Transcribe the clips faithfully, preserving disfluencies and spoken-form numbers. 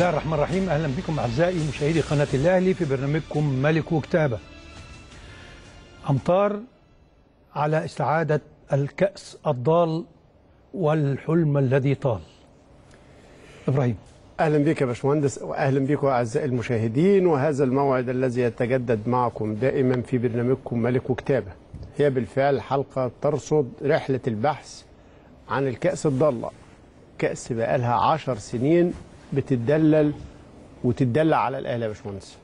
الله الرحمن الرحيم. أهلا بكم أعزائي مشاهدي قناة الأهلي في برنامجكم ملك وكتابه. أمطار على استعادة الكأس الضال والحلم الذي طال. إبراهيم أهلا بك يا باشمهندس، وأهلا بكم أعزائي المشاهدين، وهذا الموعد الذي يتجدد معكم دائما في برنامجكم ملك وكتابه. هي بالفعل حلقة ترصد رحلة البحث عن الكأس الضالة، كأس بقالها عشر سنين بتدلل وتدلع على الاهلي يا باشمهندس.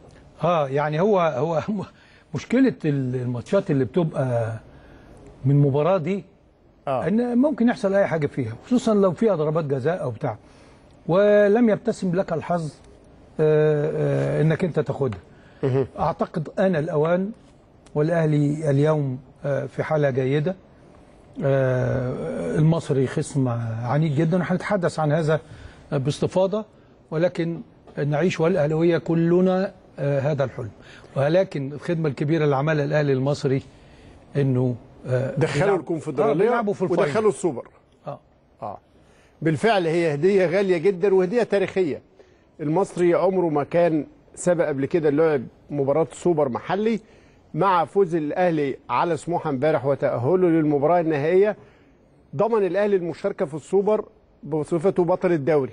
اه يعني هو هو مشكله الماتشات اللي بتبقى من مباراه دي آه. ان ممكن يحصل اي حاجه فيها، خصوصا لو فيها ضربات جزاء او بتاع، ولم يبتسم لك الحظ آه آه انك انت تاخدها. اعتقد انا الاوان والاهلي اليوم آه في حاله جيده. آه المصري خصم عنيد جدا، وهنتحدث عن هذا باستفاضه، ولكن نعيش والاهلاويه كلنا آه هذا الحلم، ولكن الخدمه الكبيره اللي عملها الاهلي المصري انه آه دخلوا الكونفدراليه آه ودخلوا السوبر. اه اه بالفعل هي هديه غاليه جدا وهديه تاريخيه. المصري عمره ما كان سبق قبل كده لعب مباراه سوبر محلي. مع فوز الاهلي على سموحه امبارح وتاهله للمباراه النهائيه، ضمن الاهلي المشاركه في السوبر بصفته بطل الدوري،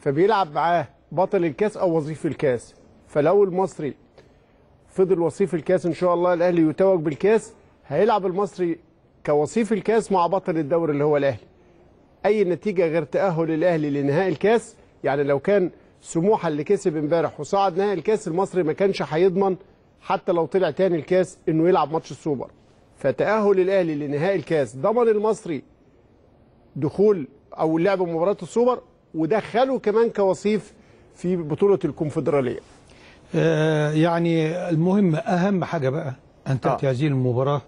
فبيلعب معاه بطل الكاس او وظيف الكاس. فلو المصري فضل وصيف الكاس ان شاء الله الاهلي يتوج بالكاس، هيلعب المصري كوصيف الكاس مع بطل الدوري اللي هو الاهلي. اي نتيجه غير تاهل الاهلي لنهائي الكاس، يعني لو كان سموحه اللي كسب امبارح وصعد نهائي الكاس، المصري ما كانش هيضمن حتى لو طلع تاني الكاس انه يلعب ماتش السوبر. فتاهل الاهلي لنهائي الكاس ضمن المصري دخول او لعب مباراه السوبر، ودخلوا كمان كوصيف في بطوله الكونفدراليه. آه يعني المهم اهم حاجه بقى ان تاتي آه. هذه المباراه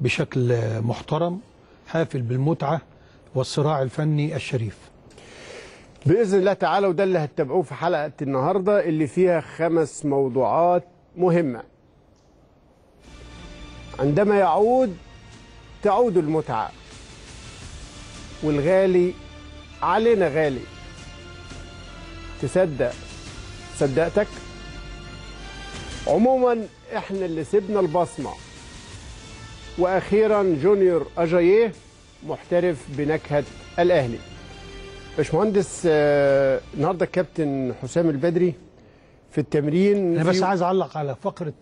بشكل محترم حافل بالمتعه والصراع الفني الشريف باذن الله تعالى. وده اللي هتتابعوه في حلقه النهارده اللي فيها خمس موضوعات مهمه. عندما يعود تعود المتعه، والغالي علينا غالي. تصدق صدقتك. عموما احنا اللي سيبنا البصمه. واخيرا جونيور أجايي محترف بنكهه الاهلي. باشمهندس آه النهارده الكابتن حسام البدري في التمرين. انا بس عايز اعلق على فقره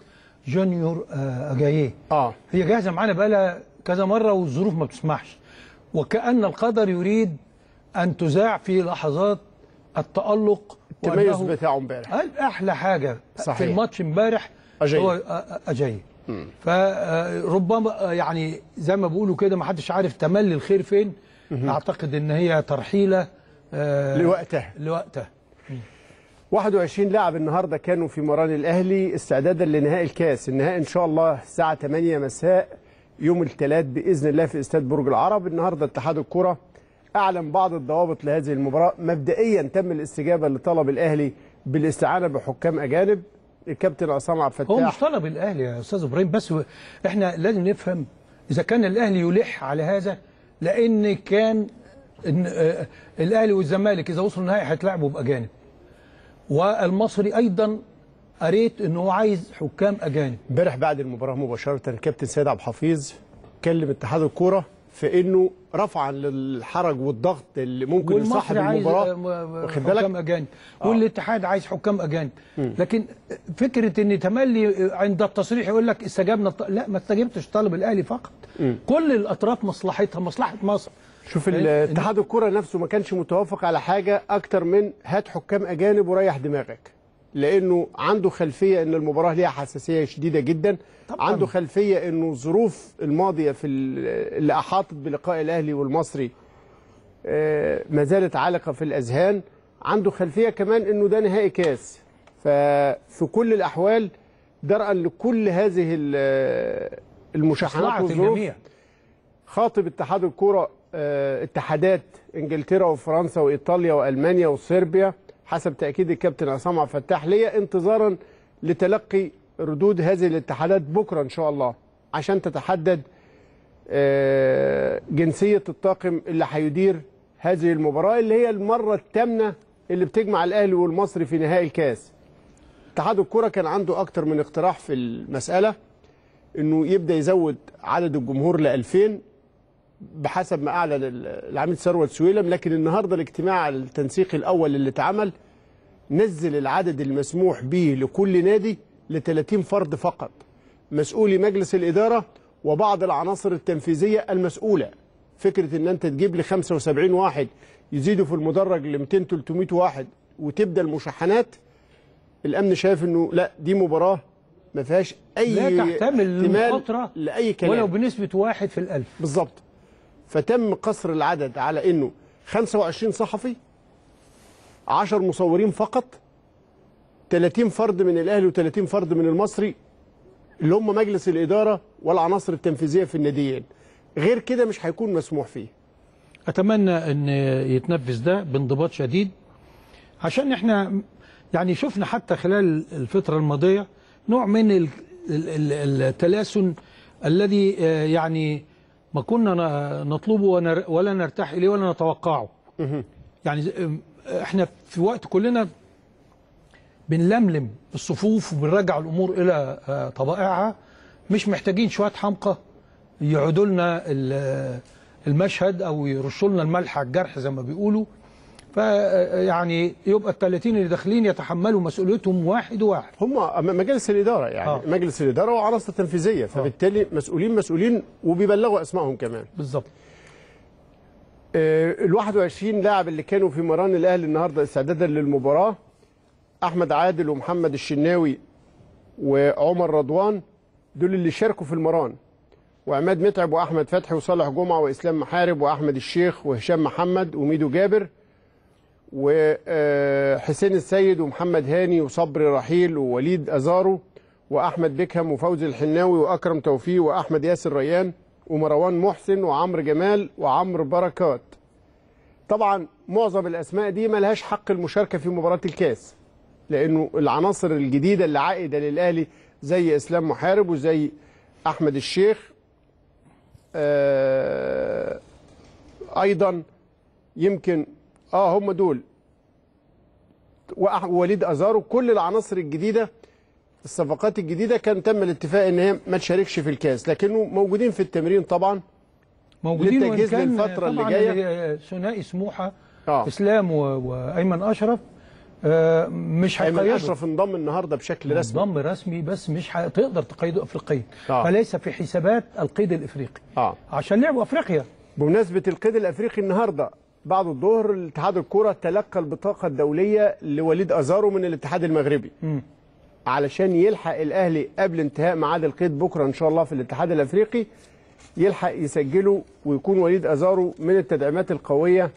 جونيور آه أجايي. اه هي جاهزه معانا بقالها كذا مره والظروف ما بتسمحش، وكأن القدر يريد أن تذاع في لحظات التألق. التميز بتاعه امبارح أحلى حاجة صحيح. في الماتش امبارح هو أجايي، فربما يعني زي ما بيقولوا كده ما حدش عارف تملي الخير فين. مم. أعتقد إن هي ترحيلة آه لوقتها لوقتها. مم. واحد وعشرين لاعب النهارده كانوا في مران الأهلي استعدادا لنهائي الكاس. النهائي إن شاء الله الساعة ثمانية مساء يوم الثلاث باذن الله في استاد برج العرب. النهارده اتحاد الكره اعلن بعض الضوابط لهذه المباراه. مبدئيا تم الاستجابه لطلب الاهلي بالاستعانه بحكام اجانب. الكابتن عصام عبد الفتاح، هو مش طلب الاهلي يا استاذ ابراهيم، بس احنا لازم نفهم اذا كان الاهلي يلح على هذا، لان كان الاهلي والزمالك اذا وصلوا النهائي هيتلعبوا باجانب، والمصري ايضا قريت ان هو عايز حكام اجانب. امبارح بعد المباراه مباشره كابتن سيد عبد الحفيظ كلم اتحاد الكوره في انه رفعا للحرج والضغط اللي ممكن يصاحب المباراه، واخد بالك، حكام اجانب آه. والاتحاد عايز حكام اجانب. م. لكن فكره ان تملي عند التصريح يقول لك استجبنا الط... لا، ما استجبتش طالب الاهلي فقط. م. كل الاطراف مصلحتها، مصلحه مصر. شوف اتحاد الكوره نفسه ما كانش متوافق على حاجه اكتر من هات حكام اجانب وريح دماغك، لانه عنده خلفيه ان المباراه ليها حساسيه شديده جدا طبعاً. عنده خلفيه انه الظروف الماضيه في اللي احاطت بلقاء الاهلي والمصري ما زالت عالقه في الاذهان. عنده خلفيه كمان انه ده نهائي كاس، ففي كل الاحوال درءا لكل هذه المشاحنات والظروف خاطب اتحاد الكوره اتحادات انجلترا وفرنسا وايطاليا والمانيا وصربيا حسب تأكيد الكابتن عصام عبد الفتاح ليا، انتظارا لتلقي ردود هذه الاتحادات بكرة إن شاء الله، عشان تتحدد جنسية الطاقم اللي هيدير هذه المباراة اللي هي المرة الثامنة اللي بتجمع الاهلي والمصري في نهائي الكاس. اتحاد الكره كان عنده اكتر من اقتراح في المساله، انه يبدا يزود عدد الجمهور ل ألفين بحسب ما اعلن العميد ثروت سويلم، لكن النهارده الاجتماع التنسيقي الاول اللي اتعمل نزل العدد المسموح به لكل نادي ل ثلاثين فرد فقط، مسؤولي مجلس الاداره وبعض العناصر التنفيذيه المسؤوله. فكره ان انت تجيب لي خمسة وسبعين واحد يزيدوا في المدرج ل مئتين ثلاثمئة واحد وتبدا المشاحنات، الامن شايف انه لا، دي مباراه ما فيهاش اي لا تحتمل مخاطره لاي كلام ولو بنسبه واحد في الألف بالظبط. فتم قصر العدد على انه خمسة وعشرين صحفي، عشرة مصورين فقط، ثلاثين فرد من الاهلي وثلاثين فرد من المصري اللي هم مجلس الاداره والعناصر التنفيذيه في الناديين. غير كده مش هيكون مسموح فيه. اتمنى ان يتنفذ ده بانضباط شديد، عشان احنا يعني شفنا حتى خلال الفتره الماضيه نوع من التلاسن الذي يعني ما كنا نطلبه ولا نرتاح اليه ولا نتوقعه. يعني احنا في وقت كلنا بنلملم الصفوف وبنرجع الامور الى طبائعها، مش محتاجين شويه حمقى يعودوا لنا المشهد او يرشوا لنا الملح على الجرح زي ما بيقولوا. فيعني يبقى ال ثلاثين اللي داخلين يتحملوا مسؤوليتهم واحد واحد. هم مجلس الاداره يعني آه. مجلس الاداره وعناصر تنفيذيه، فبالتالي آه. مسؤولين مسؤولين وبيبلغوا اسمائهم كمان. بالظبط. ال واحد وعشرين لاعب اللي كانوا في مران الاهلي النهارده استعدادا للمباراه، احمد عادل ومحمد الشناوي وعمر رضوان دول اللي شاركوا في المران، وعماد متعب واحمد فتحي وصالح جمعه واسلام محارب واحمد الشيخ وهشام محمد وميدو جابر وحسين السيد ومحمد هاني وصبري رحيل ووليد أزارو وأحمد بكهم وفوزي الحناوي وأكرم توفيق وأحمد ياسر ريان ومروان محسن وعمرو جمال وعمرو بركات. طبعا معظم الأسماء دي ملهاش حق المشاركة في مباراة الكاس، لأنه العناصر الجديدة اللي عائدة للأهلي زي إسلام محارب وزي أحمد الشيخ آه أيضا يمكن اه هم دول ووليد أزارو. كل العناصر الجديده الصفقات الجديده كان تم الاتفاق ان هي ما تشاركش في الكاس، لكنه موجودين في التمرين طبعا، موجودين للتجهيز للفتره اللي جايه. ثنائي سموحه آه. اسلام وايمن اشرف آه مش هيقيدوا. ايمن اشرف انضم النهارده بشكل رسمي، انضم رسمي بس مش هتقدر تقيده افريقيا آه. فليس في حسابات القيد الافريقي آه. عشان لعبوا افريقيا. بمناسبه القيد الافريقي النهارده بعد الظهر اتحاد الكرة تلقى البطاقة الدولية لوليد أزارو من الاتحاد المغربي م. علشان يلحق الأهلي قبل انتهاء ميعاد القيد بكرة إن شاء الله في الاتحاد الأفريقي، يلحق يسجله ويكون وليد أزارو من التدعيمات القوية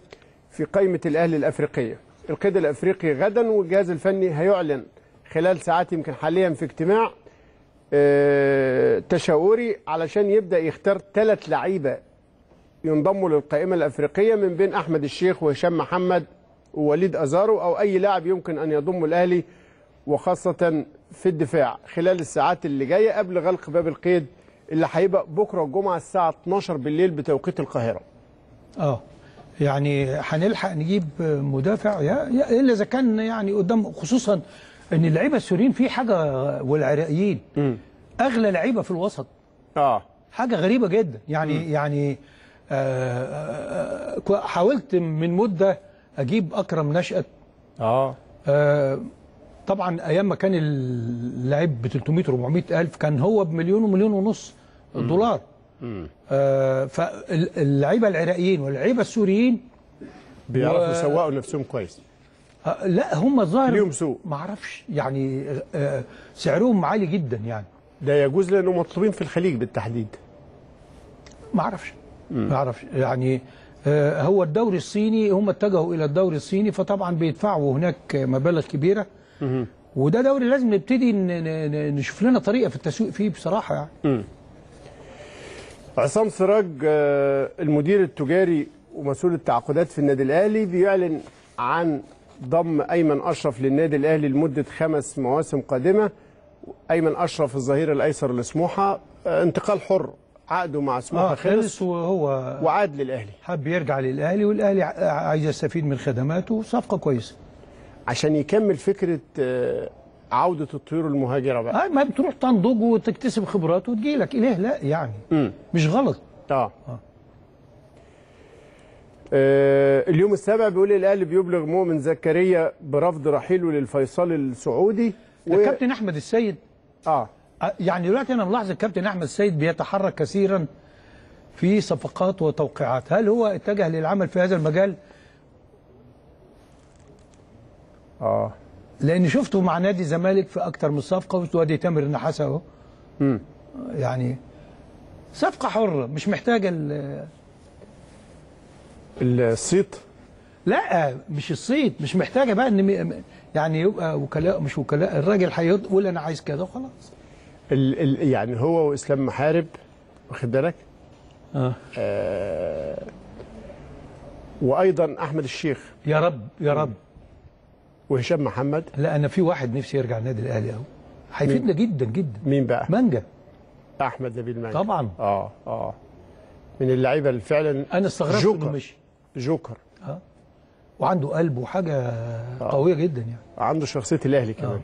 في قائمة الأهلي الأفريقية. القيد الأفريقي غدا، والجهاز الفني هيعلن خلال ساعات يمكن حاليا في اجتماع اه تشاوري علشان يبدأ يختار ثلاث لعيبة ينضموا للقائمة الأفريقية من بين أحمد الشيخ وهشام محمد ووليد أزارو أو أي لاعب يمكن أن يضم الأهلي وخاصة في الدفاع خلال الساعات اللي جاية قبل غلق باب القيد اللي هيبقى بكرة الجمعة الساعة اتناشر بالليل بتوقيت القاهرة. اه يعني هنلحق نجيب مدافع يا إلا إذا كان يعني قدام، خصوصا إن اللعيبة السوريين في حاجة والعراقيين م. أغلى لعيبة في الوسط. اه حاجة غريبة جدا يعني م. يعني أه أه حاولت من مدة أجيب أكرم نشأت آه. أه طبعا أيام ما كان اللاعب ب ثلاثمئة أربعمئة ألف كان هو بمليون ومليون ونص دولار أه فاللعيبة العراقيين واللعيبة السوريين بيعرفوا يسوقوا نفسهم كويس. أه لا هم الظاهر ليهم سوق ما أعرفش يعني أه سعرهم عالي جدا يعني. ده يجوز لأنهم مطلوبين في الخليج بالتحديد. ما أعرفش ما اعرفش يعني آه هو الدوري الصيني، هم اتجهوا الى الدوري الصيني فطبعا بيدفعوا هناك مبالغ كبيره مم. وده دوري لازم نبتدي نشوف لنا طريقه في التسويق فيه بصراحه يعني. مم. عصام سراج آه المدير التجاري ومسؤول التعاقدات في النادي الاهلي بيعلن عن ضم ايمن اشرف للنادي الاهلي لمده خمس مواسم قادمه. ايمن اشرف الظهير الايسر لسموحه آه انتقال حر، عقده مع سموحه آه خلص وهو وعاد للاهلي، حب يرجع للاهلي والاهلي عايز يستفيد من خدماته، صفقه كويسه. عشان يكمل فكره عوده الطيور المهاجره بقى. اه ما بتروح تنضج وتكتسب خبرات وتجيلك اليه. لا يعني م. مش غلط. اه, آه. اليوم السابع بيقول الاهلي بيبلغ مؤمن زكريا برفض رحيله للفيصلي السعودي و... الكابتن احمد السيد اه يعني دلوقتي انا ملاحظ الكابتن احمد السيد بيتحرك كثيرا في صفقات وتوقيعات. هل هو اتجه للعمل في هذا المجال؟ اه لان شفته مع نادي الزمالك في اكتر من صفقه، وشفت وادي تامر النحاس اهو. امم يعني صفقه حره مش محتاجه ال الصيت. لا مش الصيت، مش محتاجه بقى ان يعني يبقى وكلاء مش وكلاء. الراجل هيقول انا عايز كده وخلاص. يعني هو واسلام محارب واخد بالك؟ آه. اه وايضا احمد الشيخ يا رب يا رب وهشام محمد. لا انا في واحد نفسي يرجع النادي الاهلي اهو، هيفيدنا جدا جدا. مين بقى؟ مانجا، احمد نبيل مانجا طبعا. اه اه من اللعيبه اللي فعلا انا استغربت انه مشي. جوكر اه وعنده قلب وحاجه آه. قويه جدا يعني، عنده شخصيه الاهلي كمان. آه.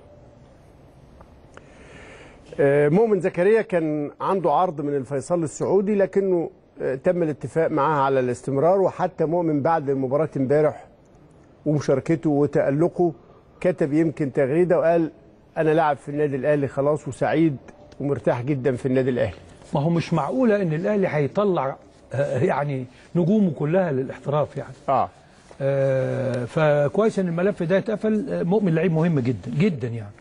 آه مؤمن زكريا كان عنده عرض من الفيصلي السعودي، لكنه آه تم الاتفاق معاه على الاستمرار. وحتى مؤمن بعد مباراه امبارح ومشاركته وتألقه كتب يمكن تغريده وقال انا لاعب في النادي الاهلي خلاص، وسعيد ومرتاح جدا في النادي الاهلي. ما هو مش معقوله ان الاهلي هيطلع يعني نجومه كلها للاحتراف يعني. اه, آه فكويس ان الملف ده اتقفل. مؤمن لعيب مهم جدا جدا يعني.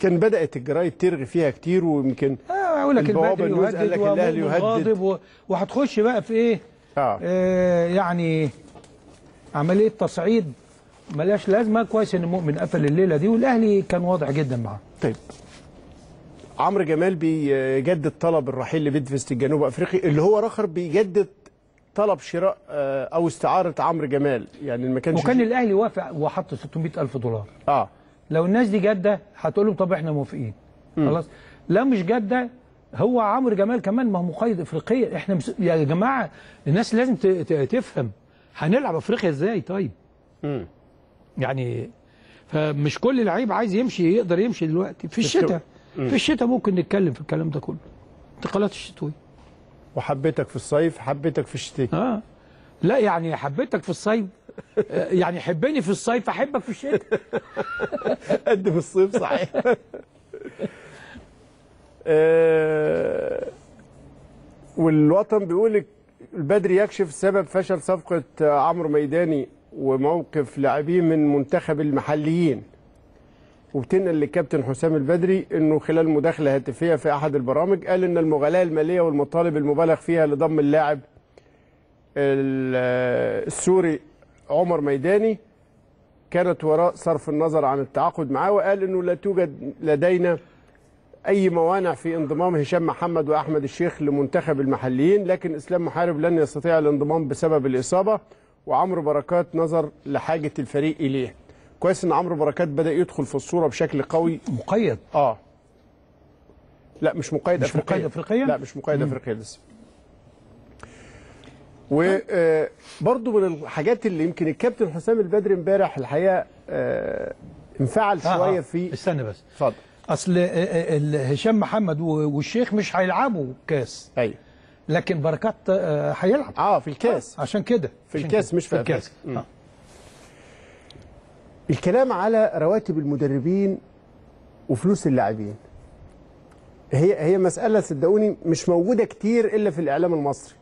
كان بدات الجرايد ترغي فيها كتير، ويمكن اه اقول لك البدري يهدد والاهلي يهدد، وهتخش بقى في ايه؟ آه. اه يعني عمليه تصعيد ملهاش لازمه. كويس ان مؤمن قفل الليله دي، والاهلي كان واضح جدا معاه. طيب عمرو جمال بيجدد طلب الرحيل لبيدفست الجنوب افريقي، اللي هو رخر بيجدد طلب شراء او استعاره عمرو جمال يعني. ما كانش وكان الاهلي وافق وحط ستمائة ألف دولار. اه لو الناس دي جاده هتقول لهم طب احنا موافقين خلاص. لا مش جاده، هو عمرو جمال كمان ما هو مقيد افريقيا. احنا مس... يا جماعه الناس لازم ت... ت... تفهم هنلعب افريقيا ازاي. طيب امم يعني فمش كل لعيب عايز يمشي يقدر يمشي دلوقتي في الشتاء. في الشتاء ممكن نتكلم في الكلام ده كله، انتقالات الشتويه. وحبيتك في الصيف، حبيتك في الشتاء. اه لا يعني حبيتك في الصيف يعني حبني في الصيف، احبك في الشتاء قد في الصيف صحيح. آه والوطن بيقول البدري يكشف سبب فشل صفقه عمرو ميداني وموقف لاعبيه من منتخب المحليين. وبتنقل للكابتن حسام البدري انه خلال مداخله هاتفيه في احد البرامج قال ان المغالاة الماليه والمطالب المبالغ فيها لضم اللاعب السوري عمر ميداني كانت وراء صرف النظر عن التعاقد معاه. وقال انه لا توجد لدينا اي موانع في انضمام هشام محمد واحمد الشيخ لمنتخب المحليين، لكن اسلام محارب لن يستطيع الانضمام بسبب الاصابه، وعمرو بركات نظر لحاجه الفريق اليه. كويس ان عمرو بركات بدا يدخل في الصوره بشكل قوي. مقيد اه لا مش مقيد مش افريقيا مش مقيد افريقيا لا مش مقيد افريقيا لسه. وبرضه من الحاجات اللي يمكن الكابتن حسام البدري امبارح الحقيقه آه انفعل شويه آه. في استنى بس اتفضل. اصل هشام محمد والشيخ مش هيلعبوا كاس. ايوه لكن بركات هيلعب اه في الكاس. آه. عشان كده في الكاس مش في الكاس. آه. الكلام على رواتب المدربين وفلوس اللاعبين هي هي مسألة صدقوني مش موجودة كتير إلا في الإعلام المصري.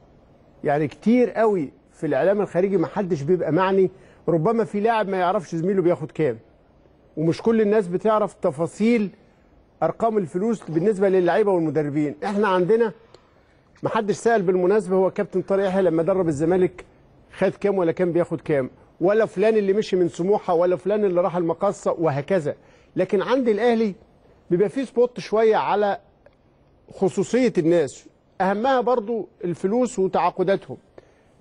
يعني كتير قوي في الإعلام الخارجي ما حدش بيبقى معني. ربما في لاعب ما يعرفش زميله بياخد كام، ومش كل الناس بتعرف تفاصيل أرقام الفلوس بالنسبة للعيبة والمدربين. إحنا عندنا ما حدش سأل. بالمناسبة هو كابتن طارق يحيى لما درب الزمالك خد كام ولا كان بياخد كام، ولا فلان اللي مشي من سموحه، ولا فلان اللي راح المقصه، وهكذا. لكن عند الاهلي بيبقى فيه سبوت شويه على خصوصيه الناس، اهمها برضو الفلوس وتعاقداتهم.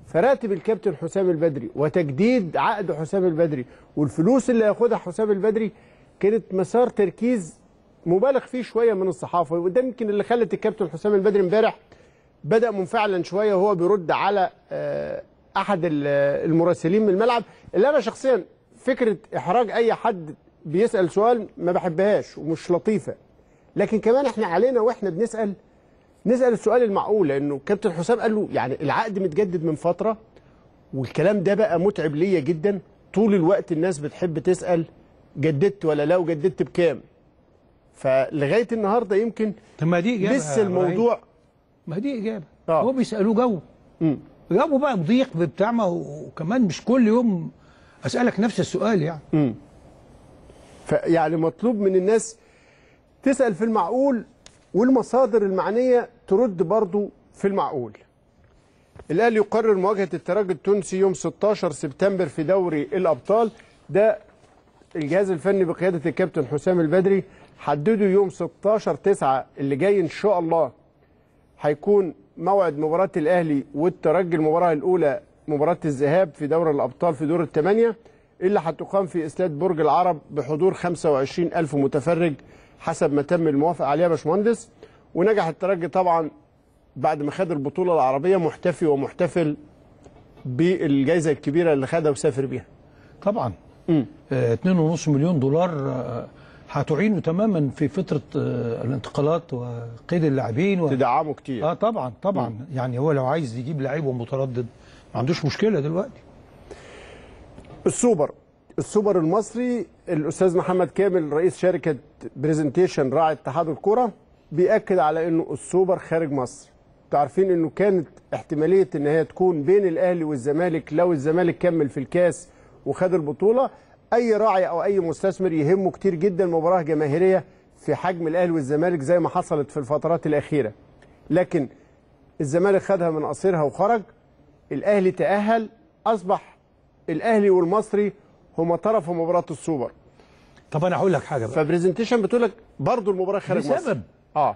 فراتب الكابتن حسام البدري وتجديد عقد حسام البدري والفلوس اللي هياخدها حسام البدري كانت مسار تركيز مبالغ فيه شويه من الصحافه، وده يمكن اللي خلت الكابتن حسام البدري امبارح بدا منفعلا شويه وهو بيرد على آه احد المراسلين من الملعب. اللي انا شخصيا فكره احراج اي حد بيسأل سؤال ما بحبهاش ومش لطيفة، لكن كمان احنا علينا واحنا بنسأل نسأل السؤال المعقول، لأنه كابتن حسام قال له يعني العقد متجدد من فترة، والكلام ده بقى متعب ليا جدا. طول الوقت الناس بتحب تسأل جددت ولا لا وجددت بكام، فلغاية النهاردة يمكن لسه الموضوع. ما دي إجابة آه. هو بيسألوه جاوب جاوبه بقى بضيق بتاع، ما وكمان مش كل يوم أسألك نفس السؤال يعني امم فيعني مطلوب من الناس تسأل في المعقول، والمصادر المعنية ترد برضو في المعقول. الأهلي يقرر مواجهة الترجي التونسي يوم ستاشر سبتمبر في دوري الأبطال. ده الجهاز الفني بقيادة الكابتن حسام البدري حددوا يوم ستاشر تسعة اللي جاي إن شاء الله هيكون موعد مباراة الأهلي والترجي، المباراة الأولى مباراة الذهاب في دوري الأبطال في دور الثمانية اللي هتقام في استاد برج العرب بحضور خمسة وعشرين ألف متفرج حسب ما تم الموافقة عليها يا باشمهندس. ونجح الترجي طبعا بعد ما خد البطولة العربية محتفي ومحتفل بالجائزة الكبيرة اللي خدها وسافر بيها. طبعا آه اتنين ونص مليون دولار آه هتعينه تماما في فتره الانتقالات وقيد اللاعبين و... تدعمه كتير. اه طبعا طبعا مم. يعني هو لو عايز يجيب لعيب ومتردد ما عندوش مشكله دلوقتي. السوبر السوبر المصري، الاستاذ محمد كامل رئيس شركه بريزنتيشن راعي اتحاد الكره بياكد على انه السوبر خارج مصر. انتوا عارفين انه كانت احتماليه ان هي تكون بين الاهلي والزمالك لو الزمالك كمل في الكاس وخد البطوله. اي راعي او اي مستثمر يهمه كتير جدا مباراه جماهيريه في حجم الاهلي والزمالك زي ما حصلت في الفترات الاخيره، لكن الزمالك خدها من قصيرها وخرج، الاهلي تاهل، اصبح الاهلي والمصري هما طرف مباراه السوبر. طب انا هقول لك حاجه بقى، فبرزنتيشن بتقول لك برضه المباراه خارج مصر بسبب اه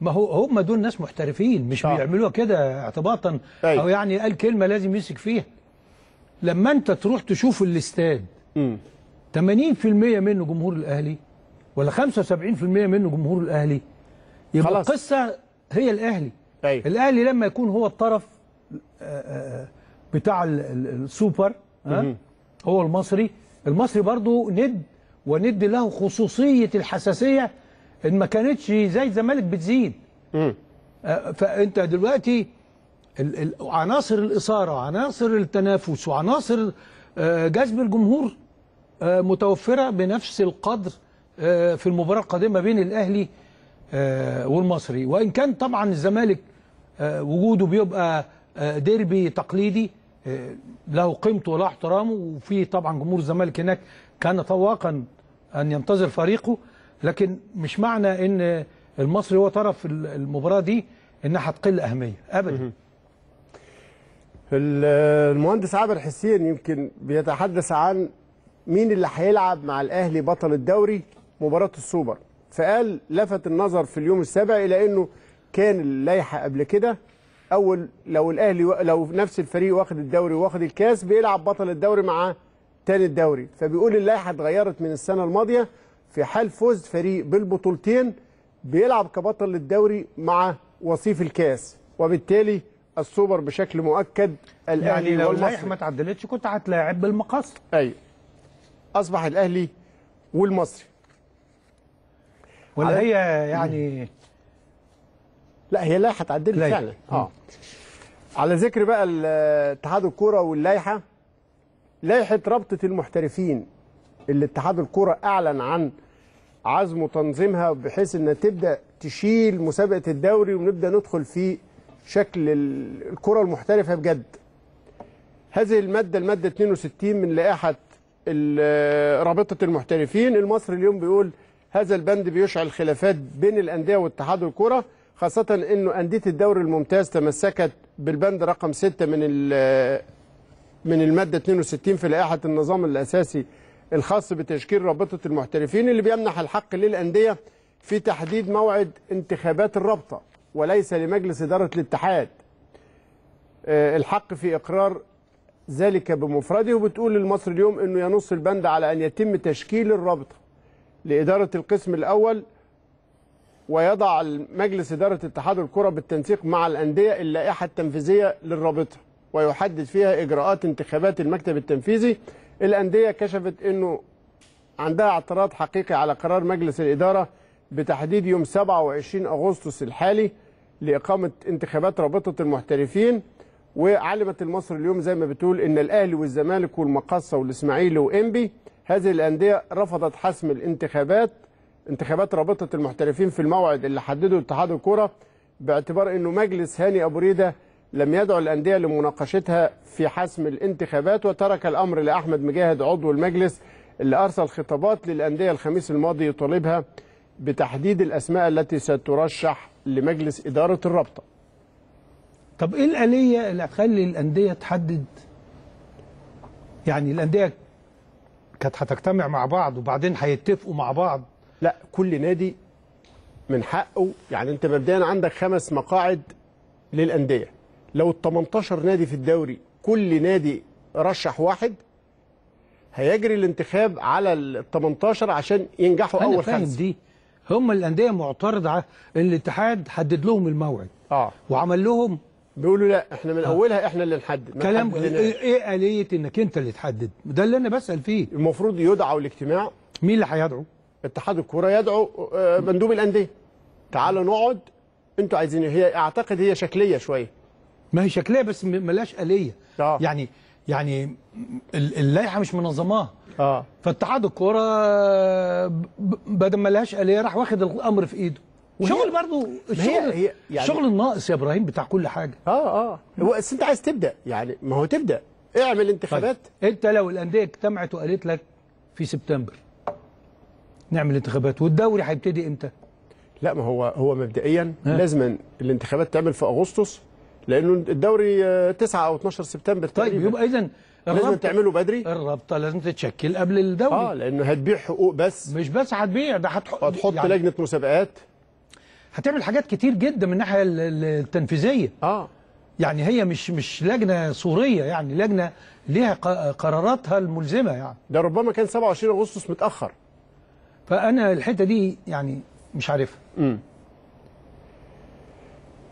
ما هو هم دول ناس محترفين مش آه. بيعملوها كده اعتباطا أي. او يعني قال كلمه لازم يمسك فيها. لما انت تروح تشوف الاستاد امم تمانين في المية منه جمهور الاهلي ولا خمسة وسبعين في المية منه جمهور الاهلي، يبقى خلاص القصه هي الاهلي. أيوة. الاهلي لما يكون هو الطرف بتاع السوبر ها هو المصري، المصري برضه ند وند له خصوصيه الحساسيه ان ما كانتش زي الزمالك بتزيد. امم فانت دلوقتي عناصر الاثاره وعناصر التنافس وعناصر جذب الجمهور متوفرة بنفس القدر في المباراة القادمة بين الأهلي والمصري. وإن كان طبعا الزمالك وجوده بيبقى ديربي تقليدي له قيمته وله احترامه، وفي طبعا جمهور الزمالك هناك كان طواقا أن ينتظر فريقه، لكن مش معنى أن المصري هو طرف المباراة دي أنها هتقل أهمية أبدا. المهندس عابر حسين يمكن بيتحدث عن مين اللي هيلعب مع الاهلي بطل الدوري مباراه السوبر، فقال لفت النظر في اليوم السابع الى انه كان اللائحه قبل كده اول لو الاهلي و... لو نفس الفريق واخد الدوري واخد الكاس بيلعب بطل الدوري مع تاني الدوري، فبيقول اللائحه اتغيرت من السنه الماضيه، في حال فوز فريق بالبطولتين بيلعب كبطل الدوري مع وصيف الكاس، وبالتالي السوبر بشكل مؤكد الاهلي يعني لو اللائحه ما اتعدلتش كنت هتلاعب بالمقاص. ايوه اصبح الاهلي والمصري ولا على... هي يعني لا هي لائحه اتعدلت فعلا اه على ذكر بقى اتحاد الكوره واللائحه، لائحه رابطه المحترفين اللي اتحاد الكوره اعلن عن عزم تنظيمها بحيث انها تبدا تشيل مسابقه الدوري ونبدا ندخل في شكل الكره المحترفه بجد. هذه الماده الماده اتنين وستين من لائحه رابطه المحترفين. المصري اليوم بيقول هذا البند بيشعل خلافات بين الانديه واتحاد الكره، خاصه انه انديه الدوري الممتاز تمسكت بالبند رقم ستة من من الماده اتنين وستين في لائحه النظام الاساسي الخاص بتشكيل رابطه المحترفين، اللي بيمنح الحق للانديه في تحديد موعد انتخابات الرابطه وليس لمجلس إدارة الاتحاد الحق في إقرار ذلك بمفرده. وبتقول المصري اليوم أنه ينص البند على أن يتم تشكيل الرابطة لإدارة القسم الأول، ويضع مجلس إدارة اتحاد الكرة بالتنسيق مع الأندية اللائحة التنفيذية للرابطة ويحدد فيها إجراءات انتخابات المكتب التنفيذي. الأندية كشفت أنه عندها اعتراض حقيقي على قرار مجلس الإدارة بتحديد يوم سبعة وعشرين أغسطس الحالي لإقامة انتخابات رابطة المحترفين. وعلمت المصري اليوم زي ما بتقول إن الأهلي والزمالك والمقصة والإسماعيلي وإنبي هذه الأندية رفضت حسم الانتخابات انتخابات رابطة المحترفين في الموعد اللي حدده اتحاد الكرة، باعتبار أنه مجلس هاني أبو ريدة لم يدعو الأندية لمناقشتها في حسم الانتخابات، وترك الأمر لأحمد مجاهد عضو المجلس اللي أرسل خطابات للأندية الخميس الماضي يطالبها بتحديد الأسماء التي سترشح لمجلس إدارة الرابطة. طب إيه الآلية اللي هتخلي الأندية تحدد؟ يعني الأندية كانت هتجتمع مع بعض وبعدين هيتفقوا مع بعض؟ لا، كل نادي من حقه، يعني أنت مبدئيا عندك خمس مقاعد للأندية، لو ال تمنتاشر نادي في الدوري كل نادي رشح واحد هيجري الانتخاب على ال تمنتاشر عشان ينجحوا أول خمسة. أنا فاهم دي، هم الأندية معترضة إن الاتحاد حدد لهم الموعد آه. وعمل لهم بيقولوا لا احنا من أولها احنا اللي نحدد كلام. إيه آلية إنك أنت اللي تحدد؟ ده اللي أنا بسأل فيه. المفروض يدعوا الاجتماع. مين اللي هيدعو؟ اتحاد الكورة يدعو مندوب الأندية، تعالوا نقعد أنتوا عايزين. هي أعتقد هي شكلية شوية. ما هي شكلية بس ملاش آلية آه. يعني يعني اللائحة مش منظماها آه. فاتحاد الكورة بدل ما لهاش آلية راح واخد الأمر في إيده. شغل برضه الشغل يعني شغل الناقص يا إبراهيم بتاع كل حاجة اه اه بس أنت عايز تبدأ، يعني ما هو تبدأ اعمل انتخابات. طيب. أنت لو الأندية اجتمعت وقالت لك في سبتمبر نعمل انتخابات، والدوري هيبتدي إمتى؟ لا، ما هو هو مبدئيا آه. لازم الانتخابات تعمل في أغسطس لأنه الدوري تسعة أو اتناشر سبتمبر تقريبا. طيب يبقى إذا لازم تعمله بدري. الرابطة لازم تتشكل قبل الدوري اه لأنه هتبيع حقوق، بس مش بس هتبيع، ده هتحط هتحط يعني لجنة مسابقات، هتعمل حاجات كتير جدا من الناحية التنفيذية اه يعني هي مش مش لجنة صورية، يعني لجنة ليها قراراتها الملزمة. يعني ده ربما كان سبعة وعشرين أغسطس متأخر، فأنا الحتة دي يعني مش عارفها. امم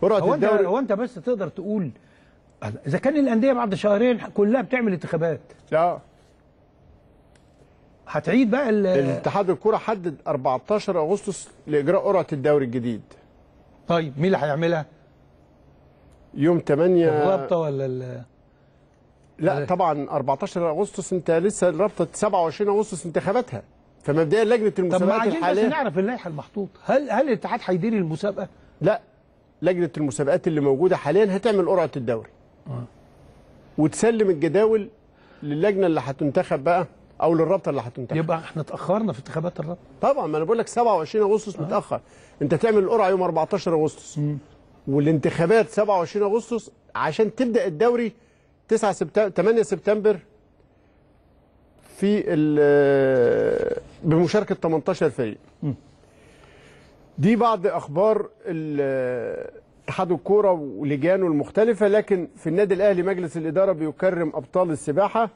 هو انت هو انت بس تقدر تقول اذا كان الانديه بعد شهرين كلها بتعمل انتخابات اه هتعيد بقى الاتحاد الكوره حدد أربعتاشر أغسطس لاجراء قرعه الدوري الجديد. طيب مين اللي هيعملها؟ يوم تمانية الرابطه ولا ال... لا طبعا أربعتاشر أغسطس انت لسه الرابطه سبعة وعشرين أغسطس انتخاباتها، فمبدئيا لجنه المسابقات الحاليه. طب ما عايزين بس نعرف اللائحه المحطوطه، هل هل الاتحاد هيدير المسابقه؟ لا، لجنه المسابقات اللي موجوده حاليا هتعمل قرعه الدوري آه. وتسلم الجداول للجنه اللي هتنتخب بقى او للرابطه اللي هتنتخب. يبقى احنا اتاخرنا في انتخابات الرابطه طبعا. ما انا بقول لك سبعة وعشرين أغسطس آه. متاخر. انت تعمل القرعه يوم أربعتاشر أغسطس م. والانتخابات سبعة وعشرين أغسطس عشان تبدا الدوري تسعة سبتمبر تمانية سبتمبر في بمشاركه تمنتاشر فريق. م. دي بعض اخبار اتحاد الكوره ولجانه المختلفه. لكن في النادي الاهلي مجلس الاداره بيكرم ابطال السباحه،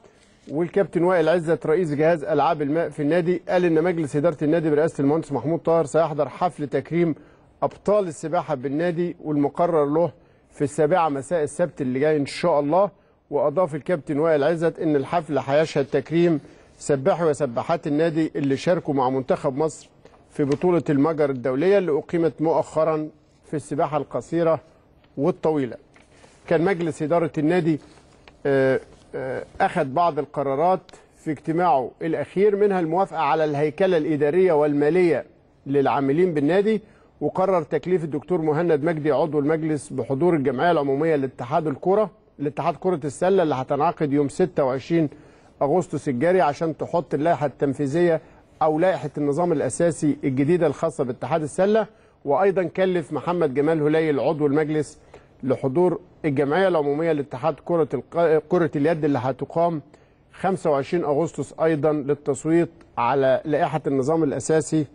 والكابتن وائل عزت رئيس جهاز العاب الماء في النادي قال ان مجلس اداره النادي برئاسه المهندس محمود طاهر سيحضر حفل تكريم ابطال السباحه بالنادي والمقرر له في السابعه مساء السبت اللي جاي ان شاء الله. واضاف الكابتن وائل عزت ان الحفل هيشهد تكريم سباحي وسباحات النادي اللي شاركوا مع منتخب مصر في بطولة المجر الدولية اللي أقيمت مؤخرا في السباحة القصيرة والطويلة. كان مجلس إدارة النادي أخذ بعض القرارات في اجتماعه الأخير، منها الموافقة على الهيكلة الإدارية والمالية للعاملين بالنادي، وقرر تكليف الدكتور مهند مجدي عضو المجلس بحضور الجمعية العمومية لاتحاد الكرة لاتحاد كرة السلة اللي هتنعقد يوم ستة وعشرين أغسطس الجاري عشان تحط اللائحة التنفيذية أو لائحة النظام الأساسي الجديدة الخاصة باتحاد السلة. وأيضا كلف محمد جمال هليل عضو المجلس لحضور الجمعية العمومية لاتحاد كرة الق... كرة اليد اللي هتقام خمسة وعشرين أغسطس أيضا للتصويت على لائحة النظام الأساسي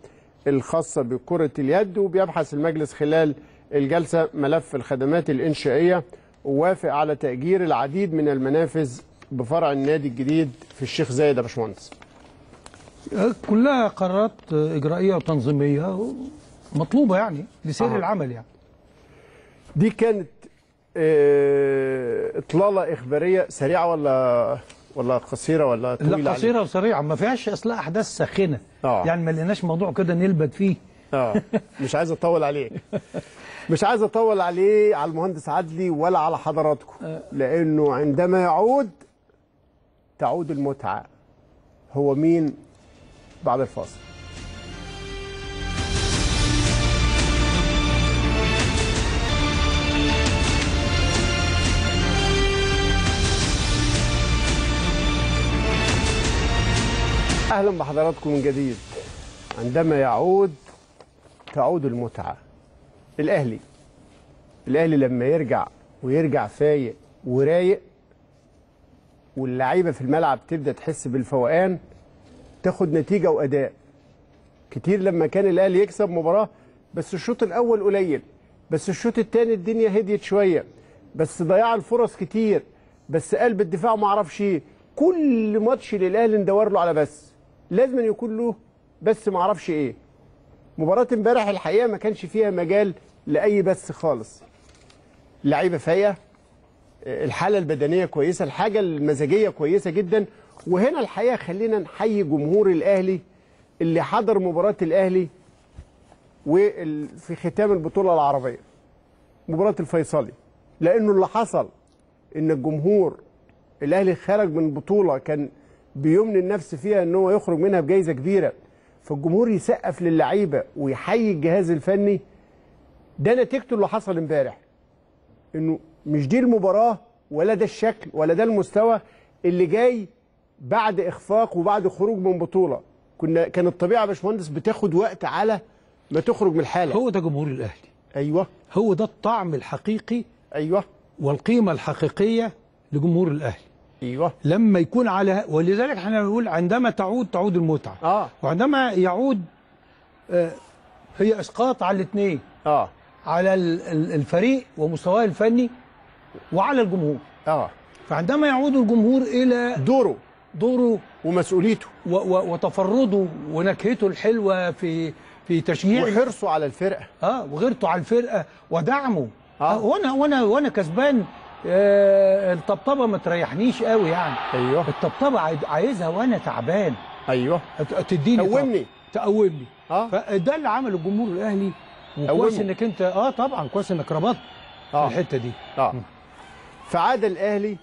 الخاصة بكرة اليد. وبيبحث المجلس خلال الجلسة ملف الخدمات الإنشائية، ووافق على تأجير العديد من المنافذ بفرع النادي الجديد في الشيخ زايد يا باشمهندس. كلها قرارات إجرائية وتنظيمية مطلوبة يعني لسير آه. العمل. يعني دي كانت إطلالة إخبارية سريعة ولا ولا قصيره ولا طويله؟ لا قصيره عليك. وسريعه، ما فيهاش اصلا احداث ساخنه. آه. يعني ما لقيناش موضوع كده نلبد فيه. اه مش عايز اطول عليه مش عايز اطول عليه على المهندس عدلي ولا على حضراتكم، لانه عندما يعود تعود المتعه. هو مين؟ بعد الفاصل. اهلا بحضراتكم من جديد. عندما يعود تعود المتعه. الاهلي الاهلي لما يرجع ويرجع فايق ورايق، واللعيبه في الملعب تبدا تحس بالفوقان، تاخد نتيجه واداء كتير. لما كان الاهلي يكسب مباراه بس الشوط الاول قليل، بس الشوط الثاني الدنيا هديت شويه، بس ضياع الفرص كتير، بس قلب الدفاع ما اعرفش ايه. كل ماتش للاهلي ندور له على بس، لازم يكون له بس ما اعرفش ايه. مباراه امبارح الحقيقه ما كانش فيها مجال لاي بس خالص. اللعيبه فايقه، الحاله البدنيه كويسه، الحاجه المزاجيه كويسه جدا. وهنا الحقيقه خلينا نحيي جمهور الاهلي اللي حضر مباراه الاهلي وفي ختام البطوله العربيه مباراه الفيصلي، لانه اللي حصل ان الجمهور الاهلي خرج من بطوله كان بيمن النفس فيها ان هو يخرج منها بجائزه كبيره، فالجمهور يسقف للعيبه ويحيي الجهاز الفني. ده نتيجته اللي حصل امبارح، انه مش دي المباراه ولا ده الشكل ولا ده المستوى اللي جاي بعد اخفاق وبعد خروج من بطوله. كنا كان الطبيعه يا باشمهندس بتاخد وقت على ما تخرج من الحاله. هو ده جمهور الاهلي. ايوه هو ده الطعم الحقيقي. ايوه والقيمه الحقيقيه لجمهور الاهلي. ايوه لما يكون على، ولذلك احنا بنقول عندما تعود تعود المتعه. اه وعندما يعود آه هي اسقاط على الاثنين. اه على الفريق ومستواه الفني وعلى الجمهور. اه فعندما يعود الجمهور الى دوره دوره ومسؤوليته وتفرده ونكهته الحلوه في في تشجيعه وحرصه على الفرقه، اه وغيرته على الفرقه ودعمه. اه وانا وانا وانا كسبان آه الطبطبه ما تريحنيش قوي يعني. ايوه الطبطبه عايزها وانا تعبان. ايوه تديني تقومني تقومني. اه فده اللي عمله الجمهور الاهلي. وكويس انك انت اه طبعا كويس انك ربطت آه. الحته دي. اه م. فعاد الاهلي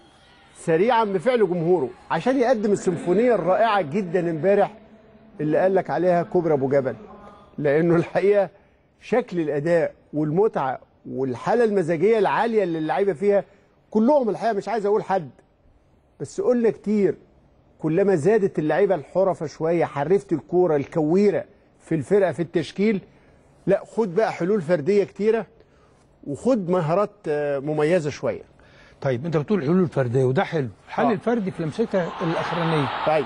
سريعا بفعل جمهوره عشان يقدم السيمفونيه الرائعه جدا امبارح اللي قال لك عليها كوبري ابو جبل، لانه الحقيقه شكل الاداء والمتعه والحاله المزاجيه العاليه اللي اللعيبه فيها كلهم الحقيقه، مش عايز اقول حد بس قلنا كتير، كلما زادت اللعيبه الحرفه شويه، حرفت الكوره الكويره في الفرقه في التشكيل، لا خد بقى حلول فرديه كتيره وخد مهارات مميزه شويه. طيب انت بتقول حلول فرديه وده حلو، الحل آه. الفردي في لمستها الاخرانيه. طيب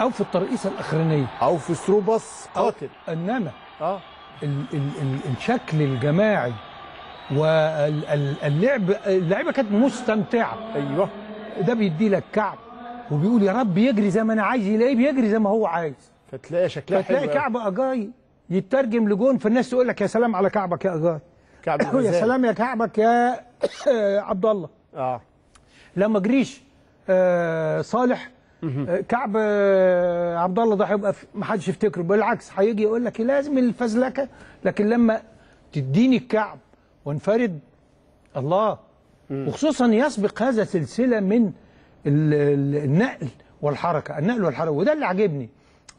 او في الترقيصه الاخرانيه او في ثرو باص قاتل، انما اه ال ال ال الشكل الجماعي واللعب، اللعيبه كانت مستمتعه. ايوه ده بيدي لك كعب وبيقول يا رب يجري زي ما انا عايز، يلاقيه بيجري زي ما هو عايز، فتلاقي شكلها حلو، فتلاقي كعب أجايي يترجم لجون، فالناس تقول لك يا سلام على كعبك يا أجايي، كعب يا سلام يا كعبك يا عبد الله. اه لما جريش آه صالح آه كعب آه عبد الله ده هيبقى ما حدش يفتكره، بالعكس هيجي يقول لك لازم الفزلكه، لكن لما تديني الكعب وانفرد الله. مم. وخصوصا يسبق هذا سلسله من النقل والحركه، النقل والحركه، وده اللي عجبني.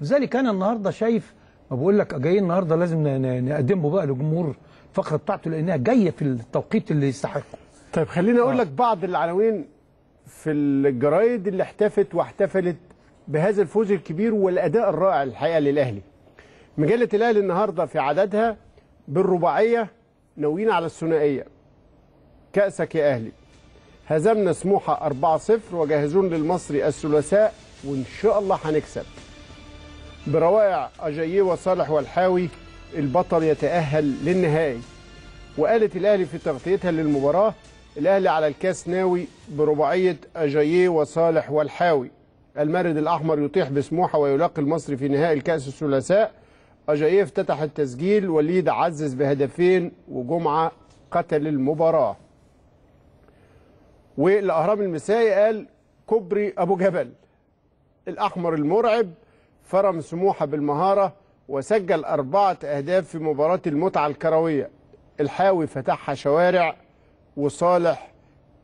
لذلك انا النهارده شايف، ما بقول لك جايين النهارده لازم نقدمه بقى للجمهور الفقره بتاعته لانها جايه في التوقيت اللي يستحقه. طيب خليني اقول لك بعض العناوين في الجرايد اللي احتفت واحتفلت بهذا الفوز الكبير والاداء الرائع الحقيقه للاهلي. مجله الاهلي النهارده في عددها بالرباعيه ناويين على الثنائيه. كأسك يا أهلي، هزمنا سموحة أربعة صفر وجاهزون للمصري الثلاثاء وإن شاء الله هنكسب. بروائع أجايي وصالح والحاوي، البطل يتأهل للنهائي. وقالت الأهلي في تغطيتها للمباراة الأهلي على الكاس ناوي برباعية أجايي وصالح والحاوي. المارد الأحمر يطيح بسموحة ويلاقي المصري في نهائي الكأس الثلاثاء. أجايي افتتح التسجيل، وليد عزز بهدفين وجمعة قتل المباراة. والأهرام المسائي قال كوبري أبو جبل الأحمر المرعب فرم سموحة بالمهارة وسجل أربعة أهداف في مباراة المتعة الكروية. الحاوي فتحها شوارع وصالح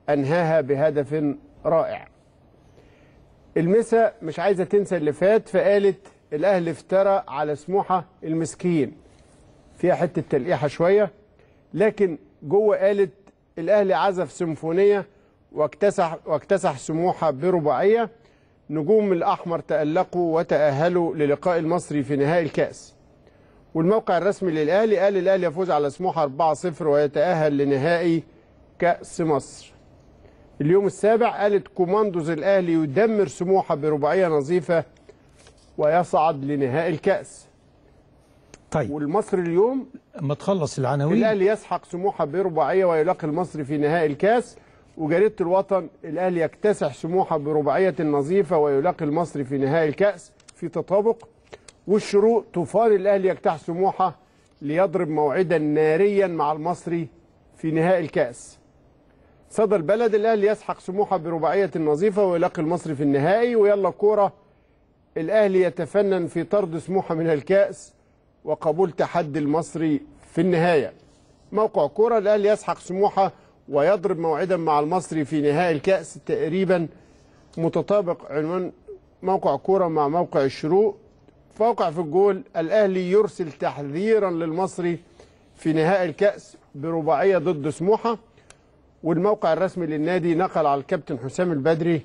أنهاها بهدف رائع. المسا مش عايزة تنسى اللي فات فقالت الأهلي افترى على سموحة المسكين، فيها حتة تلقيحة شوية، لكن جوه قالت الأهلي عزف سيمفونية واكتسح واكتسح سموحة برباعية. نجوم الأحمر تألقوا وتأهلوا للقاء المصري في نهائي الكأس. والموقع الرسمي للأهلي قال الأهلي يفوز على سموحة أربعة صفر ويتأهل لنهائي كأس مصر. اليوم السابع قالت كوماندوز الأهلي يدمر سموحة برباعية نظيفة ويصعد لنهائي الكأس. طيب والمصري اليوم ما تخلص العناوين، الأهلي يسحق سموحة برباعية ويلاقي المصري في نهائي الكأس. وجريدة الوطن الأهلي يكتسح سموحة برباعية نظيفة ويلاقي المصري في نهائي الكأس، في تطابق. والشروق طوفان الأهلي يجتاح سموحة ليضرب موعدا ناريا مع المصري في نهائي الكأس. صدى البلد الأهلي يسحق سموحة برباعية نظيفة ويلاقي المصري في النهائي. ويلا كورة الأهلي يتفنن في طرد سموحة من الكأس وقبول تحدي المصري في النهاية. موقع كورة الأهلي يسحق سموحة ويضرب موعدا مع المصري في نهائي الكأس، تقريبا متطابق عنوان موقع كورة مع موقع الشروق. فوقع في الجول الأهلي يرسل تحذيرا للمصري في نهائي الكأس برباعية ضد سموحة. والموقع الرسمي للنادي نقل على الكابتن حسام البدري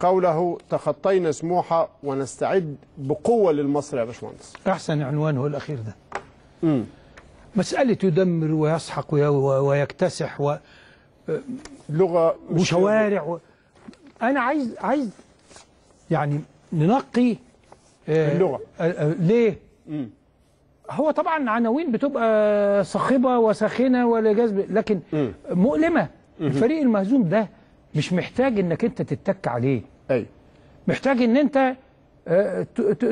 قوله تخطينا سموحة ونستعد بقوة للمصري يا باشمهندس. أحسن عنوان هو الأخير ده. امم مسألة يدمر ويسحق ويكتسح و لغة وشوارع و... أنا عايز عايز يعني ننقي اللغة. ليه؟ مم. هو طبعا عناوين بتبقى صاخبه وساخنه ولا جذب، لكن مم. مؤلمه. مم. الفريق المهزوم ده مش محتاج انك انت تتك عليه. ايوه. محتاج ان انت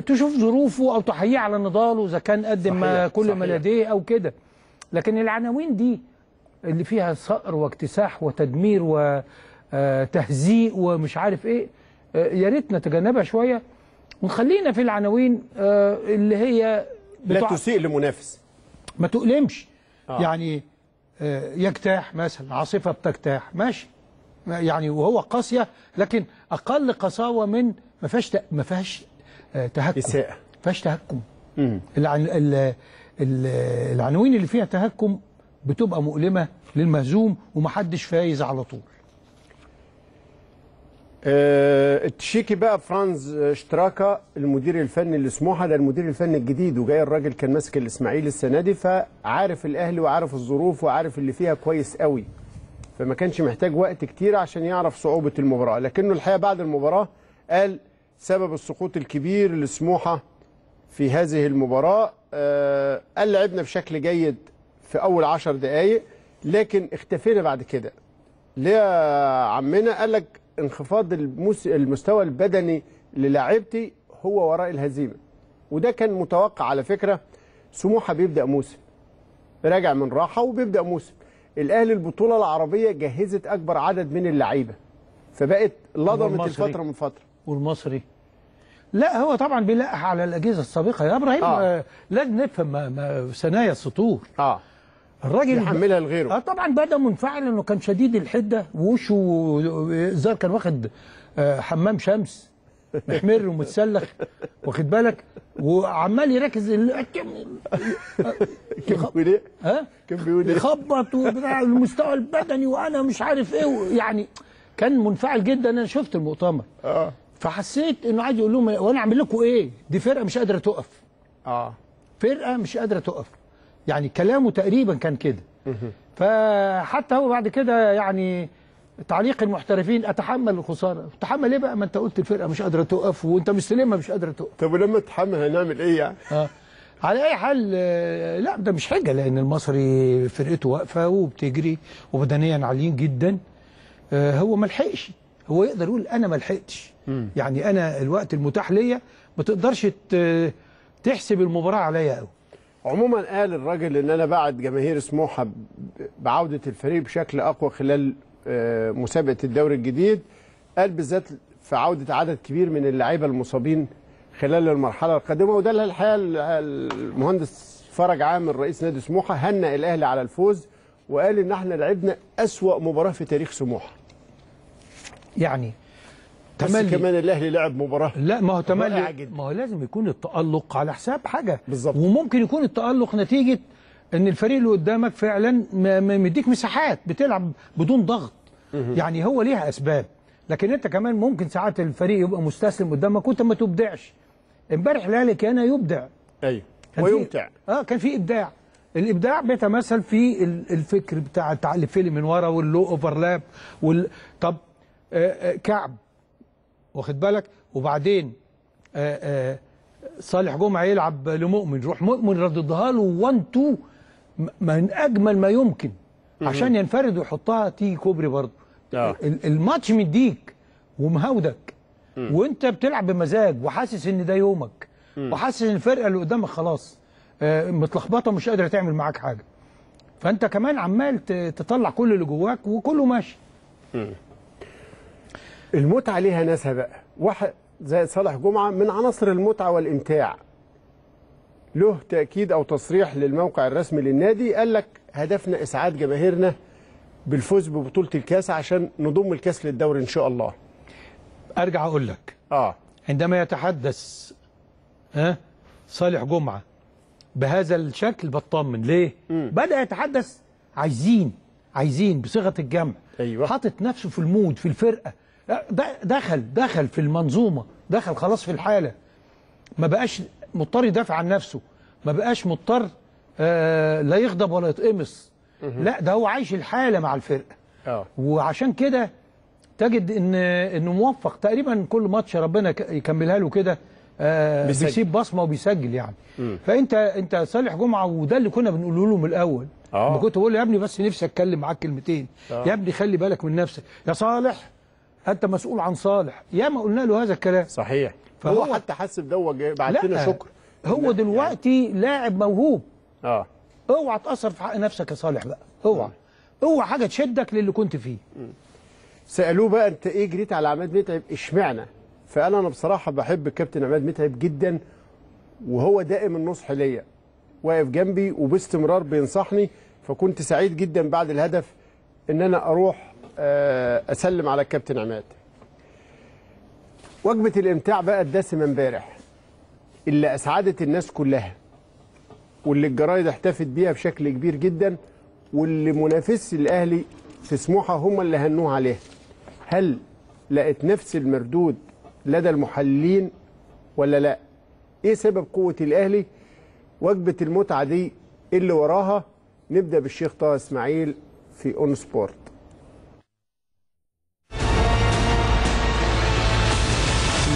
تشوف ظروفه او تحييه على نضاله اذا كان قدم صحيح. كل صحيح. ما لديه او كده. لكن العناوين دي اللي فيها صقر واكتساح وتدمير وتهزيء ومش عارف ايه، يا ريت نتجنبها شويه ونخلينا في العناوين اللي هي بتوع... لا تسيء لمنافس، ما تؤلمش. آه. يعني يجتاح مثلا، عاصفه بتجتاح، ماشي يعني، وهو قاسيه لكن اقل قساوه من ما فيهاش ت... ما فيهاش تهكم، اساءه، ما فيهاش تهكم. العن... ال... ال... العناوين اللي فيها تهكم بتبقى مؤلمه للمهزوم ومحدش فايز على طول. التشيكي بقى فرانز شتراكا المدير الفني لسموحه، ده المدير الفني الجديد وجاي الراجل كان ماسك الاسماعيلي السنه دي، فعارف الاهلي وعارف الظروف وعارف اللي فيها كويس قوي، فما كانش محتاج وقت كتير عشان يعرف صعوبه المباراه. لكنه الحقيقه بعد المباراه قال سبب السقوط الكبير لسموحه في هذه المباراه، قال لعبنا بشكل جيد في اول عشر دقائق لكن اختفينا بعد كده. ليه يا عمنا؟ قال لك انخفاض المستوى البدني للاعبتي هو وراء الهزيمه، وده كان متوقع على فكره. سموحه بيبدا موسم راجع من راحه وبيبدا موسم. الاهلي البطوله العربيه جهزت اكبر عدد من اللعيبه فبقت لضمت الفتره من فتره. والمصري لا، هو طبعا بيلقح على الاجهزه السابقه يا ابراهيم. آه. لا نفهم ثنايا السطور. اه الراجل يحملها لغيره. اه طبعا بدا منفعل انه كان شديد الحده ووشه زار كان واخد حمام شمس محمر ومتسلخ واخد بالك، وعمال يركز ال... كان بيقول ايه؟ ها؟ كان بيقول ايه؟ يخبط وبتاع المستوى البدني وانا مش عارف ايه، يعني كان منفعل جدا. انا شفت المؤتمر اه فحسيت انه عايز يقول لهم وانا اعمل لكم ايه؟ دي فرقه مش قادره تقف. اه فرقه مش قادره تقف. يعني كلامه تقريبا كان كده. فحتى هو بعد كده يعني تعليق المحترفين اتحمل الخساره، تحمل ايه بقى؟ ما انت قلت الفرقه مش قادره تقف وانت مستلمها مش قادره تقف. طب ولما تتحمل هنعمل ايه يعني؟ اه على اي حال لا ده مش حاجه، لان المصري فرقته واقفه وبتجري وبدنيا عاليين جدا. آه هو ما لحقش، هو يقدر يقول انا ما لحقتش. يعني انا الوقت المتاح ليا ما تقدرش تحسب المباراه عليا قوي. عموما قال الراجل ان انا بعد جماهير سموحه بعوده الفريق بشكل اقوى خلال مسابقه الدوري الجديد، قال بالذات في عودة عدد كبير من اللعيبة المصابين خلال المرحلة القادمة، وده اللي الحقيقة المهندس فرج عامر رئيس نادي سموحة هنأ الأهلي على الفوز وقال إن احنا لعبنا أسوأ مباراة في تاريخ سموحة. يعني تملي كمان الأهلي لعب مباراة، لا ما هو تملي، ما هو لازم يكون التألق على حساب حاجة بالظبط، وممكن يكون التألق نتيجة إن الفريق اللي قدامك فعلا مديك مساحات بتلعب بدون ضغط، يعني هو ليها أسباب، لكن أنت كمان ممكن ساعات الفريق يبقى مستسلم قدامك وأنت ما تبدعش. امبارح الأهلي كان يبدع أيوه ويمتع، اه كان في إبداع، الإبداع بيتمثل في الفكر بتاع تعليق فيلم من ورا واللو أوفرلاب وال طب آه آه كعب واخد بالك، وبعدين آآ آآ صالح جمعة يلعب لمؤمن، روح مؤمن رددها له واحد اتنين من اجمل ما يمكن عشان ينفرد ويحطها تيجي كوبري برضه. الماتش مديك ومهودك وانت بتلعب بمزاج وحاسس ان ده يومك وحاسس ان الفرقه اللي قدامك خلاص متلخبطه مش قادره تعمل معاك حاجه، فانت كمان عمال تطلع كل اللي جواك وكله ماشي. المتعة ليها ناسها بقى، واحد زي صالح جمعة من عناصر المتعة والإمتاع. له تأكيد أو تصريح للموقع الرسمي للنادي قال لك هدفنا إسعاد جماهيرنا بالفوز ببطولة الكاس عشان نضم الكاس للدوري إن شاء الله. أرجع أقول لك آه عندما يتحدث ها صالح جمعة بهذا الشكل بطمن ليه؟ م. بدأ يتحدث عايزين عايزين بصيغة الجمع، أيوه حاطط نفسه في المود في الفرقة، دخل دخل في المنظومه، دخل خلاص في الحاله، ما بقاش مضطر يدافع عن نفسه، ما بقاش مضطر آه لا يغضب ولا يتقمص، لا ده هو عايش الحاله مع الفرقه. اه وعشان كده تجد ان انه موفق تقريبا كل ماتش ربنا يكملها له كده، آه بيسيب بصمه وبيسجل يعني. م. فانت انت صالح جمعه وده اللي كنا بنقوله له من الاول، انا كنت بقول له يا ابني بس نفسي اتكلم معاك كلمتين، أوه. يا ابني خلي بالك من نفسك يا صالح، أنت مسؤول عن صالح، ياما قلنا له هذا الكلام. صحيح. فهو هو حتى حس بدوة بعت لنا شكر. هو دلوقتي يعني لاعب موهوب. اه. اوعى تأثر في حق نفسك يا صالح بقى، اوعى. اوعى حاجة تشدك للي كنت فيه. م. سألوه بقى أنت إيه جريت على عماد متعب إشمعنى؟ فقال أنا بصراحة بحب الكابتن عماد متعب جدا وهو دائم النصح ليا. واقف جنبي وباستمرار بينصحني، فكنت سعيد جدا بعد الهدف إن أنا أروح اسلم على الكابتن عماد. وجبه الامتاع بقى الدسمه امبارح اللي اسعدت الناس كلها واللي الجرايد احتفت بيها بشكل كبير جدا واللي منافسي الاهلي في سموحه هم اللي هنوه عليها، هل لقت نفس المردود لدى المحللين ولا لا؟ ايه سبب قوه الاهلي؟ وجبه المتعه دي اللي وراها نبدا بالشيخ طه اسماعيل في اون سبورت.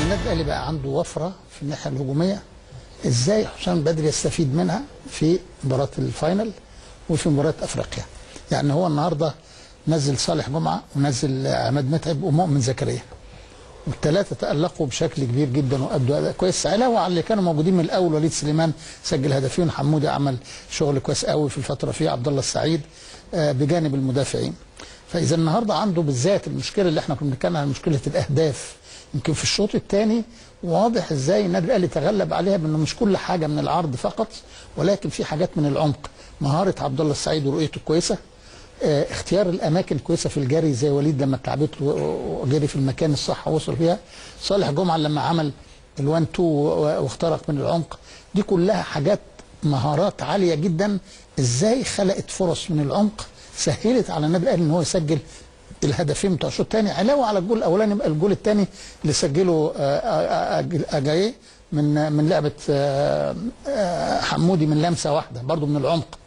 النادي الاهلي بقى عنده وفره في الناحيه الهجوميه، ازاي حسام بدري يستفيد منها في مباراه الفاينل وفي مباراه افريقيا. يعني هو النهارده نزل صالح جمعه ونزل عماد متعب ومؤمن زكريا، والثلاثه تالقوا بشكل كبير جدا وادوا اداء كويس، علاوه على اللي كانوا موجودين من الاول. وليد سليمان سجل هدفين، حمودي عمل شغل كويس قوي في الفتره فيها، عبد الله السعيد بجانب المدافعين. فاذا النهارده عنده بالذات المشكله اللي احنا كنا بنتكلم عن مشكله الاهداف، يمكن في الشوط الثاني واضح ازاي النادي الاهلي تغلب عليها، بانه مش كل حاجه من العرض فقط ولكن في حاجات من العمق. مهاره عبد الله السعيد ورؤيته الكويسه، اه اختيار الاماكن كويسه في الجري زي وليد لما اتعبت وجري في المكان الصح ووصل فيها، صالح جمعه لما عمل الوان تو واخترق من العمق، دي كلها حاجات مهارات عاليه جدا ازاي خلقت فرص من العمق سهلت على النادي الاهلي ان هو يسجل الهدفين بتوع الشوط الثاني، علاوه على الجول الاولاني يبقى الجول الثاني اللي سجله أجايي من من لعبه حمودي من لمسه واحده برضو من العمق،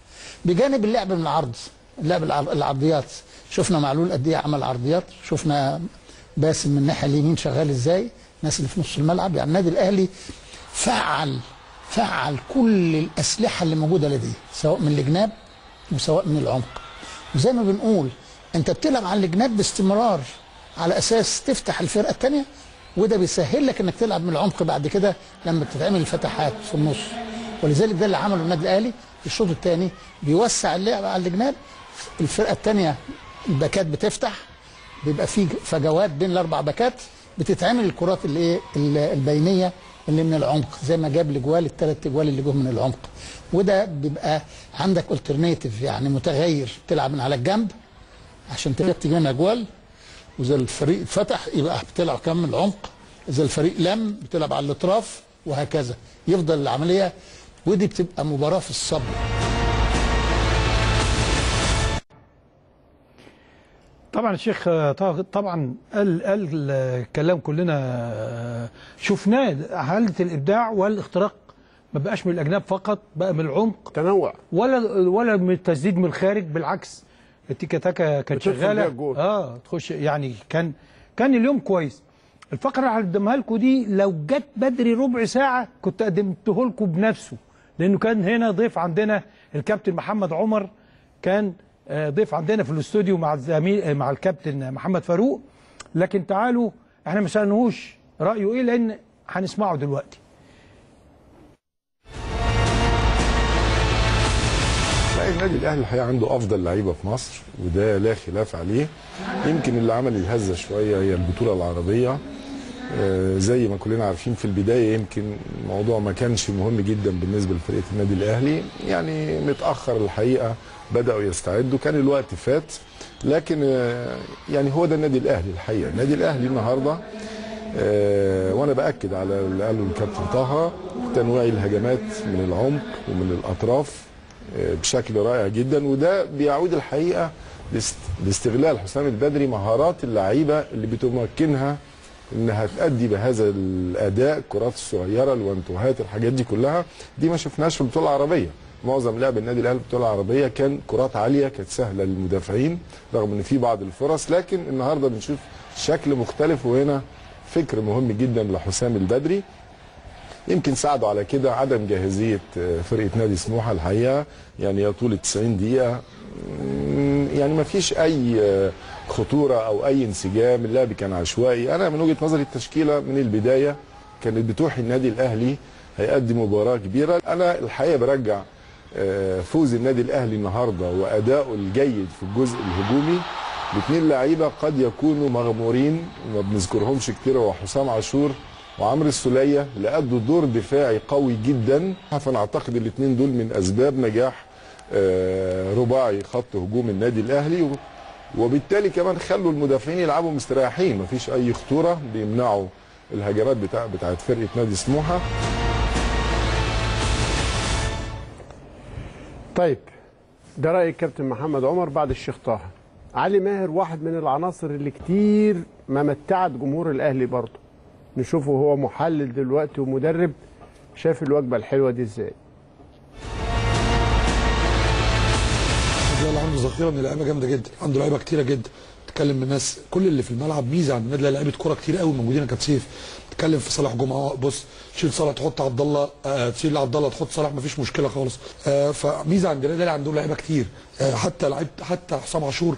بجانب اللعب من العرض، اللعب العرضيات، شفنا معلول قد ايه عمل عرضيات، شفنا باسم من الناحيه اليمين شغال ازاي، الناس اللي في نص الملعب. يعني النادي الاهلي فعل فعل كل الاسلحه اللي موجوده لديه سواء من الجناب وسواء من العمق، وزي ما بنقول انت بتلعب على الجناب باستمرار على اساس تفتح الفرقه الثانيه، وده بيسهل لك انك تلعب من العمق بعد كده لما بتتعمل الفتحات في النص، ولذلك ده اللي عمله النادي الاهلي في الشوط الثاني، بيوسع اللعب على الجناب، الفرقه الثانيه الباكات بتفتح، بيبقى في فجوات بين الاربع باكات، بتتعمل الكرات الايه البينيه اللي من العمق، زي ما جاب الاجوال الثلاث اجوال اللي جوه من العمق، وده بيبقى عندك الترنيتيف يعني متغير، تلعب من على الجنب عشان تقدر تجيب منها اجوال، واذا الفريق فتح يبقى بتلعب كمان من العمق، اذا الفريق لم بتلعب على الاطراف، وهكذا يفضل العمليه. ودي بتبقى مباراه في الصبر. طبعا الشيخ طبعا قال قال الكلام كلنا شفناه، حاله الابداع والاختراق ما بقاش من الاجناب فقط، بقى من العمق، تنوع، ولا ولا من التسديد من الخارج، بالعكس التيكا تاكا كانت شغاله، اه تخش يعني. كان كان اليوم كويس. الفقره اللي هقدمها لكم دي لو جت بدري ربع ساعه كنت قدمته لكم بنفسه، لانه كان هنا ضيف عندنا الكابتن محمد عمر، كان ضيف عندنا في الاستوديو مع الزميل مع الكابتن محمد فاروق. لكن تعالوا احنا ما سالناهوش رايه ايه، لان هنسمعه دلوقتي. النادي الاهلي الحقيقه عنده افضل لعيبه في مصر وده لا خلاف عليه. يمكن اللي عمل الهزه شويه هي البطوله العربيه، زي ما كلنا عارفين في البدايه يمكن الموضوع ما كانش مهم جدا بالنسبه لفرقه النادي الاهلي، يعني متاخر الحقيقه بداوا يستعدوا، كان الوقت فات. لكن يعني هو ده النادي الاهلي الحقيقه. النادي الاهلي النهارده وانا باكد على اللي قاله الكابتن طه، تنويع الهجمات من العمق ومن الاطراف بشكل رائع جدا، وده بيعود الحقيقه لاستغلال حسام البدري مهارات اللعيبه اللي بتمكنها انها تأدي بهذا الاداء، الكرات الصغيره، الوانتوهات، الحاجات دي كلها دي ما شفناهاش في البطوله العربيه. معظم لعب النادي الاهلي في البطوله العربيه كان كرات عاليه كانت سهله للمدافعين رغم ان في بعض الفرص، لكن النهارده بنشوف شكل مختلف، وهنا فكر مهم جدا لحسام البدري. يمكن ساعدوا على كده عدم جاهزيه فرقه نادي سموحه الحقيقه، يعني يا طول تسعين دقيقه يعني ما فيش اي خطوره او اي انسجام، اللعب كان عشوائي. انا من وجهه نظري التشكيله من البدايه كانت بتوحي النادي الاهلي هيقدم مباراه كبيره. انا الحقيقه برجع فوز النادي الاهلي النهارده وادائه الجيد في الجزء الهجومي باثنين لعيبه قد يكونوا مغمورين ما بنذكرهمش كتير، هو حسام عاشور وعمرو السوليه اللي ادوا دور دفاعي قوي جدا. فانا اعتقد الاثنين دول من اسباب نجاح رباعي خط هجوم النادي الاهلي، وبالتالي كمان خلوا المدافعين يلعبوا مستريحين، مفيش اي خطوره، بيمنعوا الهجمات بتاع بتاعت فرقه نادي سموحه. طيب ده راي الكابتن محمد عمر. بعد الشيخ طه، علي ماهر واحد من العناصر اللي كتير ما متعت جمهور الاهلي برضه، نشوفه هو محلل دلوقتي ومدرب، شاف الوجبه الحلوه دي ازاي. النادي الاهلي عنده ذخيره من اللعيبه جامده جدا، عنده لعيبه كتيره جدا، تتكلم من الناس كل اللي في الملعب ميزه عند النادي الاهلي، لعيبه كوره كتير قوي موجودين. كابتن سيف تتكلم في صالح جمعه، بص تشيل صالح تحط عبد الله، آه تشيل عبد الله تحط صالح، مفيش مشكله خالص. آه فميزه عند النادي الاهلي عندهم لعيبه كتير، آه حتى لعيب حتى حسام عاشور،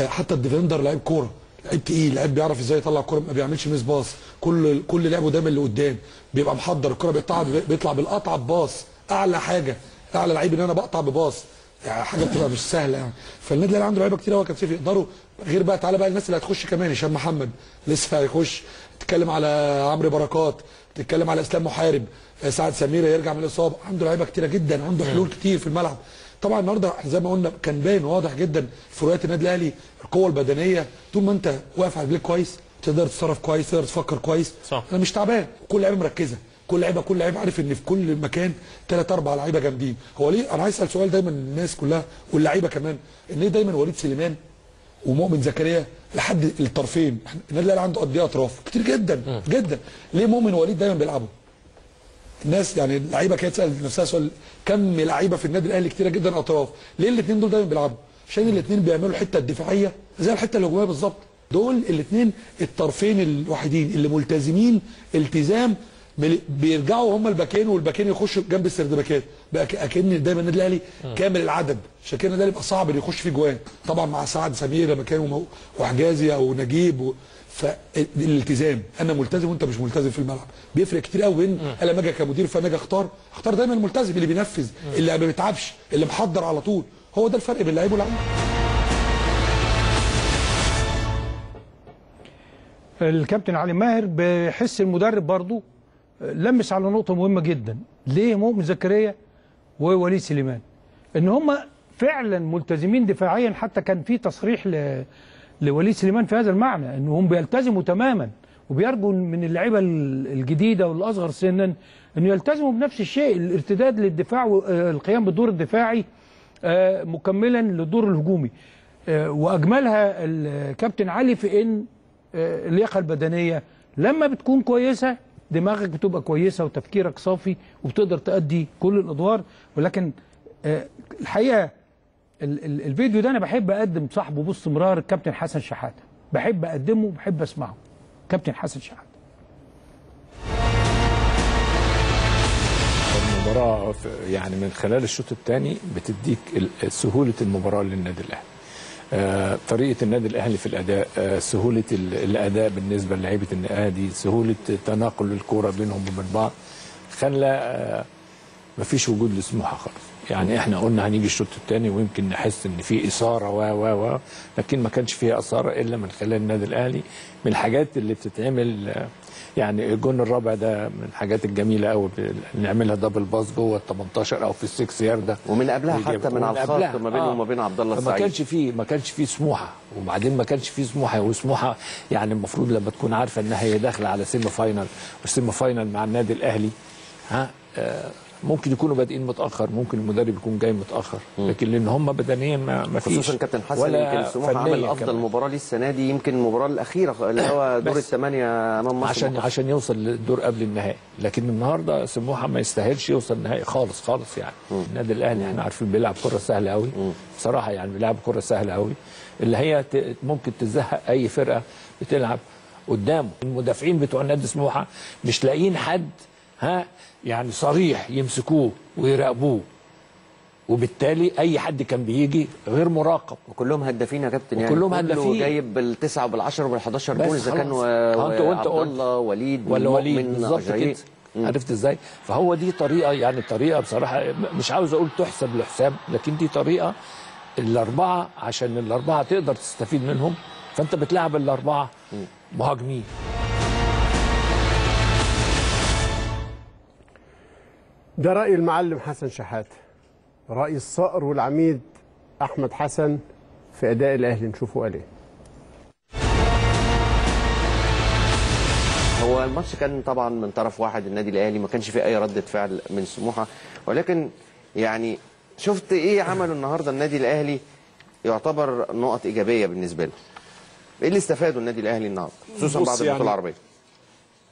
آه حتى الديفندر لعيب كوره، لعيب تقيل، لعيب بيعرف ازاي يطلع الكوره، ما بيعملش ميس باص، كل كل لعبه دايما اللي قدام بيبقى محضر الكوره، بيقطع بيطلع بالقطعه بباص، اعلى حاجه اعلى لعيب ان انا بقطع بباص، يعني حاجه بتبقى مش سهله يعني. فالنادي الاهلي عنده لعيبه كتير قوي كان يقدروا، غير بقى تعالى بقى الناس اللي هتخش كمان، هشام محمد لسه هيخش، تتكلم على عمرو بركات، تتكلم على اسلام محارب، سعد سميره يرجع من الاصابه، عنده لعيبه كتيره جدا، عنده حلول كتير في الملعب. طبعا النهارده زي ما قلنا كان باين واضح جدا فروقات النادي الاهلي، القوه البدنيه، طول ما انت واقف على رجليك كويس تقدر تتصرف كويس، تقدر تفكر كويس، صح. انا مش تعبان، كل لعيبه مركزه، كل لعيبه كل لعيب عارف ان في كل مكان ثلاث اربع لعيبه جامدين. هو ليه انا عايز اسال سؤال دايما الناس كلها واللعيبه كمان، ان ليه دايما وليد سليمان ومؤمن زكريا لحد الطرفين النادي الاهلي عنده قد ايه اطراف كتير جدا م. جدا، ليه مؤمن ووليد دايما بيلعبوا؟ الناس يعني اللعيبه كانت تسال نفسها سؤال، كم لعيبه في النادي الاهلي كتيره جدا اطراف، ليه الاثنين دول دايما بيلعبوا؟ عشان الاثنين بيعملوا الحته الدفاعيه زي الحته الهجوميه بالظبط، دول الاثنين الطرفين الوحيدين اللي ملتزمين التزام، بيرجعوا هم الباكين والباكين يخشوا جنب السردباكات، بقى اكن دايما النادي الاهلي كامل العدد، عشان كده النادي الاهلي بقى صعب اللي يخش في جوان، طبعا مع سعد سمير لما كانوا وحجازي او نجيب و... فالالتزام، انا ملتزم وانت مش ملتزم في الملعب، بيفرق كتير قوي بين انا لما اجي كمدير فانا اجي اختار، اختار دايما الملتزم اللي بينفذ، اللي ما بيتعبش، اللي محضر على طول، هو ده الفرق بين اللعيب واللعيب. الكابتن علي ماهر بحس المدرب برضه لمس على نقطه مهمه جدا ليه مؤمن زكريا ووليد سليمان، ان هم فعلا ملتزمين دفاعيا. حتى كان في تصريح ل... لوليد سليمان في هذا المعنى، انهم بيلتزموا تماما وبيرجوا من اللعيبه الجديده والاصغر سنا انه يلتزموا بنفس الشيء، الارتداد للدفاع والقيام بالدور الدفاعي مكملا للدور الهجومي. واجملها الكابتن علي في ان اللياقه البدنيه لما بتكون كويسه دماغك بتبقى كويسه وتفكيرك صافي وبتقدر تأدي كل الادوار. ولكن الحقيقه الفيديو ده انا بحب اقدم صاحبه باستمرار، الكابتن حسن شحاته، بحب اقدمه وبحب اسمعه. كابتن حسن شحاته: المباراه يعني من خلال الشوط الثاني بتديك سهوله المباراه للنادي الاهلي، آه، طريقه النادي الاهلي في الاداء، آه، سهوله الاداء بالنسبه للاعيبه النادي، سهوله تناقل الكوره بينهم وبين بعض، خلى آه، مفيش وجود لسموحه خالص. يعني احنا قلنا هنيجي الشوط الثاني ويمكن نحس ان في اثاره و و و لكن ما كانش فيها اثاره الا من خلال النادي الاهلي، من الحاجات اللي بتتعمل. يعني الجون الرابع ده من الحاجات الجميله قوي، نعملها دبل باص جوه ال تمنتاشر او في السكس يارده، ومن قبلها حتى من على الخط ما بينه وما بين عبد الله السعيد. ما كانش فيه ما كانش فيه سموحه، وبعدين ما كانش فيه سموحه، وسموحه يعني المفروض لما تكون عارفه انها هي داخله على سيمي فاينال، والسيمي فاينال مع النادي الاهلي ها آه ممكن يكونوا بادئين متاخر، ممكن المدرب يكون جاي متاخر، لكن لان هم بدنيا ما فيش. خصوصا كابتن حسن يمكن سموحه عمل افضل كمان مباراه ليه السنه دي، يمكن المباراه الاخيره اللي هو دور الثمانيه امام مصر، عشان مصر. عشان يوصل للدور قبل النهائي. لكن النهارده سموحه ما يستاهلش يوصل نهائي خالص خالص. يعني النادي الاهلي احنا عارفين بيلعب كره سهله قوي بصراحه، يعني بيلعب كره سهله قوي اللي هي ممكن تزهق اي فرقه بتلعب قدامه. المدافعين بتوع نادي سموحه مش لاقيين حد ها يعني صريح يمسكوه ويراقبوه، وبالتالي اي حد كان بيجي غير مراقب. وكلهم هدافين يا كابتن، يعني كلهم هدافين، جايب بالتسعه وبالعشره وبالحداشر جول اذا كان عبد الله وليد ولا وليد بالظبط كده. عرفت ازاي؟ فهو دي طريقه، يعني طريقه بصراحه مش عاوز اقول تحسب لحساب، لكن دي طريقه الاربعه، عشان الاربعه تقدر تستفيد منهم فانت بتلعب الاربعه مهاجمين. ده رأي المعلم حسن شحاته، رأي الصقر والعميد أحمد حسن في أداء الأهلي. نشوفه قال إيه. هو الماتش كان طبعا من طرف واحد النادي الأهلي، ما كانش فيه أي ردة فعل من سموحة، ولكن يعني شفت إيه عمله النهارده النادي الأهلي، يعتبر نقط إيجابية بالنسبة له. إيه اللي استفاده النادي الأهلي النهارده خصوصا بعد البطولة يعني العربية؟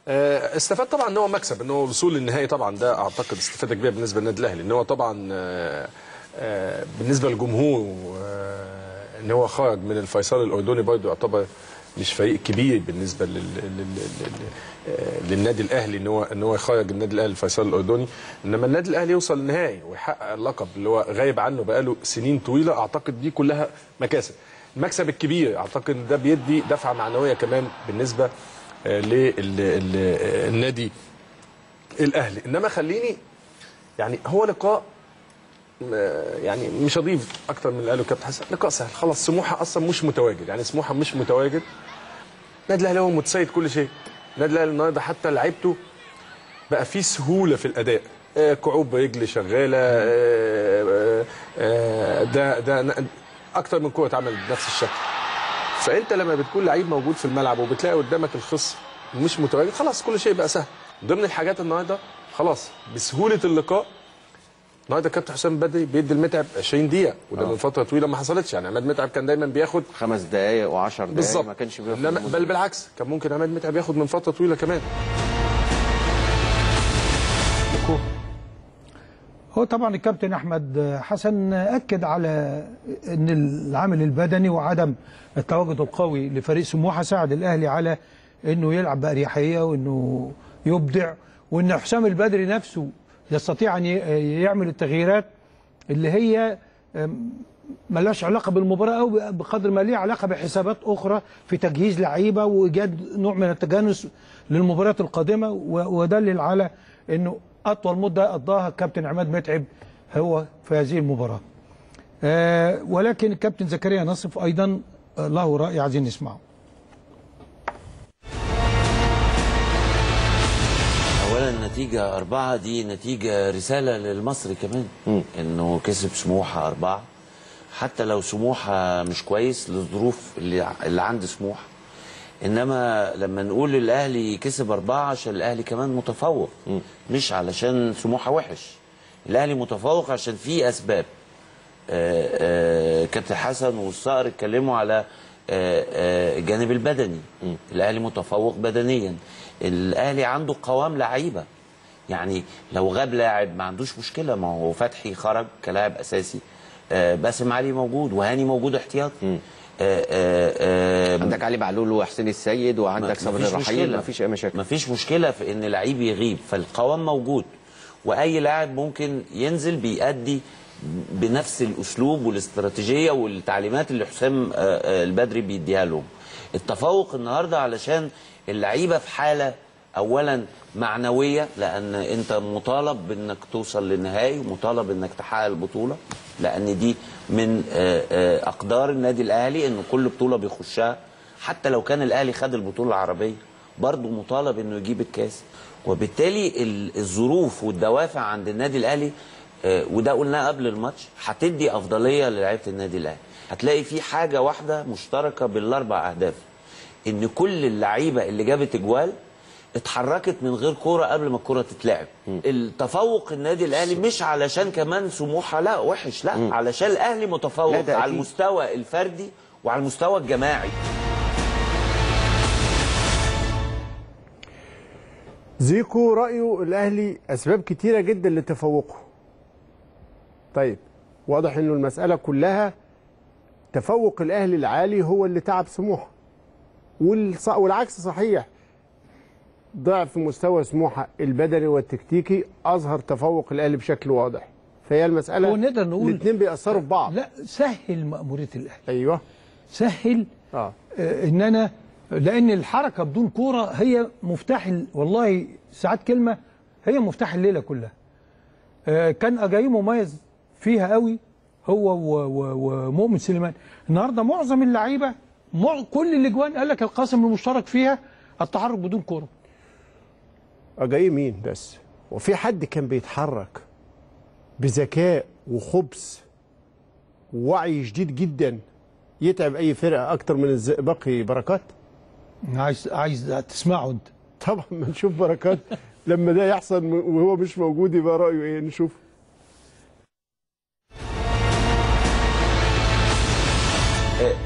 استفاد طبعا ان هو مكسب، ان هو الوصول للنهائي طبعا ده اعتقد استفاده كبيره بالنسبه للنادي الاهلي، ان هو طبعا بالنسبه للجمهور ان هو خرج من الفيصل الاردني برضه يعتبر مش فريق كبير بالنسبه لل... للنادي الاهلي، ان هو ان هو يخرج النادي الاهلي الفيصل الاردني، انما النادي الاهلي يوصل للنهائي ويحقق اللقب اللي هو غايب عنه بقاله سنين طويله، اعتقد دي كلها مكاسب. المكسب الكبير اعتقد ده بيدي دفعه معنويه كمان بالنسبه للنادي الاهلي. انما خليني يعني هو لقاء يعني مش هضيف اكتر من اللي قاله كابتن حسن، لقاء سهل خلاص. سموحه اصلا مش متواجد، يعني سموحه مش متواجد، النادي الاهلي هو متسيد كل شيء. النادي الاهلي النهارده حتى لعيبته بقى فيه سهوله في الاداء، كعوب رجل شغاله، ده ده اكتر من كوره اتعملت بنفس الشكل. فانت لما بتكون لعيب موجود في الملعب وبتلاقي قدامك الخصم مش متواجد، خلاص كل شيء بقى سهل. ضمن الحاجات النهارده خلاص بسهوله اللقاء، النهارده كابتن حسام البدري بيدي المتعب عشرين دقيقه، وده آه. من فتره طويله ما حصلتش. يعني عماد متعب كان دايما بياخد خمس دقائق وعشر دقائق بالظبط، ما كانش بياخد، بل بالعكس كان ممكن عماد متعب ياخد من فتره طويله كمان. هو طبعا الكابتن احمد حسن اكد على ان العامل البدني وعدم التواجد القوي لفريق سموحه ساعد الاهلي على انه يلعب باريحيه وانه يبدع، وان حسام البدري نفسه يستطيع ان يعمل التغييرات اللي هي ملهاش علاقه بالمباراه او بقدر ما ليها علاقه بحسابات اخرى في تجهيز لعيبه وايجاد نوع من التجانس للمباريات القادمه. ودلل على انه أطول مدة قضاها الكابتن عماد متعب هو في هذه المباراة. أه ولكن الكابتن زكريا ناصف أيضا له رأي عايزين نسمعه. اولا النتيجه اربعه دي نتيجه رساله للمصري كمان م. انه كسب سموحه اربعه، حتى لو سموحه مش كويس للظروف اللي اللي عند سموحه. انما لما نقول الاهلي كسب اربعه عشان الاهلي كمان متفوق، م. مش علشان سموحه وحش. الاهلي متفوق عشان في اسباب. كابتن حسن والصقر اتكلموا على الجانب البدني. م. الاهلي متفوق بدنيا، الاهلي عنده قوام لعيبه، يعني لو غاب لاعب ما عندوش مشكله، ما هو فتحي خرج كلاعب اساسي، باسم علي موجود وهاني موجود احتياطي، عندك علي معلول وحسين السيد وعندك صبري الرحيل، مفيش اي مشاكل، مفيش مشكله في ان لعيب يغيب، فالقوام موجود واي لاعب ممكن ينزل بيأدي بنفس الاسلوب والاستراتيجيه والتعليمات اللي حسام البدري بيديها لهم. التفوق النهارده علشان اللعيبه في حاله اولا معنويه، لان انت مطالب بانك توصل للنهائي ومطالب انك تحقق البطوله، لان دي من اقدار النادي الاهلي انه كل بطوله بيخشها، حتى لو كان الاهلي خد البطوله العربيه برضه مطالب انه يجيب الكاس. وبالتالي الظروف والدوافع عند النادي الاهلي، وده قلناه قبل الماتش، هتدي افضليه للاعيبه النادي الاهلي. هتلاقي في حاجه واحده مشتركه بالاربع اهداف، ان كل اللعيبه اللي جابت اجوال اتحركت من غير كوره قبل ما الكوره تتلعب. التفوق النادي الاهلي مش علشان كمان سموحه لا وحش، لا م. علشان الاهلي متفوق على المستوى الفردي وعلى المستوى الجماعي. زيكو رايه الاهلي اسباب كتيره جدا لتفوقه. طيب واضح انه المساله كلها تفوق الاهلي العالي هو اللي تعب سموحه، والعكس صحيح، ضعف مستوى سموحه البدني والتكتيكي اظهر تفوق الاهلي بشكل واضح. فهي المساله ونقدر نقول الاثنين بيأثروا في بعض. لا سهل مأمورية الاهلي، ايوه سهل آه. آه ان انا لان الحركه بدون كوره هي مفتاح، والله ساعات كلمه هي مفتاح الليله كلها. آه كان أجايي مميز فيها قوي هو ومؤمن سليمان. النهارده معظم اللعيبه كل الاجوان قال لك القاسم المشترك فيها التحرك بدون كوره. أجايي مين بس؟ وفي حد كان بيتحرك بذكاء وخبث ووعي شديد جدا يتعب أي فرقة أكتر من باقي بركات؟ عايز عايز تسمعه أنت. طبعا ما نشوف بركات لما ده يحصل وهو مش موجود يبقى رأيه إيه، نشوف.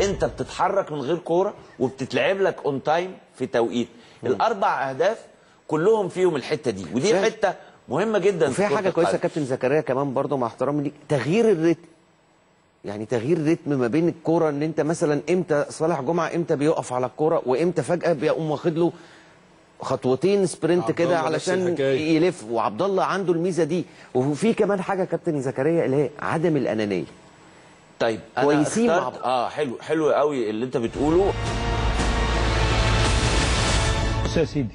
أنت بتتحرك من غير كورة وبتتلعب لك أون تايم في توقيت. الأربع أهداف كلهم فيهم الحته دي، ودي شايف. حته مهمه جدا. وفي حاجه كويسه كابتن زكريا كمان برضه، مع احترامي ليك، تغيير الريتم. يعني تغيير الريتم ما بين الكوره، ان انت مثلا امتى صالح جمعه امتى بيقف على الكوره وامتى فجاه بيقوم واخد له خطوتين سبرنت كده علشان يلف، وعبد الله عنده الميزه دي. وفي كمان حاجه كابتن زكريا اللي هي عدم الانانيه. طيب انا اخترت اه حلو حلو قوي اللي انت بتقوله. بص يا سيدي،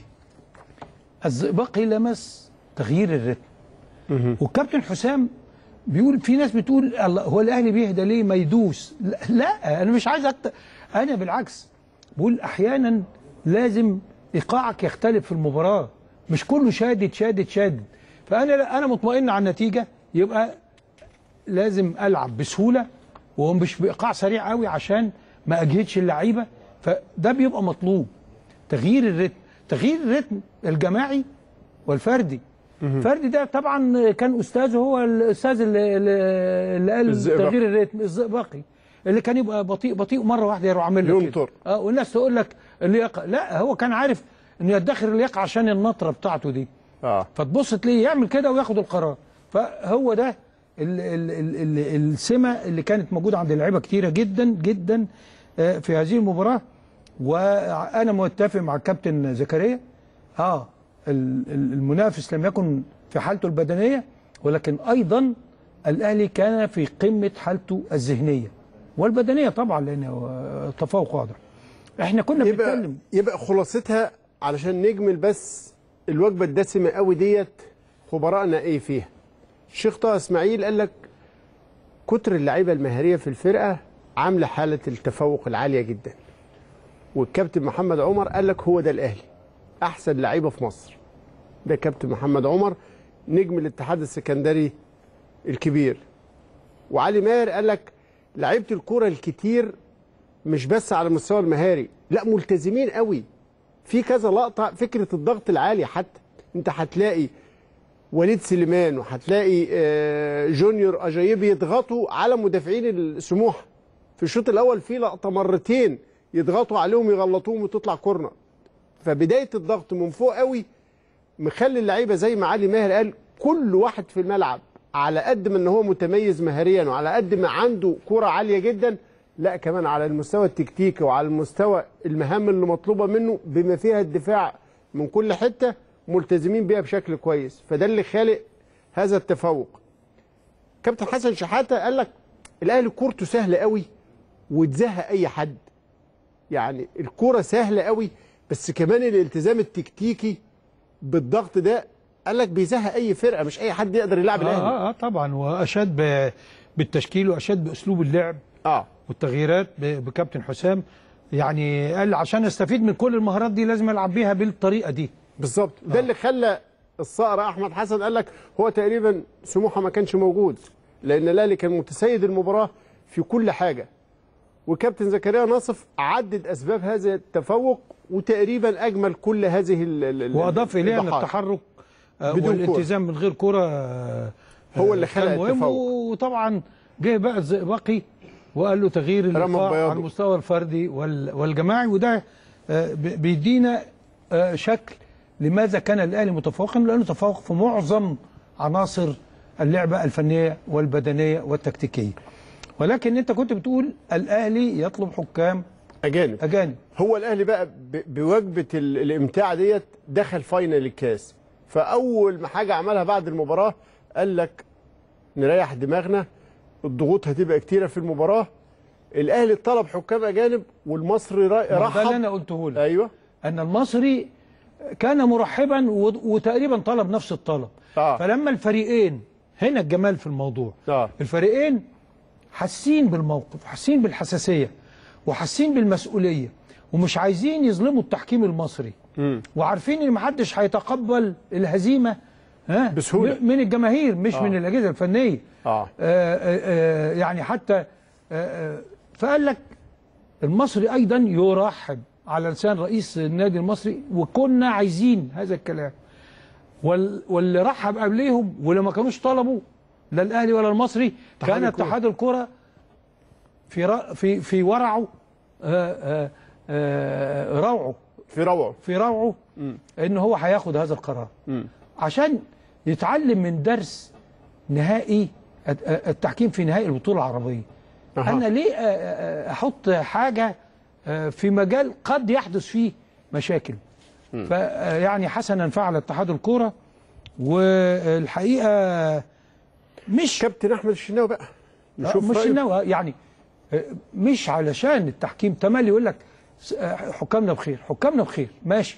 الزئبقي لمس تغيير الرتم، والكابتن حسام بيقول في ناس بتقول هو الاهلي بيهدى ليه ما يدوس، لا انا مش عايز أكتر. انا بالعكس بقول احيانا لازم ايقاعك يختلف في المباراه، مش كله شادد شادد شادد. فانا انا مطمئن على النتيجه، يبقى لازم العب بسهوله ومش بايقاع سريع قوي عشان ما اجهدش اللعيبه. فده بيبقى مطلوب، تغيير الرتم، تغيير الرتم الجماعي والفردي. الفردي ده طبعا كان استاذه هو الاستاذ اللي, اللي قال تغيير الرتم الزئبقي، اللي كان يبقى بطيء بطيء مره واحده يروح عامل له ينطر، اه والناس تقول لك اللياقه، لا هو كان عارف انه يدخر اللياقه عشان النطره بتاعته دي. اه فتبص تلاقيه يعمل كده وياخد القرار. فهو ده ال ال ال ال السمه اللي كانت موجوده عند لعيبه كتيره جدا جدا في هذه المباراه. وانا متفق مع الكابتن زكريا، اه المنافس لم يكن في حالته البدنيه، ولكن ايضا الاهلي كان في قمه حالته الذهنيه والبدنيه طبعا، لانه تفوق واضح. احنا كنا بنتكلم، يبقى خلاصتها علشان نجمل بس الوجبه الدسمه قوي ديت، خبرائنا ايه فيها؟ الشيخ طه اسماعيل قال لك كتر اللعيبه المهاريه في الفرقه عامله حاله التفوق العاليه جدا. والكابتن محمد عمر قال لك هو ده الاهلي، احسن لعيبه في مصر. ده كابتن محمد عمر نجم الاتحاد السكندري الكبير. وعلي ماهر قال لك لعيبه الكوره الكتير مش بس على المستوى المهاري، لا ملتزمين قوي في كذا لقطه. فكره الضغط العالي حتى انت هتلاقي وليد سليمان وهتلاقي جونيور أجايي بيضغطوا على مدافعين سموحه. في الشوط الاول في لقطه مرتين يضغطوا عليهم يغلطوهم وتطلع كورنر. فبدايه الضغط من فوق قوي مخلي اللعيبه زي ما علي ماهر قال كل واحد في الملعب على قد ما ان هو متميز مهاريا وعلى قد ما عنده كرة عاليه جدا، لا كمان على المستوى التكتيكي وعلى المستوى المهام اللي مطلوبه منه بما فيها الدفاع من كل حته ملتزمين بيها بشكل كويس. فده اللي خالق هذا التفوق. كابتن حسن شحاته قال لك الاهلي كورته سهله قوي وتزهق اي حد. يعني الكوره سهله قوي بس كمان الالتزام التكتيكي بالضغط ده قال لك بيزهق اي فرقه، مش اي حد يقدر يلعب الاهلي. اه اه طبعا، واشاد بالتشكيل واشاد باسلوب اللعب اه والتغييرات بكابتن حسام. يعني قال عشان استفيد من كل المهارات دي لازم العب بيها بالطريقه دي بالظبط. ده آه. اللي خلى الصقر احمد حسن قال لك هو تقريبا سموحه ما كانش موجود لان الاهلي كان متسيد المباراه في كل حاجه. وكابتن زكريا ناصف عدد اسباب هذا التفوق وتقريبا اجمل كل هذه ال واضاف اليها التحرك والالتزام من غير كرة هو اللي خلق التفوق. وطبعا جه بقى الزئبقي وقال له تغيير الايقاع على المستوى الفردي والجماعي، وده بيدينا شكل لماذا كان الاهلي متفوقا، لانه تفوق في معظم عناصر اللعبه الفنيه والبدنيه والتكتيكيه. ولكن انت كنت بتقول الاهلي يطلب حكام اجانب اجانب. هو الاهلي بقى بوجبه الامتاع ديت دخل فاينل الكاس، فاول ما حاجه عملها بعد المباراه قال لك نريح دماغنا، الضغوط هتبقى كتيره في المباراه. الاهلي طلب حكام اجانب والمصري رحب. ده اللي انا قلته لك، ايوه، ان المصري كان مرحبا وتقريبا طلب نفس الطلب. آه. فلما الفريقين، هنا الجمال في الموضوع، آه. الفريقين حاسين بالموقف، حاسين بالحساسيه وحاسين بالمسؤوليه ومش عايزين يظلموا التحكيم المصري، م. وعارفين ان محدش هيتقبل الهزيمه ها بسهوله من الجماهير، مش آه. من الاجهزه الفنيه. آه. آآ آآ يعني حتى فقال لك المصري ايضا يرحب على لسان رئيس النادي المصري، وكنا عايزين هذا الكلام. واللي رحب قبليهم واللي ما كانوش طلبوا لا الاهلي ولا المصري كان اتحاد الكره في في في ورعه آآ آآ روعه في روعه في روعه م. ان هو هياخد هذا القرار م. عشان يتعلم من درس نهائي التحكيم في نهائي البطوله العربيه. أه. انا ليه احط حاجه في مجال قد يحدث فيه مشاكل؟ فيعني حسنا فعل اتحاد الكوره. والحقيقه مش كابتن احمد الشناوي بقى نشوف مش الشناوي، يعني مش علشان التحكيم تملي يقول لك حكامنا بخير حكامنا بخير ماشي،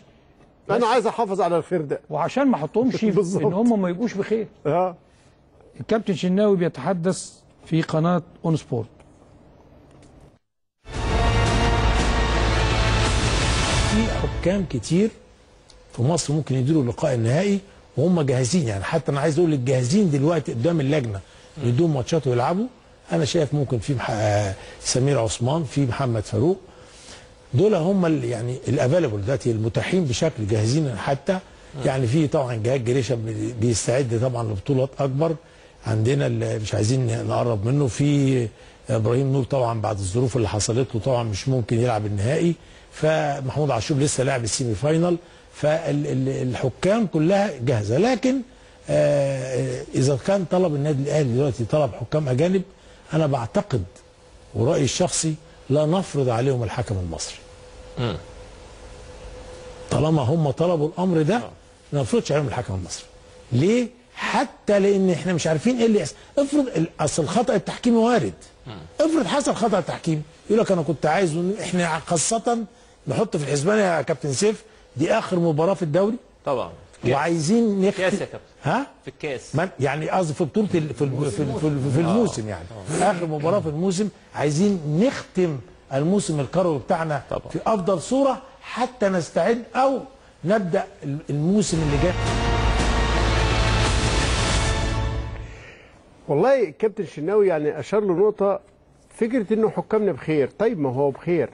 انا عايز احافظ على الخير ده وعشان ما احطهمش ان هم ما يبقوش بخير. اه الكابتن شناوي بيتحدث في قناه اون سبورت. في حكام كتير في مصر ممكن يديروا اللقاء النهائي وهم جاهزين، يعني حتى انا عايز اقول الجاهزين دلوقتي قدام اللجنه يدوا ماتشات ويلعبوا. انا شايف ممكن في سمير عثمان، في محمد فاروق، دول هم يعني الافيلبل دلوقتي المتاحين بشكل جاهزين. حتى يعني في طبعا جهاد جريشه بيستعد طبعا لبطولات اكبر، عندنا اللي مش عايزين نقرب منه في ابراهيم نور طبعا بعد الظروف اللي حصلت له طبعا مش ممكن يلعب النهائي، فمحمود عاشور لسه لاعب السيمي فاينال. فالحكام كلها جاهزه، لكن اذا كان طلب النادي الاهلي دلوقتي طلب حكام اجانب انا بعتقد ورايي الشخصي لا نفرض عليهم الحكم المصري. امم طالما هم طلبوا الامر ده ما نفرضش عليهم الحكم المصري. ليه؟ حتى لان احنا مش عارفين ايه اللي يحصل. افرض اصل الخطا التحكيمي وارد. مم. افرض حصل خطا تحكيمي يقول لك انا كنت عايز احنا خاصه نحط في الحسبان يا كابتن سيف دي اخر مباراه في الدوري طبعا وعايزين نختم في الكاس يا كابتن، ها؟ في الكاس يعني قصدي في بطوله في في, في, في الموسم، يعني اخر مباراه في الموسم عايزين نختم الموسم الكروي بتاعنا طبعا في افضل صوره حتى نستعد او نبدا الموسم اللي جاي. والله كابتن الشناوي يعني اشار له نقطه، فكره انه حكامنا بخير. طيب ما هو بخير،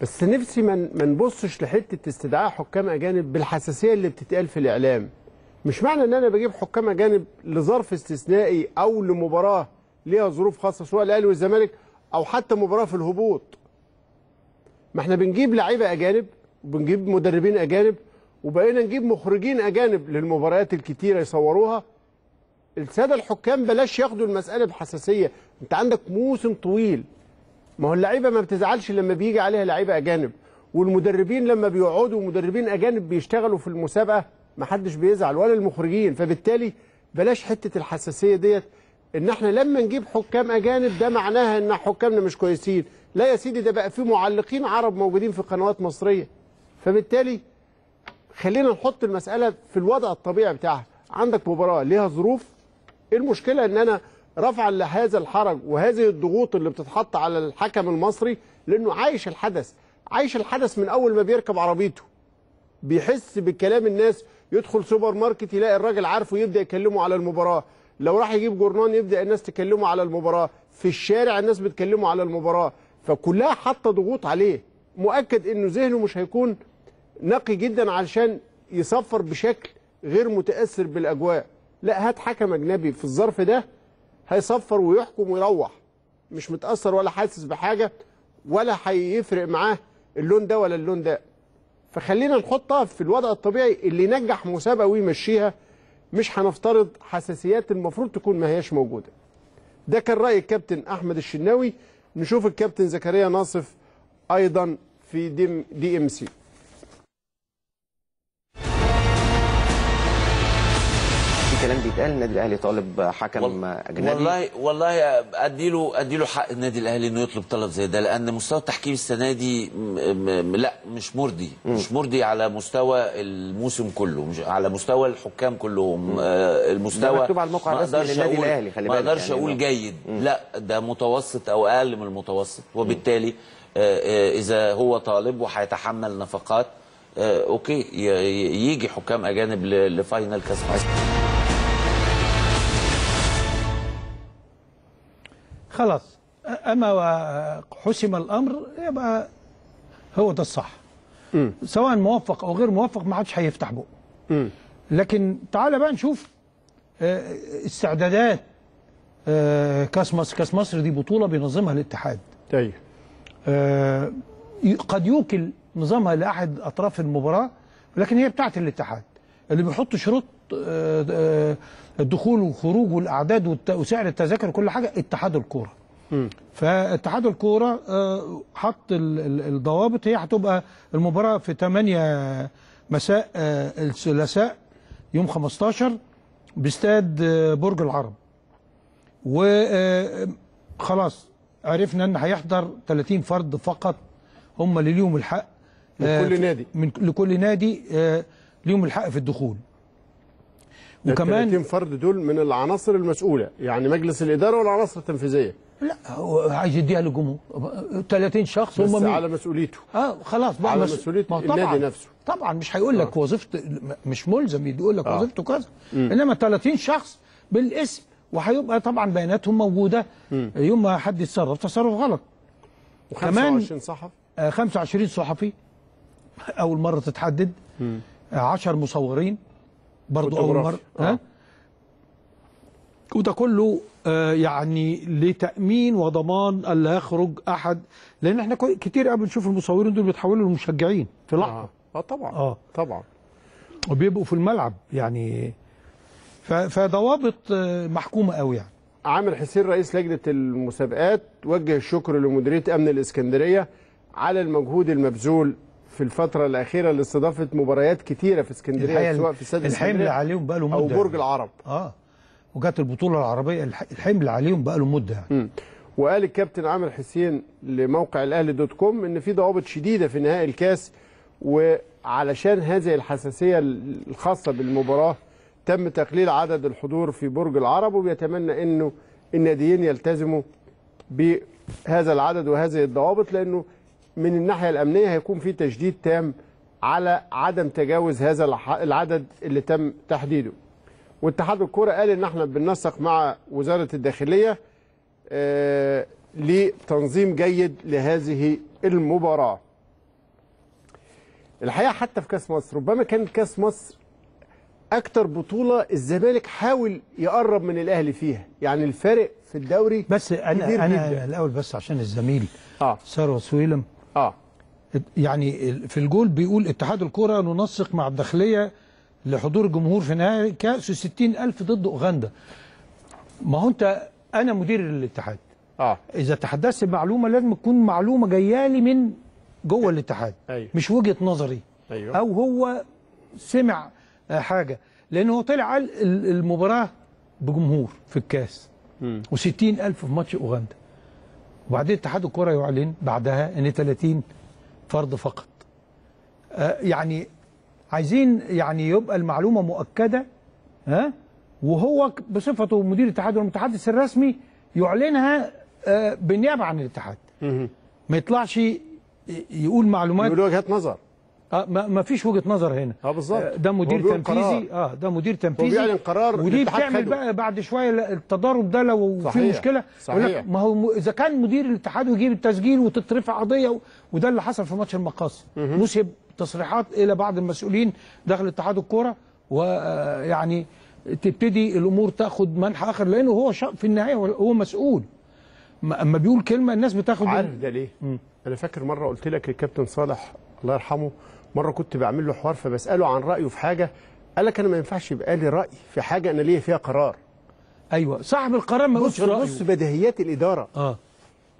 بس نفسي ما نبصش لحته استدعاء حكام اجانب بالحساسيه اللي بتتقال في الاعلام. مش معنى ان انا بجيب حكام اجانب لظرف استثنائي او لمباراه ليها ظروف خاصه سواء الاهلي والزمالك او حتى مباراه في الهبوط. ما احنا بنجيب لعيبه اجانب وبنجيب مدربين اجانب وبقينا نجيب مخرجين اجانب للمباريات الكتيره يصوروها. الساده الحكام بلاش ياخدوا المساله بحساسيه، انت عندك موسم طويل. ما هو اللعيبه ما بتزعلش لما بيجي عليها لعيبه اجانب، والمدربين لما بيقعدوا مدربين اجانب بيشتغلوا في المسابقه ما حدش بيزعل ولا المخرجين، فبالتالي بلاش حته الحساسيه ديت ان احنا لما نجيب حكام اجانب ده معناها ان حكامنا مش كويسين. لا يا سيدي، ده بقى في معلقين عرب موجودين في قنوات مصريه، فبالتالي خلينا نحط المساله في الوضع الطبيعي بتاعها. عندك مباراه ليها ظروف، ايه المشكله ان انا رفعا لهذا الحرج وهذه الضغوط اللي بتتحط على الحكم المصري لانه عايش الحدث، عايش الحدث من اول ما بيركب عربيته بيحس بكلام الناس، يدخل سوبر ماركت يلاقي الراجل عارفه يبدا يكلمه على المباراه، لو راح يجيب جورنان يبدا الناس تكلمه على المباراه، في الشارع الناس بتكلمه على المباراه، فكلها حاطه ضغوط عليه. مؤكد انه ذهنه مش هيكون نقي جدا علشان يصفر بشكل غير متاثر بالاجواء. لا، هات حكم اجنبي في الظرف ده هيصفر ويحكم ويروح، مش متاثر ولا حاسس بحاجه ولا هيفرق معاه اللون ده ولا اللون ده. فخلينا نحطها في الوضع الطبيعي اللي ينجح مسابقه ويمشيها، مش هنفترض حساسيات المفروض تكون ما هياش موجوده. ده كان راي الكابتن احمد الشناوي. نشوف الكابتن زكريا ناصف ايضا في دي, دي ام سي. كلام بيتقال النادي الاهلي طالب حكم اجنبي. والله والله اديله اديله حق النادي الاهلي انه يطلب طلب زي ده، لان مستوى التحكيم السنه دي لا مش مرضي، مش مرضي على مستوى الموسم كله، مش على مستوى الحكام كلهم. آه المستوى مكتوب على الموقع الرسمي للنادي الاهلي، خلي بالك ما اقدرش يعني اقول جيد، لا ده متوسط او اقل من المتوسط، وبالتالي آه آه اذا هو طالب وهيتحمل نفقات آه اوكي يجي حكام اجانب لفاينل كاس مصر. خلاص، أما وحسم الأمر يبقى هو ده الصح. م. سواء موفق أو غير موفق ما عادش هيفتح بقه. لكن تعالى بقى نشوف استعدادات كاس مصر. كاس مصر دي بطولة بينظمها الاتحاد. طيب. قد يوكل نظامها لأحد أطراف المباراة، لكن هي بتاعت الاتحاد اللي بيحط شروط الدخول والخروج والاعداد وسعر التذاكر وكل حاجه اتحاد الكوره. فاتحاد الكوره حط الضوابط، هي هتبقى المباراه في ثمانية مساء الثلاثاء يوم خمستاشر باستاد برج العرب. وخلاص عرفنا ان هيحضر ثلاثين فرد فقط هم اللي ليهم الحق من كل نادي، من لكل نادي ليهم الحق في الدخول. وكمان ثلاثين فرد دول من العناصر المسؤوله، يعني مجلس الاداره والعناصر التنفيذيه. لا، عايز يديها للجمهور. ثلاثين شخص هم بس على مسؤوليته. اه خلاص بقى على مسؤوليه النادي نفسه. طبعا مش هيقول لك آه. وظيفته، مش ملزم يقول لك آه. وظيفته كذا، انما ثلاثين شخص بالاسم، وهيبقى طبعا بياناتهم موجوده م. يوم ما حد يتصرف تصرف غلط. وخمسة وعشرين صحفي آه خمسة وعشرين صحفي اول مره تتحدد، عشرة مصورين برضو اول مره آه. وده كله آه يعني لتامين وضمان الا يخرج احد، لان احنا كتير قبل نشوف المصورين دول بيتحولوا للمشجعين في لحظه. اه, آه طبعا اه طبعا وبيبقوا في الملعب يعني، فضوابط آه محكومه قوي يعني. عامر حسين رئيس لجنه المسابقات وجه الشكر لمديريه امن الاسكندريه على المجهود المبذول في الفترة الأخيرة لاستضافة مباريات كتيرة في اسكندرية، سواء في استاد الحمل عليهم بقى له مدة أو برج العرب. اه وجات البطولة العربية الحمل عليهم بقى له مدة يعني. وقال الكابتن عامر حسين لموقع الأهلي دوت كوم إن في ضوابط شديدة في نهائي الكاس، وعلشان هذه الحساسية الخاصة بالمباراة تم تقليل عدد الحضور في برج العرب، وبيتمنى إنه الناديين يلتزموا بهذا العدد وهذه الضوابط، لأنه من الناحية الأمنية هيكون في تشديد تام على عدم تجاوز هذا العدد اللي تم تحديده. واتحاد الكوره قال ان احنا بننسق مع وزاره الداخليه لتنظيم جيد لهذه المباراه. الحقيقه حتى في كاس مصر ربما كان كاس مصر اكتر بطوله الزمالك حاول يقرب من الاهلي فيها، يعني الفارق في الدوري بس انا كبير انا جداً. الاول بس عشان الزميل اه ثروت سويلم اه يعني في الجول بيقول اتحاد الكوره ننسق مع الداخليه لحضور جمهور في نهائي كاس ستين ألف ضد اوغندا. ما هو انت انا مدير الاتحاد اه اذا تحدثت بمعلومه لازم تكون معلومه جايه لي من جوه الاتحاد، أيوه. مش وجهه نظري، أيوه. او هو سمع حاجه، لان هو طلع قال المباراه بجمهور في الكاس وستين ألف في ماتش اوغندا، وبعدين اتحاد الكوره يعلن بعدها ان ثلاثين فرد فقط. آه يعني عايزين يعني يبقى المعلومه مؤكده، ها، وهو بصفته مدير الاتحاد والمتحدث الرسمي يعلنها آه بالنيابه عن الاتحاد. ما يطلعش يقول معلومات، يقول وجهات نظر. اه ما فيش وجهه نظر هنا. اه بالظبط. ده مدير تنفيذي، اه ده مدير تنفيذي وبيعلن قرار، ودي بتعمل بقى بعد شويه التضارب ده لو في مشكله. صحيح. ما هو اذا كان مدير الاتحاد ويجيب التسجيل وتترفع قضيه، وده اللي حصل في ماتش المقاصه. نسب تصريحات الى بعض المسؤولين داخل اتحاد الكوره، ويعني تبتدي الامور تاخد منحى اخر، لانه هو في النهايه هو مسؤول. اما بيقول كلمه الناس بتاخد. عارف ده ليه؟ م. انا فاكر مره قلت لك الكابتن صالح الله يرحمه، مره كنت بعمل له حوار فبساله عن رايه في حاجه، قال لك انا ما ينفعش يبقى لي راي في حاجه انا ليا فيها قرار. ايوه، صاحب القرار ما يقولش رايه. بص بديهيات الاداره. اه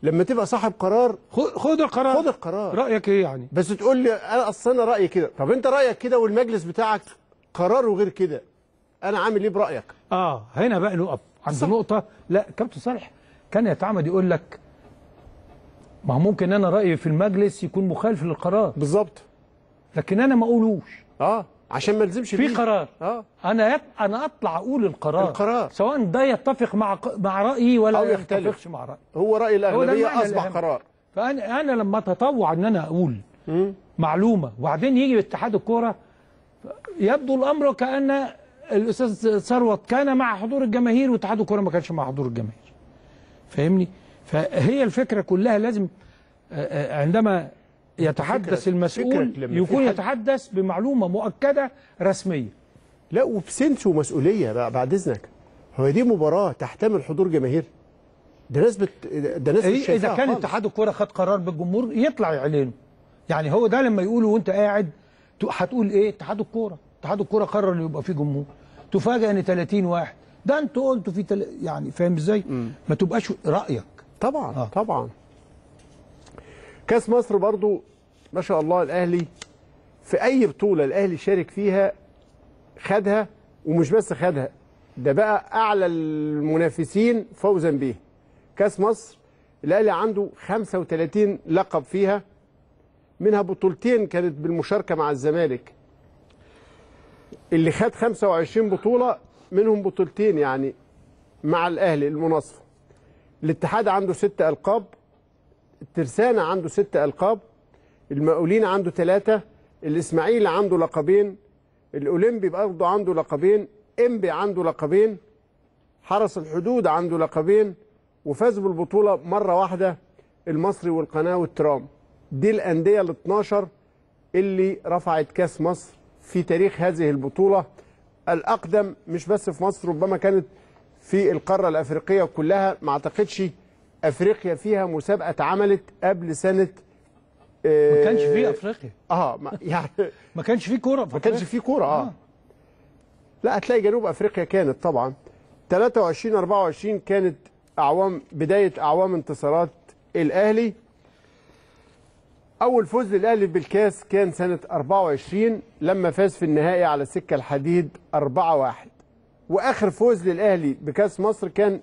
لما تبقى صاحب قرار خد القرار، خد القرار رايك ايه يعني، بس تقول لي انا اصل انا رايي كده. طب انت رايك كده والمجلس بتاعك قراره غير كده، انا عامل ايه برايك؟ اه هنا بقى نقف عند نقطه. لا كابتن صالح كان يتعمد يقول لك ما هو ممكن انا رايي في المجلس يكون مخالف للقرار. بالظبط. لكن انا ما اقولوش. اه عشان ما الزمش في قرار. اه انا يب... انا اطلع اقول القرار. القرار. سواء ده يتفق مع مع رايي ولا ما يتفقش مع رايي. هو راي الاغلبيه اصبح قرار. فانا انا لما اتطوع ان انا اقول مم. معلومه، وبعدين يجي اتحاد الكوره يبدو الامر كان الاستاذ ثروت كان مع حضور الجماهير واتحاد الكوره ما كانش مع حضور الجماهير. فاهمني؟ فهي الفكره كلها لازم عندما يتحدث المسؤول يكون يتحدث بمعلومه مؤكده رسميه. لا وبسنس ومسؤوليه بعد اذنك. هو دي مباراه تحتمل حضور جماهير؟ ده ناس بت... ده ناس مش شايفاها. اذا كان اتحاد الكوره خد قرار بالجمهور يطلع يعلنه. يعني هو ده لما يقولوا وانت قاعد هتقول ايه؟ اتحاد الكوره، اتحاد الكوره قرر ان يبقى فيه جمهور. تفاجئ ان ثلاثين واحد، ده انتوا قلتوا في تل... يعني فاهم ازاي؟ ما تبقاش رايك. طبعا آه. طبعا. كاس مصر برضو ما شاء الله الاهلي في اي بطوله الاهلي شارك فيها خدها، ومش بس خدها، ده بقى اعلى المنافسين فوزا بيه. كاس مصر الاهلي عنده خمسة وثلاثين لقب فيها، منها بطولتين كانت بالمشاركه مع الزمالك اللي خد خمسة وعشرين بطوله، منهم بطولتين يعني مع الاهلي المناصفه. الاتحاد عنده ست ألقاب، الترسانة عنده ست ألقاب، المقاولين عنده ثلاثة، الاسماعيلي عنده لقبين، الأولمبي برضه عنده لقبين، إنبي عنده لقبين، حرس الحدود عنده لقبين، وفاز بالبطولة مرة واحدة المصري والقناة والترام. دي الأندية ال اتناشر اللي رفعت كأس مصر في تاريخ هذه البطولة الأقدم، مش بس في مصر، ربما كانت في القارة الأفريقية كلها. ما أعتقدش أفريقيا فيها مسابقة اتعملت قبل سنة آه ما كانش في أفريقيا اه ما يعني ما كانش في كورة، ما كانش في كورة اه, آه. لا هتلاقي جنوب أفريقيا كانت طبعا ثلاثة وعشرين أربعة وعشرين كانت أعوام بداية أعوام انتصارات الأهلي. أول فوز للأهلي بالكاس كان سنة أربعة وعشرين لما فاز في النهائي على سكة الحديد أربعة واحد، واخر فوز للاهلي بكاس مصر كان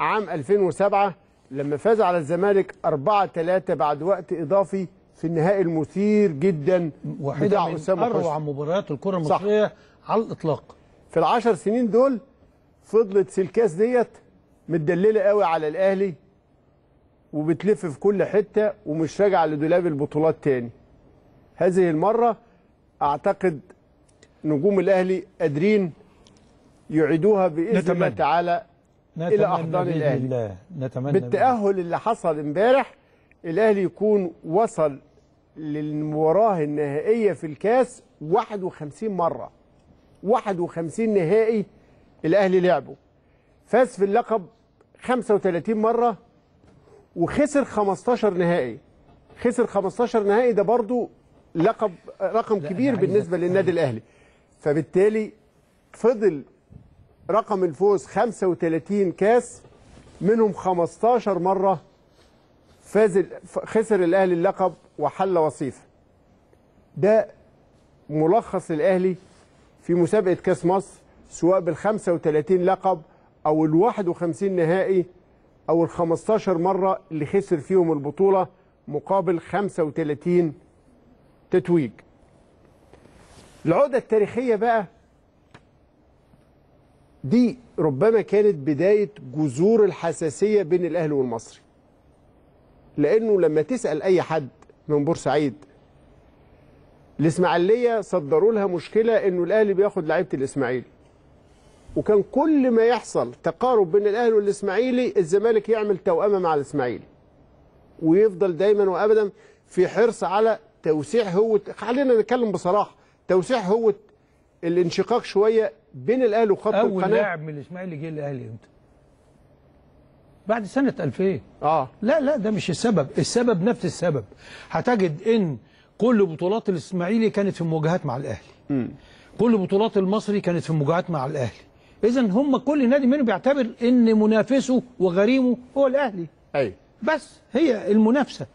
عام ألفين وسبعة لما فاز على الزمالك أربعة ثلاثة بعد وقت اضافي في النهائي المثير جدا بتاع حسام غالي. اروع مباريات الكره المصريه، صح، على الاطلاق. في العشر سنين دول فضلت سلكاس ديت متدلله قوي على الاهلي وبتلف في كل حته ومش راجعه لدولاب البطولات تاني. هذه المره اعتقد نجوم الاهلي قادرين يعيدوها باذن الله تعالى الى احضان الاهلي. نتمنى بالتاهل اللي حصل امبارح الاهلي يكون وصل للمباراه النهائيه في الكاس واحد وخمسين مره، واحد وخمسين نهائي الاهلي لعبه، فاز في اللقب خمسة وثلاثين مره وخسر خمستاشر نهائي. خسر خمستاشر نهائي ده برضه لقب رقم كبير بالنسبه للنادي الاهلي، فبالتالي فضل رقم الفوز خمسة وثلاثين كاس، منهم خمستاشر مره فاز خسر الاهلي اللقب وحل وصيفه. ده ملخص الاهلي في مسابقه كاس مصر، سواء بال خمسة وثلاثين لقب او ال واحد وخمسين نهائي او ال خمستاشر مره اللي خسر فيهم البطوله مقابل خمسة وثلاثين تتويج. العقدة التاريخية بقى دي ربما كانت بداية جذور الحساسية بين الأهلي والمصري، لأنه لما تسأل أي حد من بورسعيد، الإسماعيلية صدروا لها مشكلة إنه الأهلي بياخد لعيبة الإسماعيلي، وكان كل ما يحصل تقارب بين الأهلي والإسماعيلي الزمالك يعمل توأمة مع الإسماعيلي، ويفضل دايما وأبدا في حرص على توسيع هوة، خلينا نتكلم بصراحه، توسيع هوة الانشقاق شويه بين الاهلي وخط القناه. اول لاعب من الاسماعيلي جه الاهلي امتى؟ بعد سنه ألفين. اه لا لا ده مش السبب، السبب نفس السبب. هتجد ان كل بطولات الاسماعيلي كانت في مواجهات مع الاهلي. م. كل بطولات المصري كانت في مواجهات مع الاهلي. اذا هم كل نادي منهم بيعتبر ان منافسه وغريمه هو الاهلي. ايوه. بس هي المنافسه.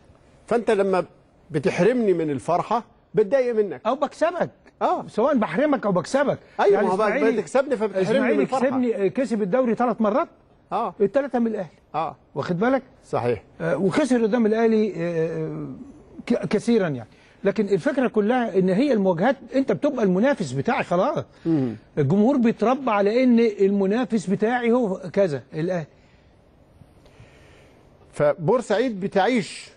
فانت لما بتحرمني من الفرحه بتضايق منك او بكسبك، اه سواء بحرمك او بكسبك. ايوه ما هو بتكسبني فبتحرمني من الفرحه. كسبني كسب الدوري ثلاث مرات، اه الثلاثه من الاهلي، اه واخد بالك؟ صحيح. آه وخسر قدام الاهلي آه كثيرا يعني، لكن الفكره كلها ان هي المواجهات انت بتبقى المنافس بتاعي خلاص. مم. الجمهور بيتربى على ان المنافس بتاعي هو كذا الاهلي. فبورسعيد بتعيش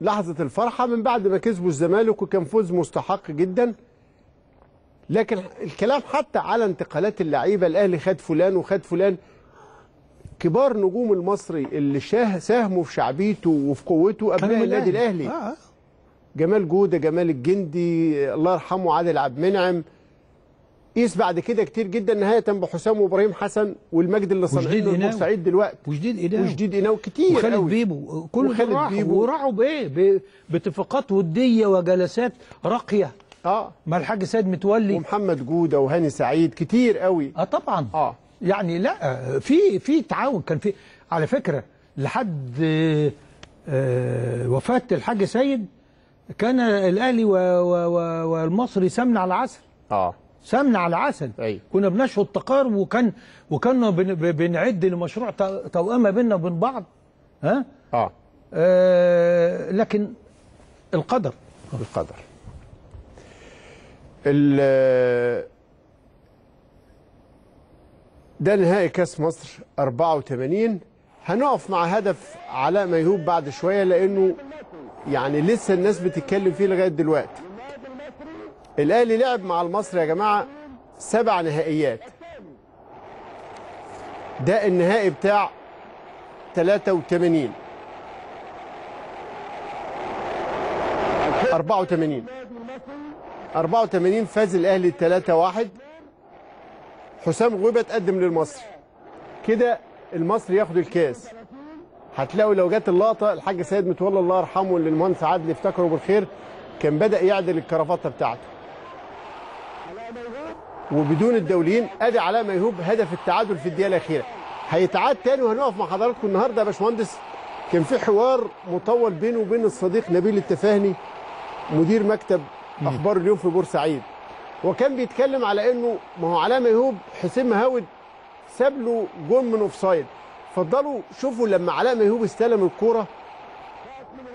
لحظة الفرحة من بعد ما كسبوا الزمالك، وكان فوز مستحق جدا. لكن الكلام حتى على انتقالات اللعيبة، الأهلي خد فلان وخد فلان، كبار نجوم المصري اللي ساهموا في شعبيته وفي قوته أبناء النادي الأهلي. آه. جمال جودة، جمال الجندي الله يرحمه، عادل عبد المنعم، قيس بعد كده كتير جدا، نهاية بحسام وابراهيم حسن والمجد اللي صانعينه بورسعيد دلوقتي، وجديد إيناو وجديد إيناو كتير، وخالد بيبو، كل دول وراحوا بإيه؟ باتفاقات ودية وجلسات راقية. اه مع الحاج سيد متولي ومحمد جودة وهاني سعيد كتير قوي. اه طبعا. اه يعني لا في في تعاون كان في على فكرة لحد آه وفاة الحاج سيد كان الأهلي والمصري سمن على العسل. اه سمن على العسل. أي. كنا بنشهد تقارب، وكان وكنا بن... بنعد لمشروع توأمة بينا وبين بعض. ها؟ آه. آه لكن القدر القدر ال ده نهائي كاس مصر أربعة وثمانين. هنقف مع هدف علاء ميهوب بعد شويه، لانه يعني لسه الناس بتتكلم فيه لغايه دلوقتي. الاهلي لعب مع المصري يا جماعه سبع نهائيات، ده النهائي بتاع ثلاثة وثمانين أربعة وثمانين أربعة وثمانين فاز الاهلي ثلاثة واحد، حسام غويبه تقدم للمصري، كده المصري ياخد الكاس. هتلاقوا لو جت اللقطه الحاج سيد متولى الله يرحمه اللي المهندس عادل يفتكره بالخير كان بدأ يعدل الكرافته بتاعته. وبدون الدوليين، ادي علاء ميهوب هدف التعادل في الدقيقه الاخيره. هيتعاد تاني وهنقف مع حضراتكم النهارده يا باشمهندس. كان في حوار مطول بينه وبين الصديق نبيل التفاهني مدير مكتب اخبار اليوم في بورسعيد، وكان بيتكلم على انه ما هو علاء ميهوب حسين مهاود ساب له جون من اوفسايد. اتفضلوا شوفوا لما علاء ميهوب استلم الكوره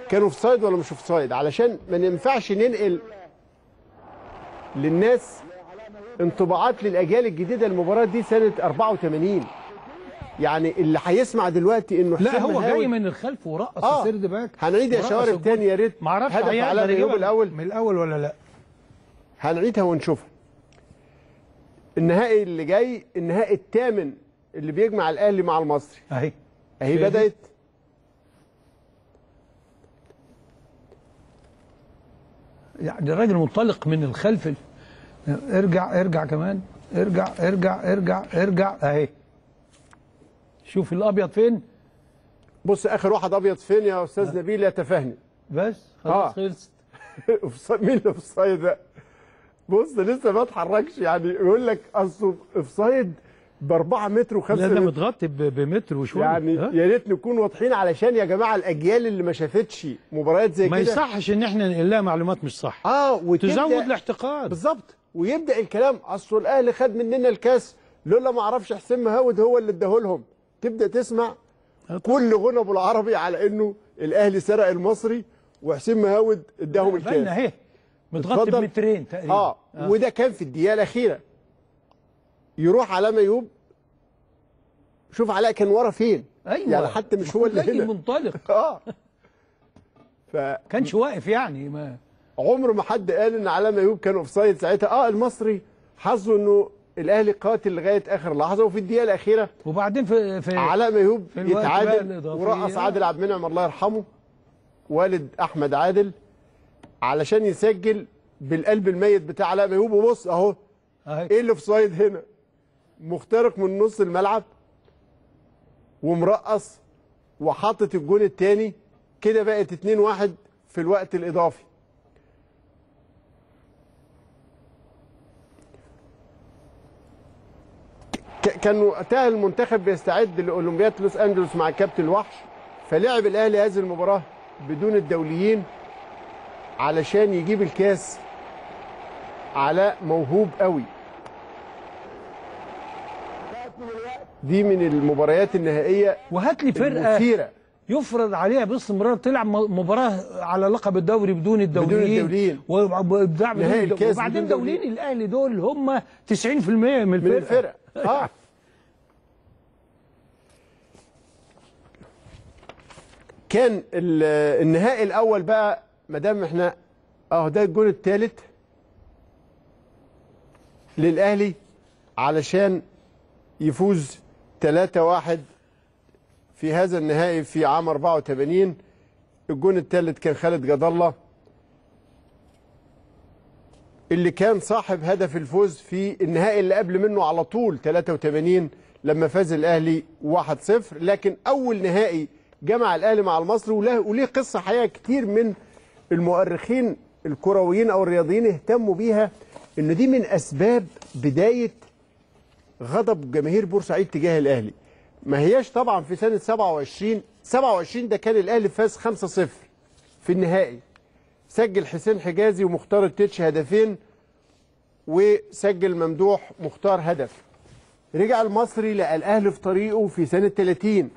كانوا في صيد ولا مش في صيد، علشان ما ينفعش ننقل للناس انطباعات للاجيال الجديده. المباراه دي سنه أربعة وثمانين، يعني اللي هيسمع دلوقتي انه لا هو جاي من الخلف ورقص آه. السرد باك. هنعيد يا شوارب تاني يا ريت، معرفش هيعمل اليوم الاول من الاول ولا لا، هنعيدها ونشوفها. النهائي اللي جاي النهائي الثامن اللي بيجمع الاهلي مع المصري اهي اهي بدأت. يعني الراجل منطلق من الخلف. ارجع ارجع كمان ارجع ارجع ارجع ارجع اهي. شوف الابيض فين. بص اخر واحد ابيض فين يا استاذ نبيل يا تفهمي بس خلاص خلصت. مين اللي اوفسايد ده؟ بص لسه ما اتحركش. يعني يقول لك اصل اوفسايد ب أربعة متر وخمسة. لا ده متغطي بمتر وشويه. يعني يا ريت نكون واضحين علشان يا جماعه الاجيال اللي ما شافتش مباريات زي كده ما يصحش ان احنا نقول لها معلومات مش صح. اه وتزود الاحتقاد. بالظبط. ويبدا الكلام اصل الاهلي خد مننا الكاس لولا ما اعرفش حسين مهاود هو اللي اداهولهم. تبدا تسمع كل غنى ابو العربي على انه الاهلي سرق المصري وحسين مهاود اداهم الكاس. اهي متغطي بمترين تقريبا. آه. اه وده كان في الدقيقه الاخيره. يروح علاء ميهوب. شوف علاء كان ورا فين. ايوه يعني حتى مش هو اللي هنا منطلق. اه ف كانش واقف. يعني ما عمره ما حد قال ان علاء ميهوب كان اوفسايد ساعتها. اه المصري حظه انه الاهلي قاتل لغايه اخر لحظه وفي الدقيقه الاخيره. وبعدين في, في علاء ميهوب يتعادل ورقص عادل عبد المنعم الله يرحمه والد احمد عادل علشان يسجل بالقلب الميت بتاع علاء ميهوب. وبص اهو ايه اللي اوفسايد هنا. مخترق من نص الملعب ومرقص وحاطط الجون الثاني. كده بقت اتنين واحد في الوقت الاضافي. كان وقتها المنتخب بيستعد لاولمبياد لوس انجلوس مع كابتن الوحش، فلعب الاهلي هذه المباراه بدون الدوليين علشان يجيب الكاس. علاء موهوب قوي. دي من المباريات النهائيه. وهات لي فرقه المثيرة يفرض عليها باستمرار تلعب مباراه على لقب الدوري بدون الدوليين بدون الدوليين وبعدين دوليين الاهلي دول هم تسعين في المية من الفرقه من الفرقه اه كان النهائي الاول بقى ما دام احنا اهو ده الجول الثالث للاهلي علشان يفوز تلاتة واحد في هذا النهائي في عام أربعة وتمانين. الجون الثالث كان خالد جد الله اللي كان صاحب هدف الفوز في النهائي اللي قبل منه على طول تلاتة وتمانين لما فاز الاهلي واحد صفر. لكن اول نهائي جمع الاهلي مع المصري وليه قصه حقيقه كتير من المؤرخين الكرويين او الرياضيين اهتموا بيها انه دي من اسباب بدايه غضب جماهير بورسعيد تجاه الاهلي. ما هياش طبعا في سنه سبعة وعشرين سبعة وعشرين ده كان الاهلي فاز خمسة صفر في النهائي. سجل حسين حجازي ومختار التتش هدفين وسجل ممدوح مختار هدف. رجع المصري لقى الاهلي في طريقه في سنه تلاتين.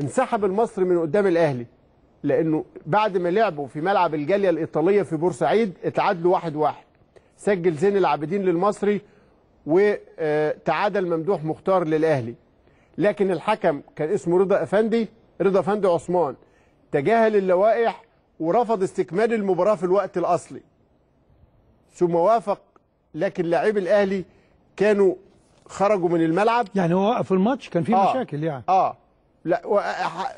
انسحب المصري من قدام الاهلي لانه بعد ما لعبوا في ملعب الجاليه الايطاليه في بورسعيد اتعادلوا واحد واحد. سجل زين العابدين للمصري وتعادل ممدوح مختار للاهلي. لكن الحكم كان اسمه رضا افندي رضا افندي عثمان تجاهل اللوائح ورفض استكمال المباراه في الوقت الاصلي ثم وافق. لكن لاعبي الاهلي كانوا خرجوا من الملعب. يعني هو وقف الماتش كان في آه مشاكل يعني اه لا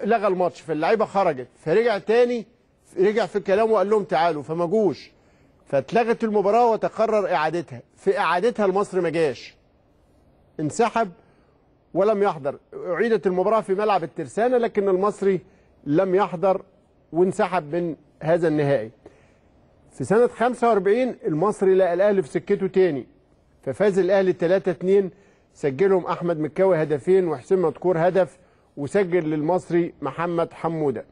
لغى الماتش فاللعيبه خرجت فرجع تاني رجع في الكلام وقال لهم تعالوا فما جوش فاتلغت المباراه وتقرر اعادتها. في اعادتها المصري ما جاش انسحب ولم يحضر. اعيدت المباراه في ملعب الترسانه لكن المصري لم يحضر وانسحب من هذا النهائي. في سنه خمسة وأربعين المصري لقى الاهلي في سكته تاني ففاز الاهلي تلاتة اتنين. سجلهم احمد مكاوي هدفين وحسين مذكور هدف وسجل للمصري محمد حموده.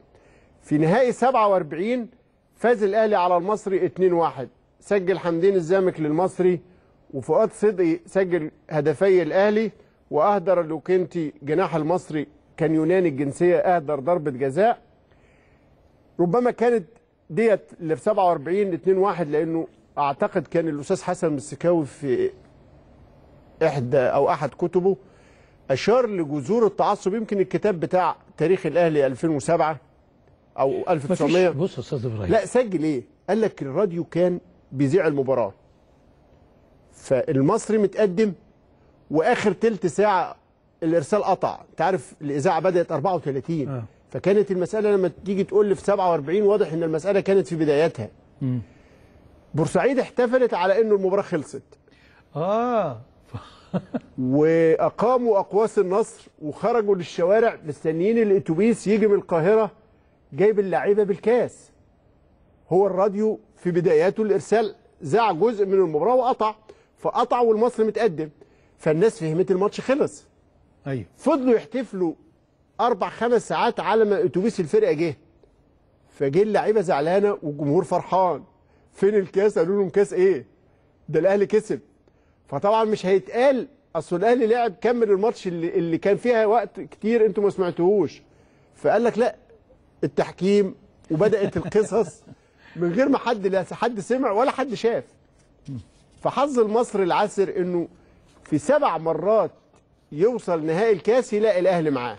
في نهائي سبعة وأربعين فاز الاهلي على المصري اتنين واحد. سجل حمدين الزامك للمصري وفؤاد صدقي سجل هدفي الاهلي واهدر لوكنتي جناح المصري كان يوناني الجنسيه اهدر ضربه جزاء. ربما كانت ديت اللي في سبعة وأربعين اتنين واحد لانه اعتقد كان الاستاذ حسن السكاوي في احدى او احد كتبه اشار لجذور التعصب. يمكن الكتاب بتاع تاريخ الاهلي ألفين وسبعة او ألف وتسعمية. بص يا استاذ ابراهيم لا سجل ايه؟ قال لك الراديو كان بيذيع المباراه فالمصري متقدم واخر تلت ساعه الارسال قطع. انت عارف الاذاعه بدات أربعة وثلاثين آه. فكانت المساله لما تيجي تقول لي في سبعة وأربعين واضح ان المساله كانت في بدايتها. م. بورسعيد احتفلت على انه المباراه خلصت. اه واقاموا اقواس النصر وخرجوا للشوارع مستنيين الاتوبيس يجي من القاهره جايب اللعيبه بالكاس. هو الراديو في بداياته الارسال ذاع جزء من المباراه وقطع، فقطع والمصري متقدم، فالناس فهمت الماتش خلص. ايوه فضلوا يحتفلوا اربع خمس ساعات على ما اتوبيس الفرقه جه. فجه اللعيبه زعلانه والجمهور فرحان. فين الكاس؟ قالوا لهم كاس ايه؟ ده الاهلي كسب. فطبعا مش هيتقال اصل الاهلي لعب كمل الماتش اللي, اللي كان فيها وقت كتير انتوا ما سمعتوهوش. فقال لك لا التحكيم، وبدات القصص من غير ما حد لا حد سمع ولا حد شاف. فحظ المصري العسر انه في سبع مرات يوصل نهائي الكاس يلاقي الاهلي معاه.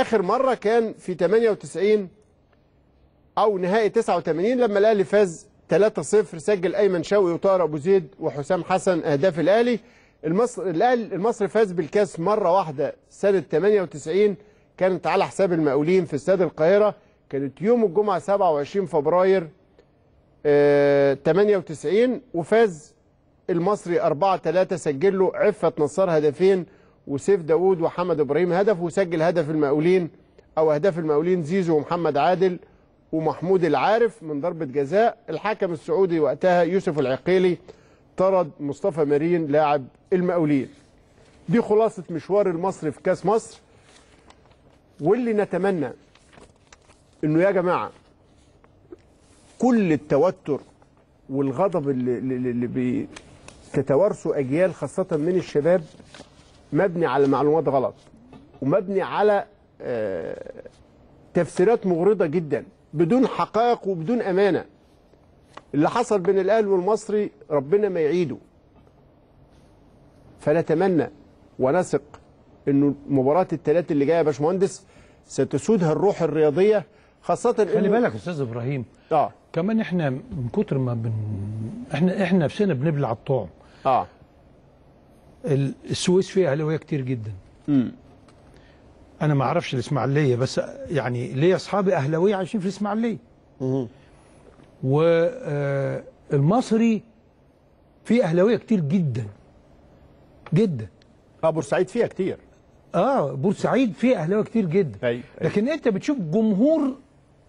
اخر مره كان في ثمانية وتسعين او نهائي تسعة وثمانين لما الاهلي فاز ثلاثة صفر، سجل ايمن شوقي وطاهر ابو زيد وحسام حسن اهداف الاهلي. المصري الاهلي المصري فاز بالكاس مره واحده سنه ثمانية وتسعين، كانت على حساب المقاولين في استاد القاهره، كانت يوم الجمعه سبعة وعشرين فبراير آه ثمانية وتسعين، وفاز المصري أربعة ثلاثة، سجل له عفة نصار هدفين وسيف داوود وحمد ابراهيم هدف، وسجل هدف المقاولين او اهداف المقاولين زيزو ومحمد عادل ومحمود العارف من ضربة جزاء. الحكم السعودي وقتها يوسف العقيلي طرد مصطفى مارين لاعب المقاولين. دي خلاصة مشوار المصري في كاس مصر، واللي نتمنى انه يا جماعة كل التوتر والغضب اللي, اللي بتتوارثه اجيال خاصة من الشباب مبني على معلومات غلط، ومبني على تفسيرات مغرضة جدا بدون حقائق وبدون امانه. اللي حصل بين الاهلي والمصري ربنا ما يعيده. فنتمنى ونثق انه مباراه الثلاث اللي جايه يا باشمهندس ستسودها الروح الرياضيه، خاصه خلي بالك استاذ ابراهيم اه كمان احنا من كتر ما بن... احنا احنا نفسنا بنبلع الطعم. اه السويس فيها اهلاويه كتير جدا. امم أنا ما أعرفش الإسماعيلية، بس يعني ليا أصحابي أهلاوية عايشين في الإسماعيلية. والمصري فيه أهلاوية كتير جدا جدا. أه بورسعيد فيها كتير. أه بورسعيد فيه أهلاوية كتير جدا. أيوة. لكن أنت بتشوف جمهور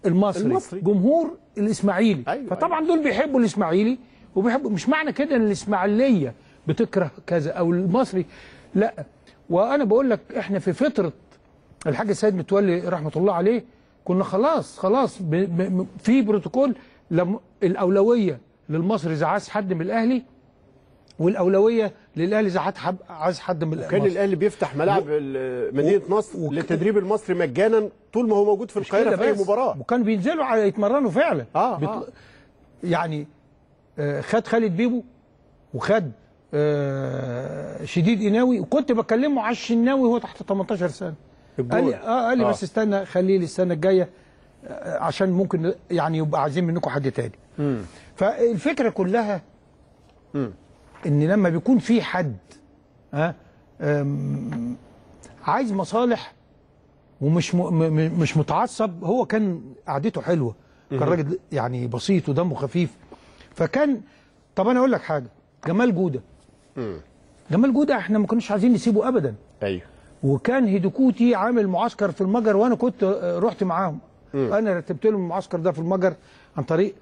المصري, المصري. جمهور الإسماعيلي. أيوة. فطبعا دول بيحبوا الإسماعيلي وبيحبوا، مش معنى كده إن الإسماعيلية بتكره كذا أو المصري، لأ. وأنا بقول لك إحنا في فترة الحاج السيد متولي رحمه الله عليه كنا خلاص خلاص ب ب في بروتوكول لم الاولويه للمصري اذا عايز حد من الاهلي، والاولويه للاهلي اذا عايز حد من الاهلي. كان الاهلي بيفتح ملاعب مدينه نصر للتدريب المصري مجانا طول ما هو موجود في القاهره في اي مباراه، وكانوا بينزلوا على يتمرنوا فعلا. اه, بت... آه. يعني آه خد خالد بيبو وخد آه شديد قناوي، وكنت بكلمه على الشناوي وهو تحت ثمانية عشر سنة. قال لي اه قال لي بس استنى خليه للسنه الجايه عشان ممكن يعني يبقى عايزين منكم حد تاني. امم فالفكره كلها امم ان لما بيكون في حد ها عايز مصالح ومش مش متعصب، هو كان قعدته حلوه، كان راجل يعني بسيط ودمه خفيف. فكان طب انا اقول لك حاجه، جمال جوده امم جمال جوده احنا ما كناش عايزين نسيبه ابدا. ايوه وكان هيدوكوتي عامل معسكر في المجر وانا كنت رحت معاهم. م. انا رتبت لهم المعسكر ده في المجر عن طريق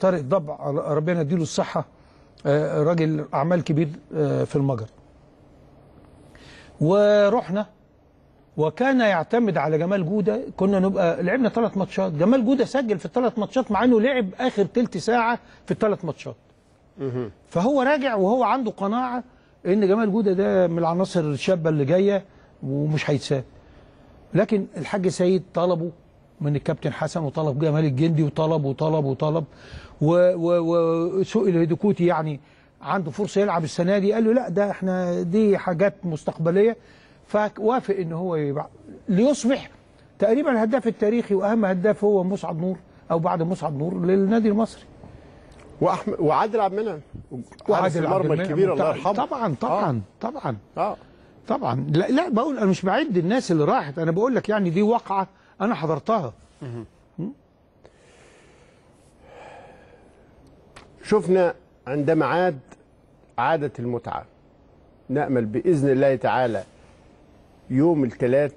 طارق ضبع ربنا يديله الصحه، راجل اعمال كبير في المجر. ورحنا وكان يعتمد على جمال جوده، كنا نبقى لعبنا ثلاث ماتشات، جمال جوده سجل في الثلاث ماتشات مع انه لعب اخر ثلث ساعه في الثلاث ماتشات. فهو راجع وهو عنده قناعه ان جمال جوده ده من العناصر الشابه اللي جايه ومش هيتساب. لكن الحاج سيد طلبه من الكابتن حسن وطلب جمال الجندي وطلب وطلب وطلب وسئل هيدوكوتي يعني عنده فرصه يلعب السنه دي، قال له لا ده احنا دي حاجات مستقبليه، فوافق ان هو يبقى ليصبح تقريبا الهداف التاريخي واهم هداف هو مسعد نور او بعد مسعد نور للنادي المصري. واحمد وعادل عبد المنعم وعادل المرمى الكبير الله يرحمه طبعا طبعا آه. طبعا اه طبعا لا لا بقول انا مش بعد الناس اللي راحت، انا بقول لك يعني دي واقعه انا حضرتها. شفنا عندما عاد عاده المتعه، نأمل باذن الله تعالى يوم الثلاث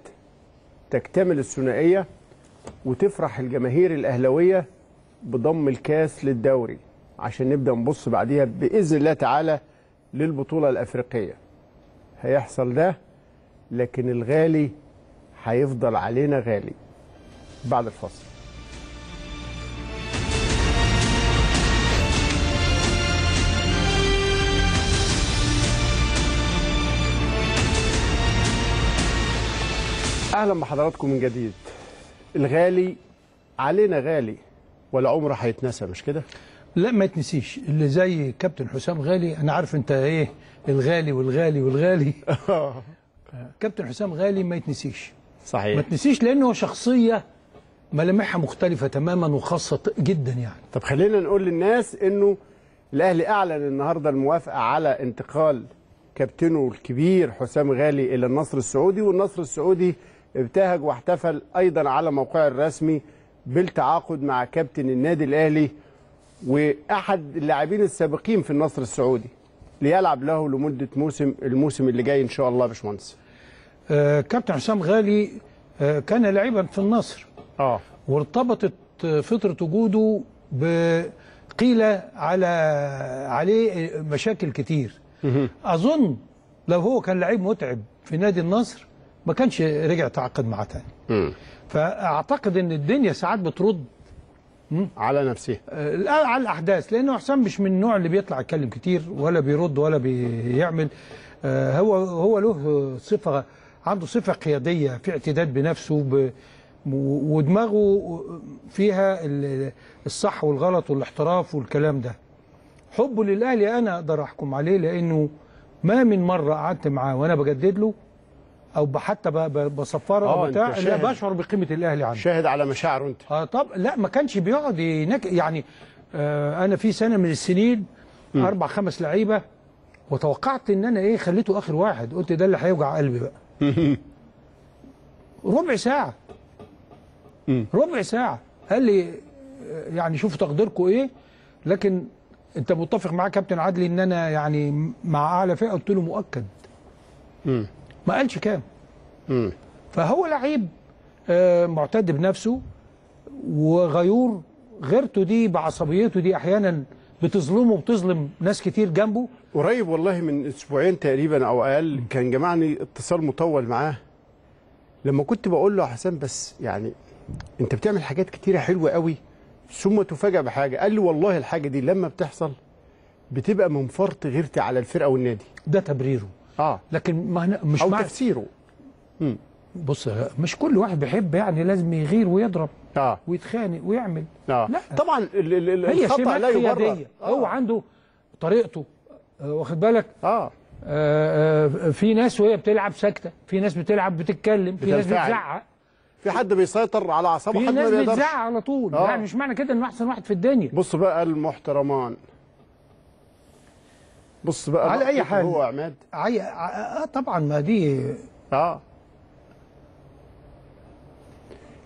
تكتمل الثنائيه وتفرح الجماهير الاهلاويه بضم الكاس للدوري عشان نبدا نبص بعديها باذن الله تعالى للبطوله الافريقيه. هيحصل ده لكن الغالي هيفضل علينا غالي. بعد الفصل. اهلا بحضراتكم من جديد. الغالي علينا غالي والعمر هيتنسى، مش كده؟ لا ما يتنسيش، اللي زي كابتن حسام غالي، انا عارف انت ايه الغالي والغالي والغالي كابتن حسام غالي ما يتنسيش، صحيح ما يتنسيش، لانه شخصيه ملامحها مختلفه تماما وخاصه جدا يعني. طب خلينا نقول للناس انه الاهلي اعلن النهارده الموافقه على انتقال كابتنه الكبير حسام غالي الى النصر السعودي، والنصر السعودي ابتهج واحتفل ايضا على موقعه الرسمي بالتعاقد مع كابتن النادي الاهلي واحد اللاعبين السابقين في النصر السعودي ليلعب له لمده موسم، الموسم اللي جاي ان شاء الله يا باشمهندس. آه كابتن حسام غالي آه كان لاعبا في النصر اه وارتبطت فتره وجوده بقيله على عليه مشاكل كتير. اظن لو هو كان لعيب متعب في نادي النصر ما كانش رجع تعاقد معاه تاني. فاعتقد ان الدنيا ساعات بترد على نفسه آه على الاحداث، لانه حسام مش من النوع اللي بيطلع يتكلم كتير ولا بيرد ولا بيعمل آه هو هو له صفه، عنده صفه قياديه في اعتداد بنفسه ب ودماغه فيها الصح والغلط والاحتراف والكلام ده. حبه للاهلي انا اقدر احكم عليه لانه ما من مره قعدت معاه وانا بجدد له او حتى بصفره او بتاع لا بشعر بقيمه الاهلي عنده. شاهد على مشاعره انت. اه طب لا ما كانش بيقعد هناك يعني آه انا في سنه من السنين م. اربع خمس لعيبه وتوقعت ان انا ايه خليته اخر واحد، قلت ده اللي هيوجع قلبي بقى. ربع ساعه م. ربع ساعه قال لي يعني شوفوا تقديركم ايه، لكن انت متفق معاه كابتن عدلي ان انا يعني مع اعلى فئه، قلت له مؤكد. م. ما قالش كام. امم فهو لعيب معتد بنفسه وغيور، غيرته دي بعصبيته دي احيانا بتظلمه وبتظلم ناس كتير جنبه. قريب والله من اسبوعين تقريبا او اقل كان جمعني اتصال مطول معاه لما كنت بقول له يا حسام بس يعني انت بتعمل حاجات كتيره حلوه قوي ثم تفاجأ بحاجه، قال لي والله الحاجه دي لما بتحصل بتبقى من فرط غيرتي على الفرقه والنادي. ده تبريره. اه لكن ما مش او تفسيره. امم بص مش كل واحد بيحب يعني لازم يغير ويضرب اه ويتخانق ويعمل آه. لا طبعا الخطأ لا يبرر، هو عنده طريقته آه واخد بالك آه. آه, اه في ناس وهي بتلعب ساكته، في ناس بتلعب بتتكلم، في ناس بتزعق، في حد بيسيطر على اعصابه، حد ما بيقدرش، في ناس بتزعق على طول آه. يعني مش معنى كده انه احسن واحد في الدنيا. بص بقى المحترمان، بص بقى على اي حال هو عماد عي... اه طبعا ما دي اه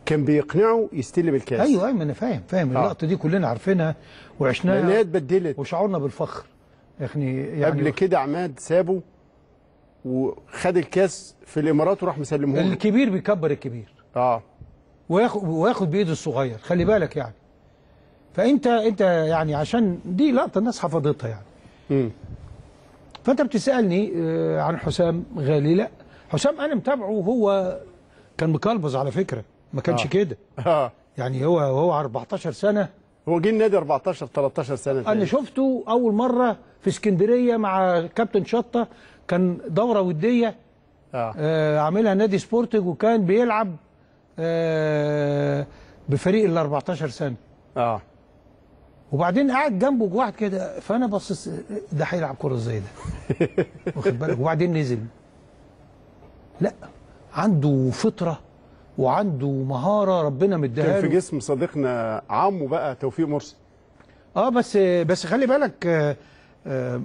كان بيقنعه يستلم الكاس. ايوه ايوه انا فاهم فاهم آه. اللقطه دي كلنا عارفينها وعشناها لان هي اتبدلت وشعورنا بالفخر يعني, يعني قبل كده عماد سابه وخد الكاس في الامارات وراح مسلمه له. الكبير بيكبر الكبير اه وياخد وياخد بايده الصغير، خلي بالك يعني. فانت انت يعني عشان دي لقطه الناس حفظتها يعني. امم فانت بتسالني عن حسام غالي. لا حسام انا متابعه وهو كان مكلبز على فكره، ما كانش آه. كده آه. يعني هو وهو أربعتاشر سنه، هو جه النادي أربعتاشر تلتاشر سنه تاني. انا شفته اول مره في اسكندريه مع كابتن شطه، كان دوره وديه آه. آه عاملها نادي سبورتنج وكان بيلعب آه بفريق ال أربعتاشر سنه اه وبعدين قاعد جنبه واحد كده، فانا بص ده هيلعب كوره ازاي ده؟ واخد بالك؟ وبعدين نزل. لا عنده فطره وعنده مهاره ربنا مديها له. كان في جسم صديقنا عمه بقى توفيق مرسي. اه بس بس خلي بالك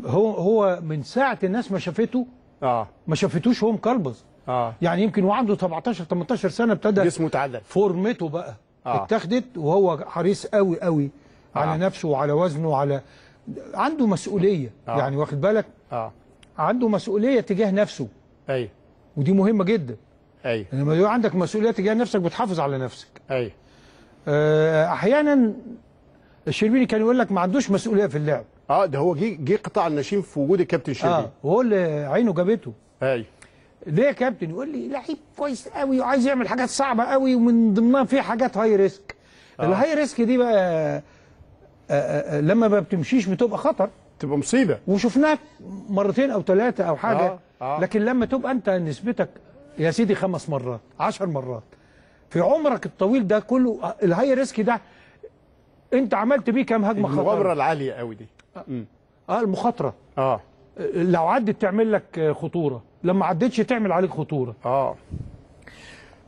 هو هو من ساعه الناس ما شافته اه ما شافتوش هو مقلبز. اه يعني يمكن وعنده سبعتاشر تمنتاشر سنه ابتدى جسمه اتعدل، فورمته بقى آه. اتخذت، وهو حريص قوي قوي آه. على نفسه وعلى وزنه وعلى عنده مسؤوليه آه. يعني واخد بالك اه عنده مسؤوليه تجاه نفسه. ايوه ودي مهمه جدا. ايوه لما يبقى عندك مسؤوليه تجاه نفسك بتحافظ على نفسك. ايوه آه احيانا الشربيني كان يقول لك ما عندوش مسؤوليه في اللعب. اه ده هو جه جه قطاع الناشئين في وجود الكابتن شربيني اه وهو اللي عينه جابته. ايوه ليه يا كابتن؟ يقول لي لعيب كويس قوي وعايز يعمل حاجات صعبه قوي ومن ضمنها في حاجات هاي ريسك. آه. الهاي ريسك دي بقى آه لما ما بتمشيش بتبقى خطر، تبقى مصيبه، وشفناها مرتين او ثلاثه او حاجه. آه. آه. لكن لما تبقى انت نسبتك يا سيدي خمس مرات عشر مرات في عمرك الطويل ده كله، الهاي ريسك ده انت عملت بيه كام هجمه خطر، المغامره العاليه قوي دي اه, آه المخاطره اه لو عدت تعمل لك خطوره، لما عدتش تعمل عليك خطوره اه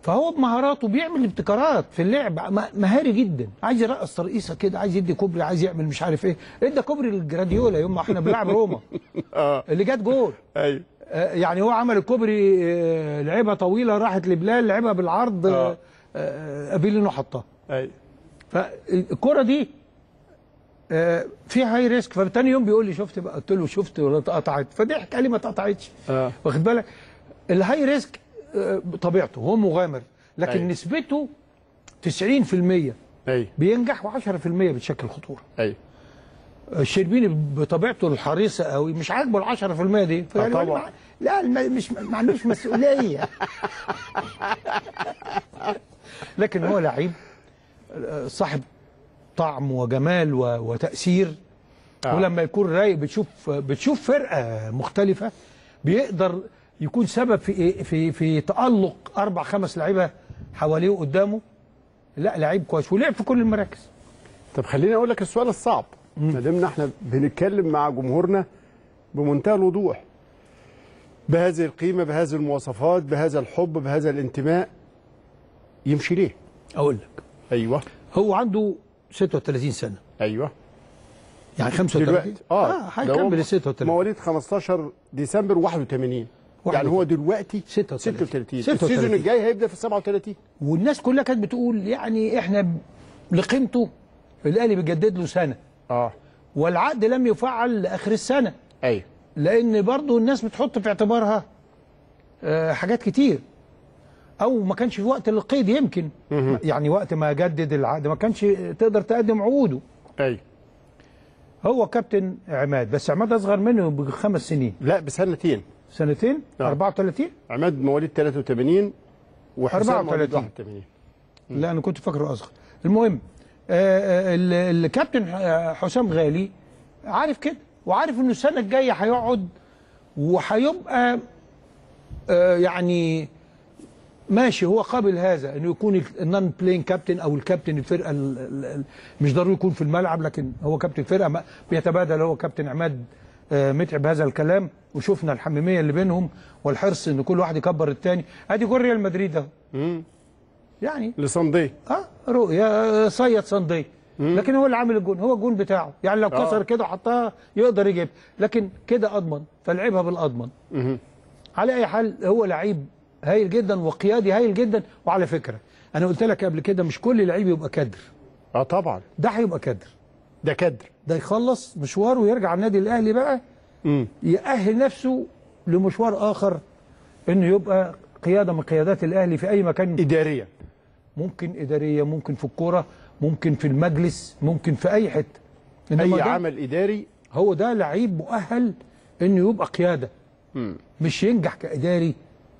فهو بمهاراته بيعمل ابتكارات في اللعب، مهاري جدا، عايز يرقص ترقيصه كده، عايز يدي كوبري، عايز يعمل مش عارف ايه، ادى كوبري لجراديولا يوم ما احنا بنلعب روما اه اللي جت جول. ايوه آه يعني هو عمل الكوبري آه لعبها طويله راحت لبلال، لعبها بالعرض آه آه ابيلينو حطها. ايوه فالكره دي آه فيها هاي ريسك، فبتاني يوم بيقول لي شفت بقى، قلت له شفت ولا اتقطعت؟ فضحك قال لي ما اتقطعتش. آه. واخد بالك الهاي ريسك آه طبيعته هو مغامر، لكن أي. نسبته تسعين في المية أي. بينجح و10% بتشكل خطوره. ايوه الشربيني بطبيعته الحريصه قوي مش عاجبه ال10% دي، طبعا لا مش ما عندوش مسؤوليه لكن هو لعيب صاحب طعم وجمال وتأثير آه. ولما يكون رايق بتشوف بتشوف فرقة مختلفة، بيقدر يكون سبب في في في تألق أربع خمس لعيبة حواليه وقدامه. لا لعيب كويس ولعب في كل المراكز. طب خليني أقول لك السؤال الصعب، ما دامنا احنا بنتكلم مع جمهورنا بمنتهى الوضوح، بهذه القيمة، بهذه المواصفات، بهذا الحب، بهذا الانتماء، يمشي ليه؟ أقول لك أيوه هو عنده ستة وتلاتين سنة. ايوه يعني خمسة وتلاتين اه هيكمل ستة وتلاتين، مواليد خمستاشر ديسمبر واحد وتمانين يعني هو دلوقتي ستة وتلاتين. السيزون الجاي هيبدا في سبعة وتلاتين، والناس كلها كانت بتقول يعني احنا لقيمته الاهلي بيجدد له سنة اه والعقد لم يفعل لاخر السنة. ايوه لان برضه الناس بتحط في اعتبارها آه حاجات كتير، او ما كانش في وقت القيد يمكن يعني وقت ما جدد العقد ما كانش تقدر تقدم عقوده. ايوه هو كابتن عماد، بس عماد اصغر منه بخمس سنين، لا بسنتين سنتين آه. اربعة وتلاتين، عماد مواليد تلاتة وتمانين وحسام مواليد واحد وتمانين. لا انا كنت فاكره اصغر. المهم آه الكابتن حسام غالي عارف كده، وعارف انه السنه الجايه هيقعد وهيبقى آه يعني ماشي، هو قابل هذا انه يكون النون بلاين كابتن او الكابتن الفرقه، مش ضروري يكون في الملعب لكن هو كابتن الفرقه بيتبادل هو كابتن عماد متعب هذا الكلام، وشفنا الحميميه اللي بينهم والحرص ان كل واحد يكبر الثاني. ادي جول ريال مدريد اهو يعني لصندي اه رؤيا صيد صندي، لكن هو اللي عامل الجون، هو الجون بتاعه يعني لو كسر كده وحطها يقدر يجيب، لكن كده اضمن فلعبها بالاضمن. على اي حال هو لعيب هايل جدا وقيادي هايل جدا، وعلى فكره انا قلت لك قبل كده مش كل لعيب يبقى كادر. اه طبعا ده هيبقى كادر، ده كادر، ده يخلص مشواره ويرجع النادي الاهلي بقى امم يأهل نفسه لمشوار اخر، انه يبقى قياده من قيادات الاهلي في اي مكان، اداريه ممكن، اداريه ممكن في الكوره، ممكن في المجلس، ممكن في اي حته، اي عمل اداري. هو ده لعيب مؤهل انه يبقى قياده، امم مش ينجح كاداري،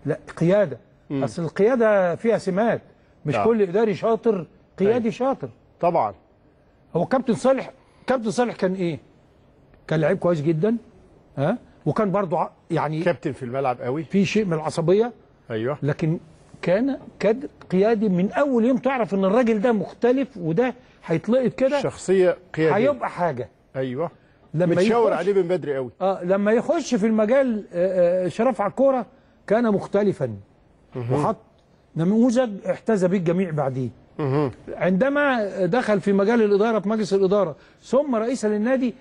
لا قياده. مم. اصل القياده فيها سمات، مش آه. كل اداري شاطر قيادي أي. شاطر طبعا. هو كابتن صالح، كابتن صالح كان ايه؟ كان لعيب كويس جدا ها، وكان برضه يعني كابتن في الملعب قوي، في شيء من العصبيه. ايوه لكن كان كادر قيادي من اول يوم، تعرف ان الراجل ده مختلف وده هيتلقط كده، شخصيه قياديه هيبقى حاجه. ايوه لما متشاور عليه من بدري قوي اه لما يخش في المجال آه آه شرف على الكوره كان مختلفا وحط نموذج احتذى به الجميع بعديه. عندما دخل في مجال الإدارة في مجلس الإدارة ثم رئيسا للنادي،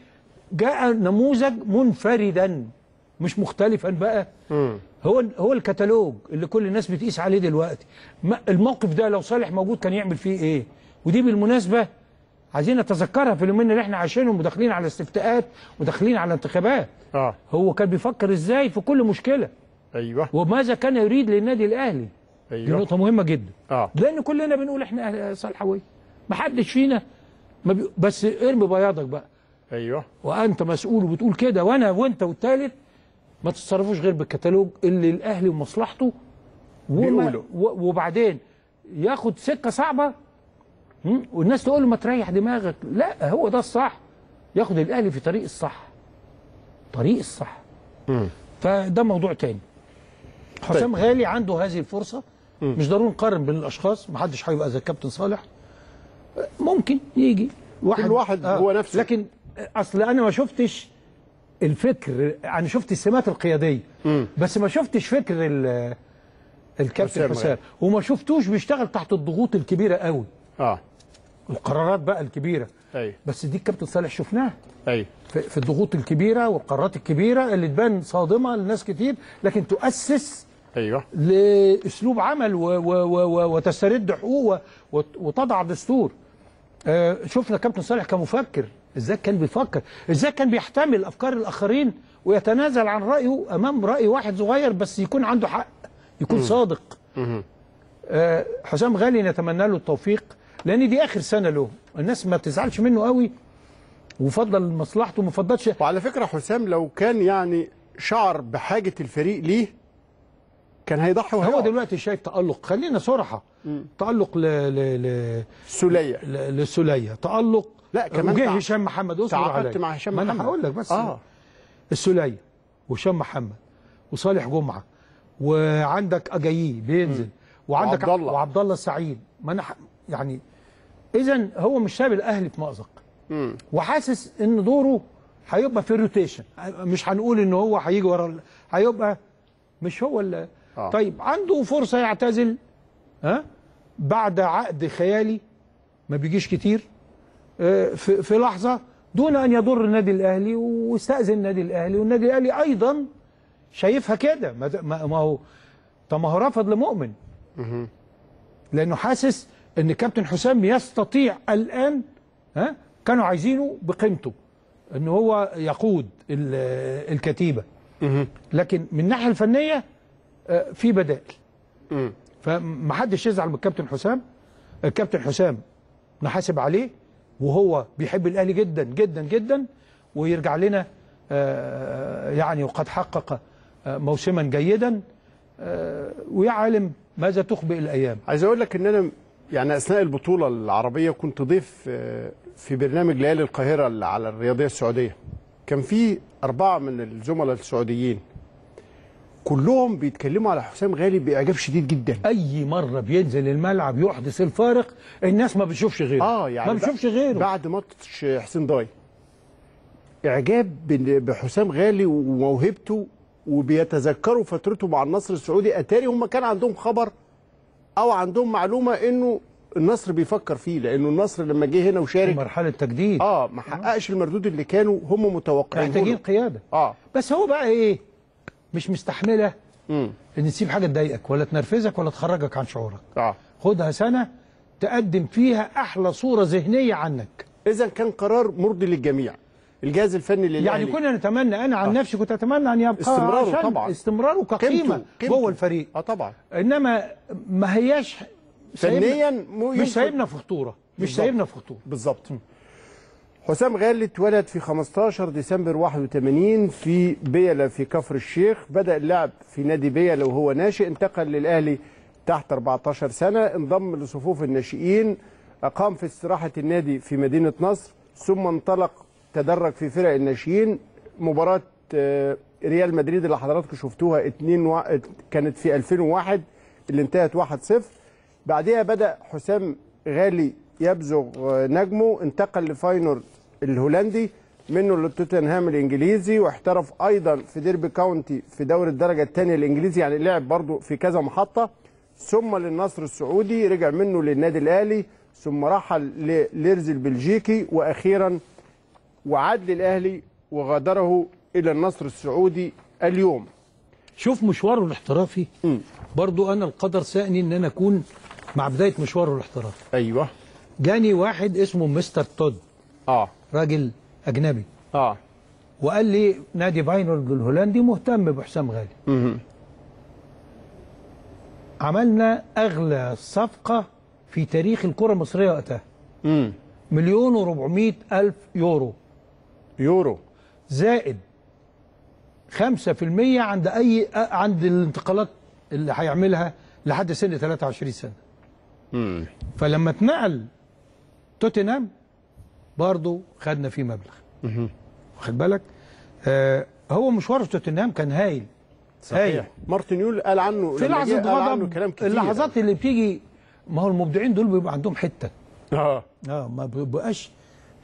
جاء نموذج منفردا مش مختلفا بقى. هو هو الكتالوج اللي كل الناس بتقيس عليه دلوقتي. الموقف ده لو صالح موجود كان يعمل فيه ايه؟ ودي بالمناسبه عايزين نتذكرها في اليومين اللي احنا عايشينهم وداخلين على استفتاءات وداخلين على انتخابات. اه هو كان بيفكر ازاي في كل مشكله؟ ايوه. وماذا كان يريد للنادي الاهلي؟ ايوه. دي نقطه مهمه جدا. اه لان كلنا بنقول احنا صالحويه، ما حدش فينا ما بي... بس ارمي بياضك بقى. ايوه. وانت مسؤول وبتقول كده، وانا وانت والثالث ما تتصرفوش غير بالكتالوج اللي الاهلي ومصلحته بيقولوا، وبعدين ياخد سكه صعبه والناس تقول له ما تريح دماغك. لا، هو ده الصح، ياخد الاهلي في طريق الصح، طريق الصح. م. فده موضوع تاني. حسام طيب. غالي عنده هذه الفرصه. م. مش ضروري نقارن بين الاشخاص، ما حدش هيبقى زي كابتن صالح، ممكن يجي واحد الواحد آه. هو نفسه، لكن اصل انا ما شفتش الفكر، يعني شفت السمات القياديه مم. بس ما شفتش فكر الكابتن حسام، وما شفتوش بيشتغل تحت الضغوط الكبيره قوي. اه القرارات بقى الكبيره. ايوه. بس دي الكابتن صالح شفناها. ايوه. في الضغوط الكبيره والقرارات الكبيره اللي تبان صادمه لناس كتير، لكن تؤسس ايوه لاسلوب عمل و و و وتسترد حقوق وتضع دستور. آه شفنا كابتن صالح كمفكر ازاي كان بيفكر، ازاي كان بيحتمل افكار الاخرين ويتنازل عن رايه امام راي واحد صغير بس يكون عنده حق، يكون صادق. آه حسام غالي نتمنى له التوفيق، لان دي اخر سنه له، الناس ما بتزعلش منه قوي وفضل مصلحته وما فضلش. وعلى فكره حسام لو كان يعني شعر بحاجه الفريق ليه كان هيضحي. هو دلوقتي شايف تألق، خلينا صراحه، تألق ل ل السوليه، للسوليه تألق. لا كمان جه هشام محمد، اصبر عليا، تعاقدت مع هشام محمد. انا هقول لك بس آه. السوليه وهشام محمد وصالح جمعه وعندك أجايي بينزل م. وعندك وعبد الله وعبد الله السعيد. ما انا ح... يعني اذا هو مش سايب الاهلي في مأزق، وحاسس ان دوره هيبقى في الروتيشن. مش هنقول ان هو هيجي ورا، هيبقى مش هو اللي آه. طيب عنده فرصه يعتزل ها بعد عقد خيالي ما بيجيش كتير في في لحظه دون ان يضر النادي الاهلي، واستاذن النادي الاهلي، والنادي الاهلي ايضا شايفها كده. ما هو طب ما هو رفض لمؤمن لانه حاسس ان كابتن حسام يستطيع الان ها كانوا عايزينه بقيمته ان هو يقود الكتيبه، لكن من الناحيه الفنيه في بدائل. فمحدش يزعل من كابتن حسام، الكابتن حسام نحاسب عليه، وهو بيحب الاهلي جدا جدا جدا، ويرجع لنا يعني وقد حقق موسما جيدا، ويعلم ماذا تخبئ الايام. عايز اقول لك ان انا يعني اثناء البطوله العربيه كنت ضيف في برنامج ليالي القاهره على الرياضيه السعوديه، كان في اربعه من الزملاء السعوديين كلهم بيتكلموا على حسام غالي باعجاب شديد جدا. اي مره بينزل الملعب يحدث الفارق، الناس ما بتشوفش غيره. اه يعني ما بتشوفش غيره. بعد ماتش حسين داي اعجاب بحسام غالي وموهبته، وبيتذكروا فترته مع النصر السعودي. اتاري هم كان عندهم خبر او عندهم معلومه انه النصر بيفكر فيه، لانه النصر لما جه هنا وشارك مرحله تجديد اه ما حققش المردود اللي كانوا هم متوقعين. محتاجين قياده. اه بس هو بقى ايه، مش مستحمله مم. ان تسيب حاجه تضايقك ولا تنرفزك ولا تخرجك عن شعورك. اه خدها سنه تقدم فيها احلى صوره ذهنيه عنك. اذا كان قرار مرضي للجميع، الجهاز الفني للاهلي يعني كنا نتمنى، انا عن آه. نفسي كنت اتمنى ان يبقى استمراره، طبعا استمراره كقيمه جوه الفريق. اه طبعا. انما ما هياش فنيا، مش سايبنا في خطوره، مش سايبنا في خطوره بالظبط. حسام غالي اتولد في خمستاشر ديسمبر واحد وتمانين في بيلا في كفر الشيخ، بدأ اللعب في نادي بيلا وهو ناشئ، انتقل للأهلي تحت أربعتاشر سنة، انضم لصفوف الناشئين، أقام في استراحة النادي في مدينة نصر، ثم انطلق تدرج في فرق الناشئين. مباراة ريال مدريد اللي حضراتكم شفتوها اتنين كانت في ألفين وواحد اللي انتهت واحد صفر. بعدها بدأ حسام غالي يبزغ نجمه، انتقل لفاينورد الهولندي، منه لتوتنهام الانجليزي، واحترف ايضا في ديربي كاونتي في دوري الدرجه الثانيه الانجليزي، يعني لعب برضه في كذا محطه، ثم للنصر السعودي، رجع منه للنادي الاهلي، ثم رحل لليرز البلجيكي، واخيرا وعاد للاهلي وغادره الى النصر السعودي اليوم. شوف مشواره الاحترافي برضو، انا القدر سأني ان انا اكون مع بدايه مشواره الاحترافي. ايوه، جاني واحد اسمه مستر تود، اه راجل اجنبي، اه وقال لي نادي فاينورد الهولندي مهتم بحسام غالي. مه. عملنا اغلى صفقه في تاريخ الكره المصريه وقتها، امم مليون وربعمائة الف يورو يورو زائد خمسة في المية عند اي عند الانتقالات اللي هيعملها لحد سن ثلاثة وعشرين سنه. امم فلما اتنقل توتنهام برضه خدنا فيه مبلغ. امم واخد بالك؟ آه، هو مشوار توتنهام كان هايل. صحيح. هايل. مارتن يول قال عنه في لحظه غضب، اللحظات اللي بتيجي، ما هو المبدعين دول بيبقى عندهم حته. اه اه ما بيبقاش،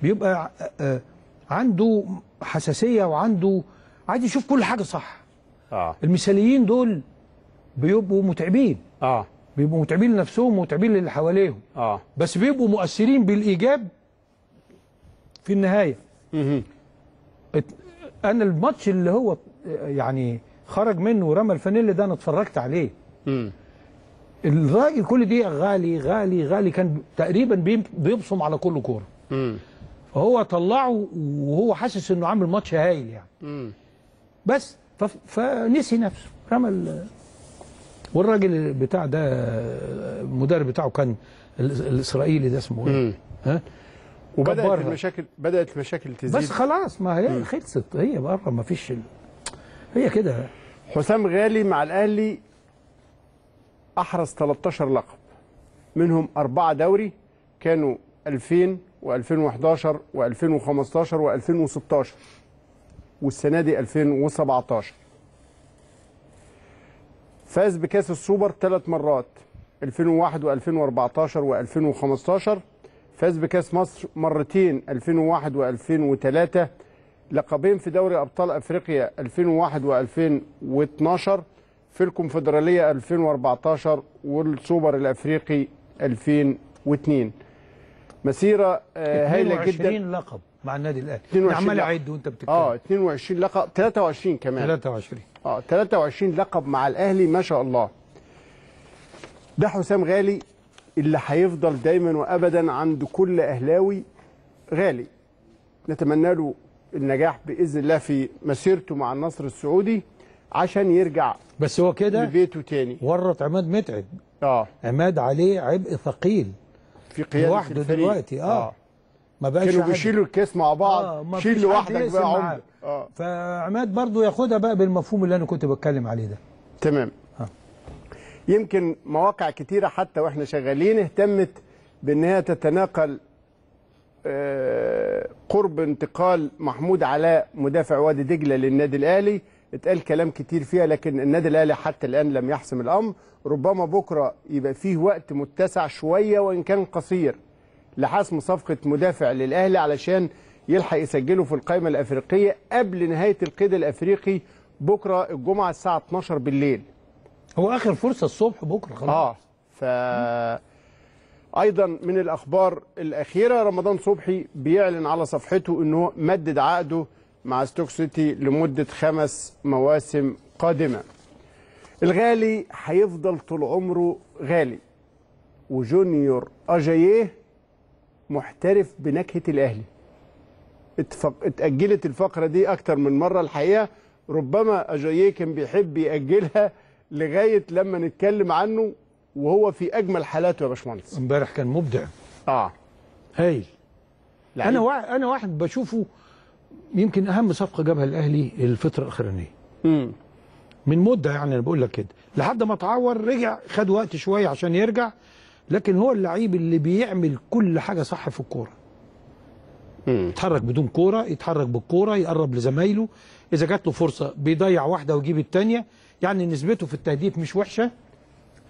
بيبقى آه عنده حساسيه وعنده عايز يشوف كل حاجه صح. اه المثاليين دول بيبقوا متعبين. اه بيبقوا متعبين لنفسهم ومتعبين للي حواليهم. اه بس بيبقوا مؤثرين بالايجاب في النهايه. اها انا الماتش اللي هو يعني خرج منه ورمى الفانيلا ده انا اتفرجت عليه. امم الراجل كل دقيقه غالي غالي غالي، كان تقريبا بيبصم على كل كوره. امم فهو طلعه وهو حاسس انه عامل ماتش هايل يعني. امم بس فنسي نفسه، رمى. والراجل بتاع ده المدرب بتاعه كان الاسرائيلي ده اسمه ايه؟ ها؟ وبدات المشاكل، بدات المشاكل تزيد، بس خلاص ما هي خلصت، هي بره ما فيش، هي كده. حسام غالي مع الاهلي احرز ثلاثة عشر لقب، منهم أربعة دوري، كانوا ألفين وألفين وأحد عشر وألفين وخمسة عشر وألفين وستة عشر، والسنه دي ألفين وسبعة عشر. فاز بكاس السوبر ثلاث مرات، ألفين وواحد وألفين وأربعة عشر وألفين وخمسة عشر. فاز بكاس مصر مرتين، ألفين وواحد وألفين وثلاثة. لقبين في دوري ابطال افريقيا، ألفين وواحد وألفين واثناشر. في الكونفدراليه ألفين وأربعة عشر، والسوبر الافريقي ألفين واثنين. مسيره هائله جدا. اثنين وعشرين لقب مع النادي الاهلي. انا عمال اعد وانت بتتكلم. اه اثنين وعشرين لقب، ثلاثة وعشرين كمان. ثلاثة وعشرين اه ثلاثة وعشرين لقب مع الاهلي، ما شاء الله. ده حسام غالي اللي هيفضل دايما وابدا عند كل اهلاوي غالي. نتمنى له النجاح باذن الله في مسيرته مع النصر السعودي، عشان يرجع بس هو كده لبيته تاني. ورط عماد متعب. اه عماد عليه عبء ثقيل في قياده لوحده دلوقتي. اه, آه. ما بقاش كانوا بيشيلوا الكاس مع بعض. آه شيل لوحدك بقى عمر. اه فعماد برضه ياخدها بقى بالمفهوم اللي انا كنت بتكلم عليه ده. تمام. آه. يمكن مواقع كتيره حتى واحنا شغالين اهتمت بان هي تتناقل آه قرب انتقال محمود علاء مدافع وادي دجله للنادي الاهلي، اتقال كلام كتير فيها، لكن النادي الاهلي حتى الان لم يحسم الامر. ربما بكره يبقى فيه وقت متسع شويه وان كان قصير لحسم صفقه مدافع للاهلي علشان يلحق يسجله في القائمه الافريقيه قبل نهايه القيد الافريقي بكره الجمعه الساعه اتناشر بالليل. هو اخر فرصه الصبح بكره خلاص. اه ف ايضا من الاخبار الاخيره، رمضان صبحي بيعلن على صفحته انه مدد عقده مع ستوك سيتي لمده خمس مواسم قادمه. الغالي هيفضل طول عمره غالي، وجونيور أجايي محترف بنكهه الاهلي. اتفق... اتاجلت الفقره دي اكتر من مره الحقيقه، ربما أجايي كان بيحب ياجلها لغايه لما نتكلم عنه وهو في اجمل حالاته يا باشمهندس. امبارح كان مبدع. اه هايل. انا وا... انا واحد بشوفه يمكن اهم صفقه جابها الاهلي الفتره الاخرانيه. امم من مده يعني، انا بقول لك كده، لحد ما اتعور رجع، خد وقت شويه عشان يرجع، لكن هو اللعيب اللي بيعمل كل حاجه صح في الكوره. امم يتحرك بدون كوره، يتحرك بالكوره، يقرب لزمايله، اذا جات له فرصه بيضيع واحده ويجيب الثانيه، يعني نسبته في التهديف مش وحشه.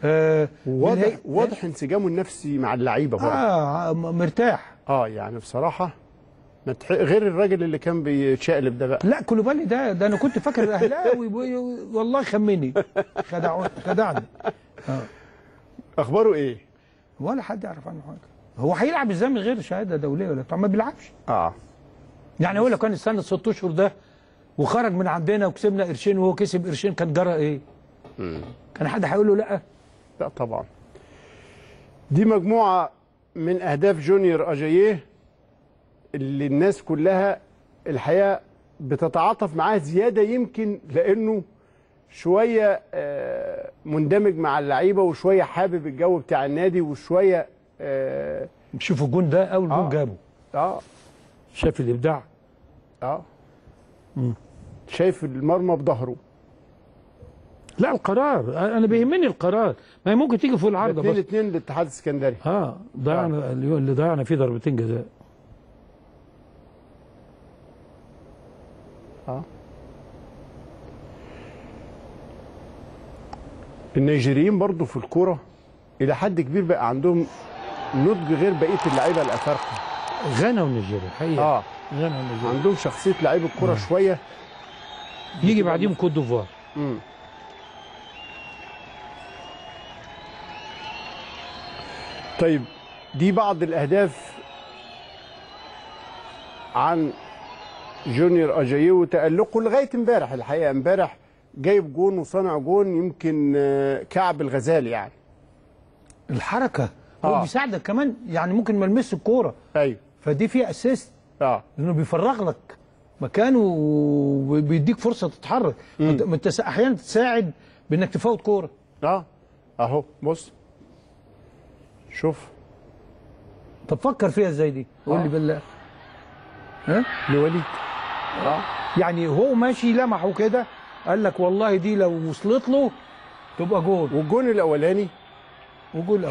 آه واضح واضح انسجامه النفسي مع اللعيبه برضه. اه مرتاح. اه يعني بصراحه غير الراجل اللي كان بيتشقلب ده بقى. لا كولوبالي ده ده انا كنت فاكر الاهلاوي والله خمني، خدعني خدعني. آه. اخباره ايه؟ ولا حد يعرف عنه حاجه. هو هيلعب ازاي من غير شهاده دوليه ولا بتاع؟ ما بيلعبش. اه يعني هو لو كان استنى الست اشهر ده وخرج من عندنا وكسبنا قرشين وهو كسب قرشين كان جرى ايه؟ امم كان حد هيقول له لا؟ لا طبعا. دي مجموعه من اهداف جونيور أجايي اللي الناس كلها الحقيقه بتتعاطف معاه زياده، يمكن لانه شويه مندمج مع اللعيبه وشويه حابب الجو بتاع النادي وشويه آه شوفوا الجون ده اول جون آه جابه اه شايف الابداع اه مم. شايف المرمى بظهره. لا القرار انا بيهمني القرار، ما هي ممكن تيجي فوق العارضه بس اثنين للاتحاد السكندري اه ضيعنا آه. اللي ضيعنا فيه ضربتين جزاء اه النيجيريين برضو في الكوره الى حد كبير بقى عندهم نضج غير بقيه اللعيبه الافارقه. غانا والنيجيريا الحقيقه اه غانا والنيجيريا عندهم شخصيه لعيب الكوره شويه. يجي بعديهم كوت ديفوار. امم طيب دي بعض الاهداف عن جونيور أجايي وتألقه لغايه امبارح. الحقيقه امبارح جايب جون وصنع جون يمكن كعب الغزال يعني. الحركه هو آه. بيساعدك كمان يعني ممكن ما يلمس الكوره. ايوه فدي فيها اسيست اه لانه بيفرغ لك مكانه وبيديك فرصه تتحرك. انت احيانا تساعد بانك تفوت كوره. اه اهو بص شوف. طب فكر فيها ازاي دي؟ قول لي بالله. ها؟ لوليد اه يعني هو ماشي لمحه كده قال لك والله دي لو وصلت له تبقى جول. والجون الاولاني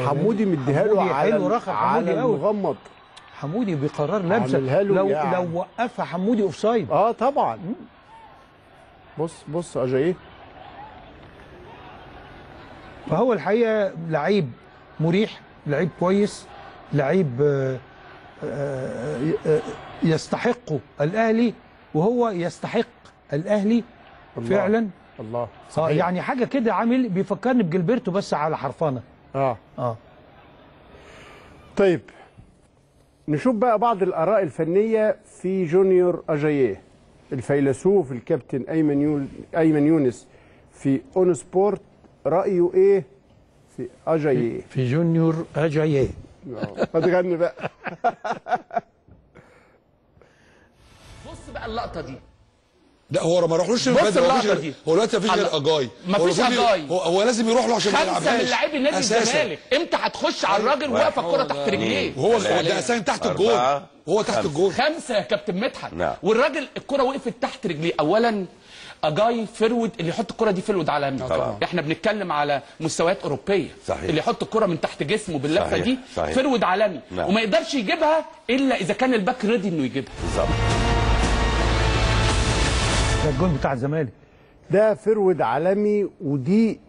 حمودي مديها له على على المغمض. حمودي بقرار لابسه لو يعني. لو وقفها حمودي اوفسايد. اه طبعا. مم. بص بص أجايي. فهو الحقيقه لعيب مريح، لعيب كويس، لعيب آآ آآ يستحقه الاهلي وهو يستحق الاهلي الله. فعلا الله صحيح. يعني حاجه كده عامل بيفكرني بجلبرتو بس على حرفانه. اه اه طيب نشوف بقى بعض الآراء الفنية في جونيور أجايي. الفيلسوف الكابتن أيمن أيمن يونس في أون سبورت رأيه إيه في أجايي؟ في جونيور أجايي ما تغني بقى. بص بقى اللقطة دي. لا هو ما راحلوش البدر، هو دلوقتي مفيش غير أجايي، مفيش أجايي، هو لازم يروح له عشان ما يلعبش. خمسة من لاعبي نادي الزمالك امتى هتخش على الراجل واقفه الكوره تحت رجليه؟ وهو ده اساسا تحت الجول، هو تحت الجول خمسة يا كابتن مدحت، والراجل الكوره وقفت تحت رجليه. أولا أجايي فرود، اللي يحط الكوره دي فرود عالمي. احنا بنتكلم على مستويات أوروبية. صحيح. اللي يحط الكوره من تحت جسمه باللفه دي فرود عالمي، وما يقدرش يجيبها إلا إذا كان الباك ريدي إنه يجيبها. بالظبط. ده الجون بتاع الزمالك ده فرود عالمي، ودي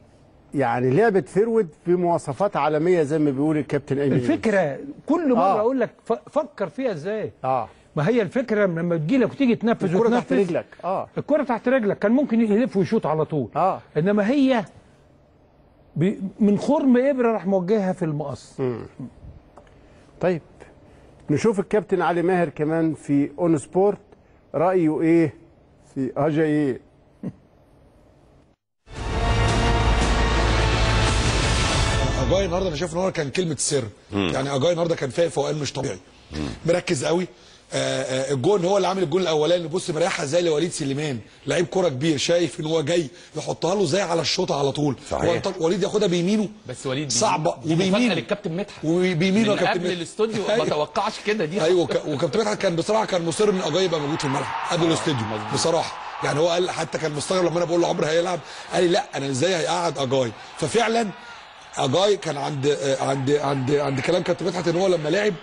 يعني لعبه فرود بمواصفات عالميه زي ما بيقول الكابتن ايمن. الفكره كل مره آه. اقول لك فكر فيها ازاي. اه ما هي الفكره لما تجيلك وتيجي تنفذ الكره تحت رجلك. اه الكره تحت رجلك كان ممكن يلف ويشوط على طول. اه انما هي من خرم ابره راح موجهها في المقص. طيب نشوف الكابتن علي ماهر كمان في اون سبورت رايه ايه في أجايي. أجايي النهارده انا شايف ان هو كان كلمه سر، يعني أجايي النهارده كان فايق فوقان مش طبيعي، مركز قوي. آآ آآ الجون هو اللي عامل الجون الاولاني. بص مريحها زي لوليد سليمان، لعيب كوره كبير، شايف ان هو جاي يحطها له زي على الشوطه على طول. وليد ياخدها بيمينه، بس وليد صعبه وبيمينه للكابتن مدحت، وبيمينه يا كابتن قبل الاستوديو ما توقعش كده دي. ايوه وكابتن مدحت كان بصراحه كان مصر ان أجايي يبقى موجود في الملعب قبل الاستوديو بصراحه. يعني هو قال حتى كان مستغرب لما انا بقول له عمر هيلعب، قال لي لا انا ازاي هيقعد أجايي. ففعلا أجايي كان عند عند عند عند كلام كابتن مدحت ان هو لما لعب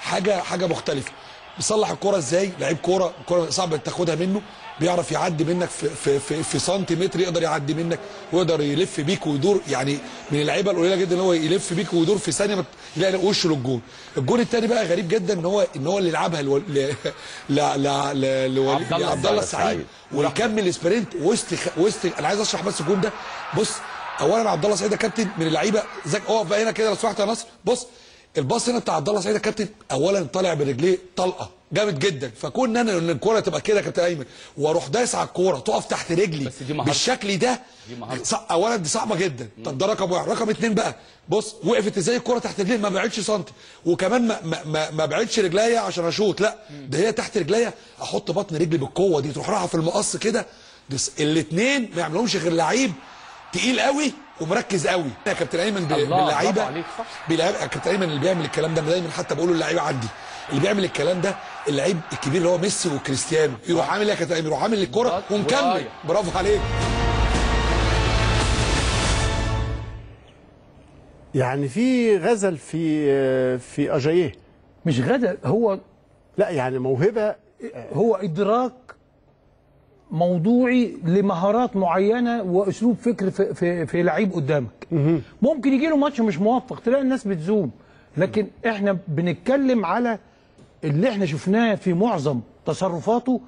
حاجه حاجه مختلفه. بيصلح الكوره ازاي؟ لعيب كوره، الكوره صعب تاخدها منه، بيعرف يعدي منك في في في, في سنتيمتر، يقدر يعدي منك ويقدر يلف بيك ويدور. يعني من اللعيبه القليله جدا ان هو يلف بيك ويدور في ثانيه يلاقي وشه للجون. الجون الثاني بقى غريب جدا ان هو ان هو اللي لعبها الول... ل... ل... ل... ل... عبد الله السعيد ويكمل سبرنت وسط وسط. انا عايز اشرح بس الجون ده. بص اولا عبد الله السعيد ده كابتن من اللعيبه زك... اقف بقى هنا كده لو سمحت يا نصر. بص الباص هنا بتاع عبد الله السعيد ده كابتن، اولا طالع برجليه طلقه جامد جدا، فكون انا ان الكوره تبقى كده يا كابتن ايمن واروح دايس على الكوره تقف تحت رجلي بالشكل ده ص... اولا دي صعبه جدا. طب ده رقم واحد. رقم اثنين بقى بص وقفت ازاي الكوره تحت رجليه، ما بعدش سنتي وكمان ما ما, ما بعدش رجليا عشان اشوط، لا ده هي تحت رجليا احط بطن رجلي بالقوه دي تروح رايحه في المقص كده. الاثنين ما يعملهمش غير لعيب تقيل قوي ومركز قوي. يا كابتن ايمن باللعيبه بيلعب كابتن ايمن اللي بيعمل الكلام ده دايما، حتى بقوله للعيبه عندي اللي بيعمل الكلام ده اللعيب الكبير اللي هو ميسي وكريستيانو، يروح عامل ايه يا كابتن ايمن؟ يروح عامل الكره ومكمل. برافو عليك. يعني في غزل في في أجاييه، مش غزل هو، لا يعني موهبه، هو ادراك موضوعي لمهارات معينه واسلوب فكر في في, في لعيب قدامك. ممكن يجي له ماتش مش موفق تلاقي الناس بتزوم، لكن احنا بنتكلم على اللي احنا شفناه في معظم تصرفاته،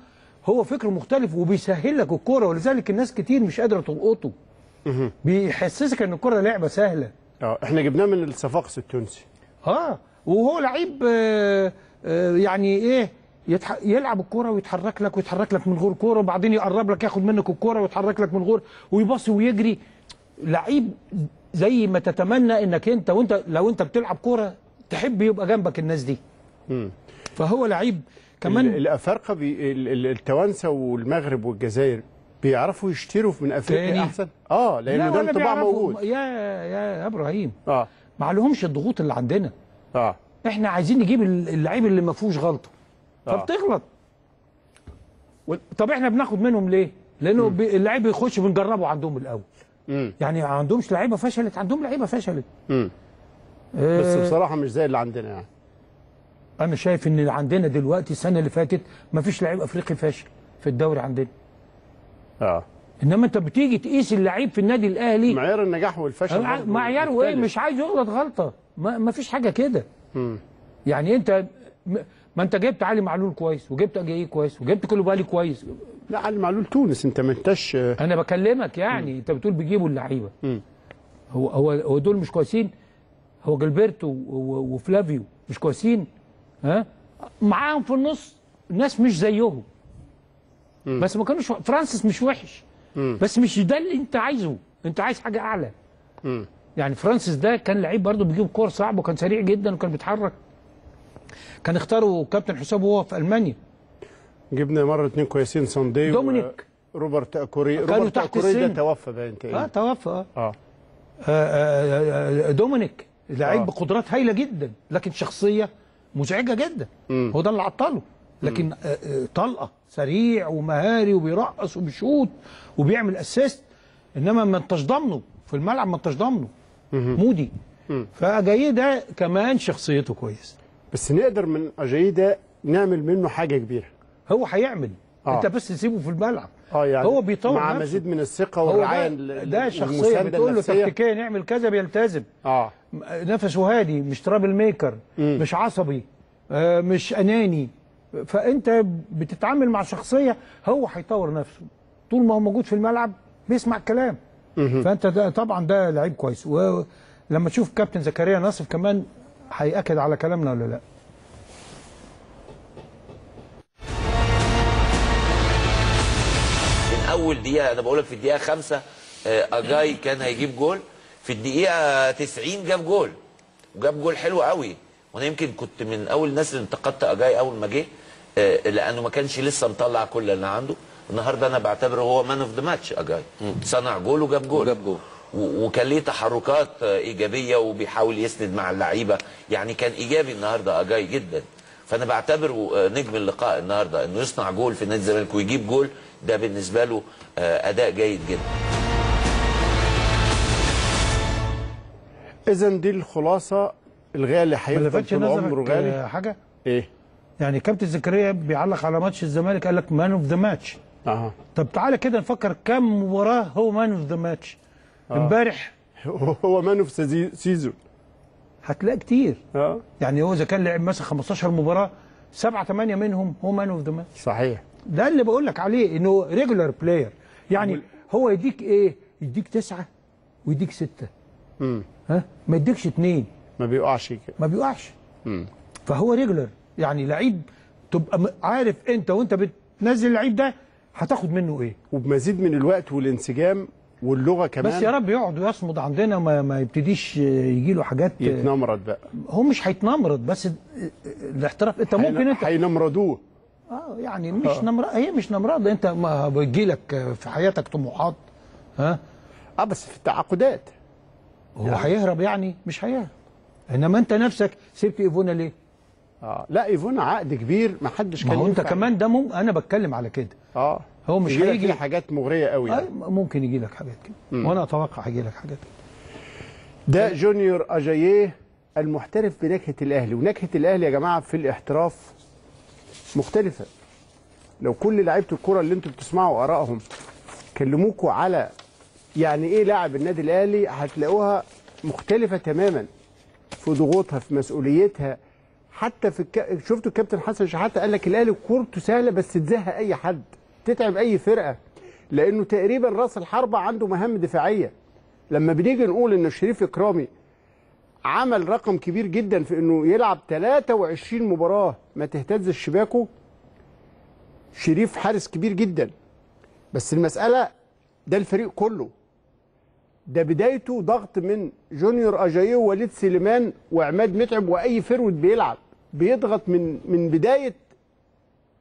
هو فكر مختلف وبيسهل لك الكوره، ولذلك الناس كتير مش قادره تلقطه. بيحسسك ان الكوره لعبه سهله. اه احنا جبناه من الصفاقس التونسي. اه وهو لعيب آه آه يعني ايه يتح... يلعب الكوره ويتحرك لك ويتحرك لك من غير كوره، وبعدين يقرب لك ياخد منك الكوره ويتحرك لك من غير ويباصي ويجري. لعيب زي ما تتمنى انك انت وانت لو انت بتلعب كوره تحب يبقى جنبك الناس دي. امم فهو لعيب كمان. الافارقه بي... التوانسه والمغرب والجزائر بيعرفوا يشتروا من افريقيا احسن. اه لان ده انطباع موجود يا يا ابراهيم. اه ما عليهمش الضغوط اللي عندنا. اه احنا عايزين نجيب اللعيب اللي ما فيهوش غلطه. آه. فبتغلط. طب احنا بناخد منهم ليه؟ لانه بي... اللعيب بيخش بنجربه عندهم الاول. مم. يعني ما عندهمش لعيبه فشلت، عندهم لعيبه فشلت. امم آه... بس بصراحه مش زي اللي عندنا يعني. انا شايف ان اللي عندنا دلوقتي السنه اللي فاتت ما فيش لعيب افريقي فاشل في الدوري عندنا. اه انما انت بتيجي تقيس اللعيب في النادي الاهلي معيار النجاح والفشل. آه معياره ايه؟ مش عايز يغلط غلطه، ما, ما فيش حاجه كده. امم يعني انت م... ما انت جبت علي معلول كويس وجبت أجايي كويس وجبت كولوبالي كويس. لا علي معلول تونس، انت ما انتش انا بكلمك يعني. مم. انت بتقول بيجيبوا اللعيبه. هو هو هو دول مش كويسين، هو جلبرتو وفلافيو مش كويسين، ها معاهم في النص ناس مش زيهم. مم. بس ما كانوش فرانسيس مش وحش. مم. بس مش ده اللي انت عايزه، انت عايز حاجه اعلى. مم. يعني فرانسيس ده كان لعيب برضه بيجيب كور صعب وكان سريع جدا وكان بيتحرك، كان اختاروا كابتن حسام وهو في المانيا. جبنا مره اتنين كويسين ساندي دومينيك روبرت اكوري. روبرت اكوري ده توفى باين تقريبا. اه توفى. اه, آه. آه, آه دومينيك لعيب آه. بقدرات هايله جدا، لكن شخصيه مزعجه جدا. مم. هو ده اللي عطله، لكن آه آه طلقه سريع ومهاري وبيرقص وبيشوط وبيعمل اسيست، انما ما انتش ضامنه في الملعب، ما انتش ضامنه. مودي فأجاييه ده كمان شخصيته كويس، بس نقدر من أجاييه ده نعمل منه حاجه كبيره. هو هيعمل. آه. انت بس تسيبه في الملعب. اه يعني هو بيطور مع نفسه. مزيد من الثقه والرعايه. ده, ده شخصيه بتقول له تكتيكيا نعمل كذا بيلتزم. اه نفسه هادي، مش ترابل ميكر. مم. مش عصبي، آه مش اناني. فانت بتتعامل مع شخصيه هو هيطور نفسه طول ما هو موجود في الملعب، بيسمع الكلام. مم. فانت ده طبعا ده لعيب كويس، ولما تشوف كابتن زكريا ناصف كمان هيأكد على كلامنا ولا لا. من اول دقيقه انا بقول لك، في الدقيقه خمسة أجايي كان هيجيب جول، في الدقيقه تسعين جاب جول، وجاب جول حلو قوي. وانا يمكن كنت من اول الناس اللي انتقدت أجايي اول ما جه، لانه ما كانش لسه مطلع كل اللي عنده. النهارده انا بعتبره هو مان اوف ذا ماتش. أجايي صنع جول وجاب جول وجاب جول وكان ليه تحركات ايجابيه وبيحاول يسند مع اللعيبه، يعني كان ايجابي النهارده أجايي جدا. فانا بعتبره نجم اللقاء النهارده، انه يصنع جول في نادي الزمالك ويجيب جول، ده بالنسبه له اداء جيد جدا. اذا دي الخلاصه. الغالي هيفضل طول عمره غالي. حاجه ايه يعني كابتن زكريا بيعلق على ماتش الزمالك قال لك مان اوف ذا ماتش. اها طب تعالى كده نفكر كم مباراه هو مان اوف ذا ماتش. امبارح آه. هو مانو في سيزون هتلاقي كتير. اه يعني هو اذا كان لعب مثلا خمستاشر مباراه سبعة ثمانية منهم هو مانو في ذا ماتش. صحيح، ده اللي بقول لك عليه انه ريجولار بلاير، يعني هو يديك ايه؟ يديك تسعة ويديك سته. امم ها؟ ما يديكش اثنين. ما بيقعش كده. ما بيقعش. امم فهو ريجولر، يعني لعيب تبقى عارف انت وانت بتنزل اللعيب ده هتاخد منه ايه. وبمزيد من الوقت والانسجام واللغه كمان. بس يا رب يقعد ويصمد عندنا، ما, ما يبتديش يجي له حاجات يتنمرد بقى. هو مش هيتنمرد، بس الاحتراف انت حين... ممكن انت هينمردوه. اه يعني مش آه. نمر... هي مش نمرده، انت ما بيجي لك في حياتك طموحات. ها اه بس في التعاقدات هو يعني. هيهرب يعني؟ مش هيهرب، انما انت نفسك سبت ايفونا ليه؟ اه لا ايفونا عقد كبير ما حدش كان. ما هو انت كمان ده مم... انا بتكلم على كده. اه هو مش هيجي حاجات مغريه قوي يعني. آه ممكن يجي لك حاجات كده، وانا اتوقع هيجي لك حاجات كده. ده جونيور أجايي المحترف بنكهه الاهلي، ونكهه الاهلي يا جماعه في الاحتراف مختلفه. لو كل لعيبه الكره اللي انتوا بتسمعوا ارائهم كلموكوا على يعني ايه لاعب النادي الاهلي، هتلاقوها مختلفه تماما في ضغوطها، في مسؤوليتها، حتى في الك... شفتوا الكابتن حسن شحاته قال لك الاهلي كورته سهله بس تزهق اي حد، تتعب اي فرقه، لانه تقريبا راس الحربه عنده مهام دفاعيه. لما بنيجي نقول ان شريف اكرامي عمل رقم كبير جدا في انه يلعب ثلاثة وعشرين مباراه ما تهتزش شباكه، شريف حارس كبير جدا، بس المساله ده الفريق كله. ده بدايته ضغط من جونيور أجايي ووليد سليمان وعماد متعب واي فرود بيلعب، بيضغط من من بدايه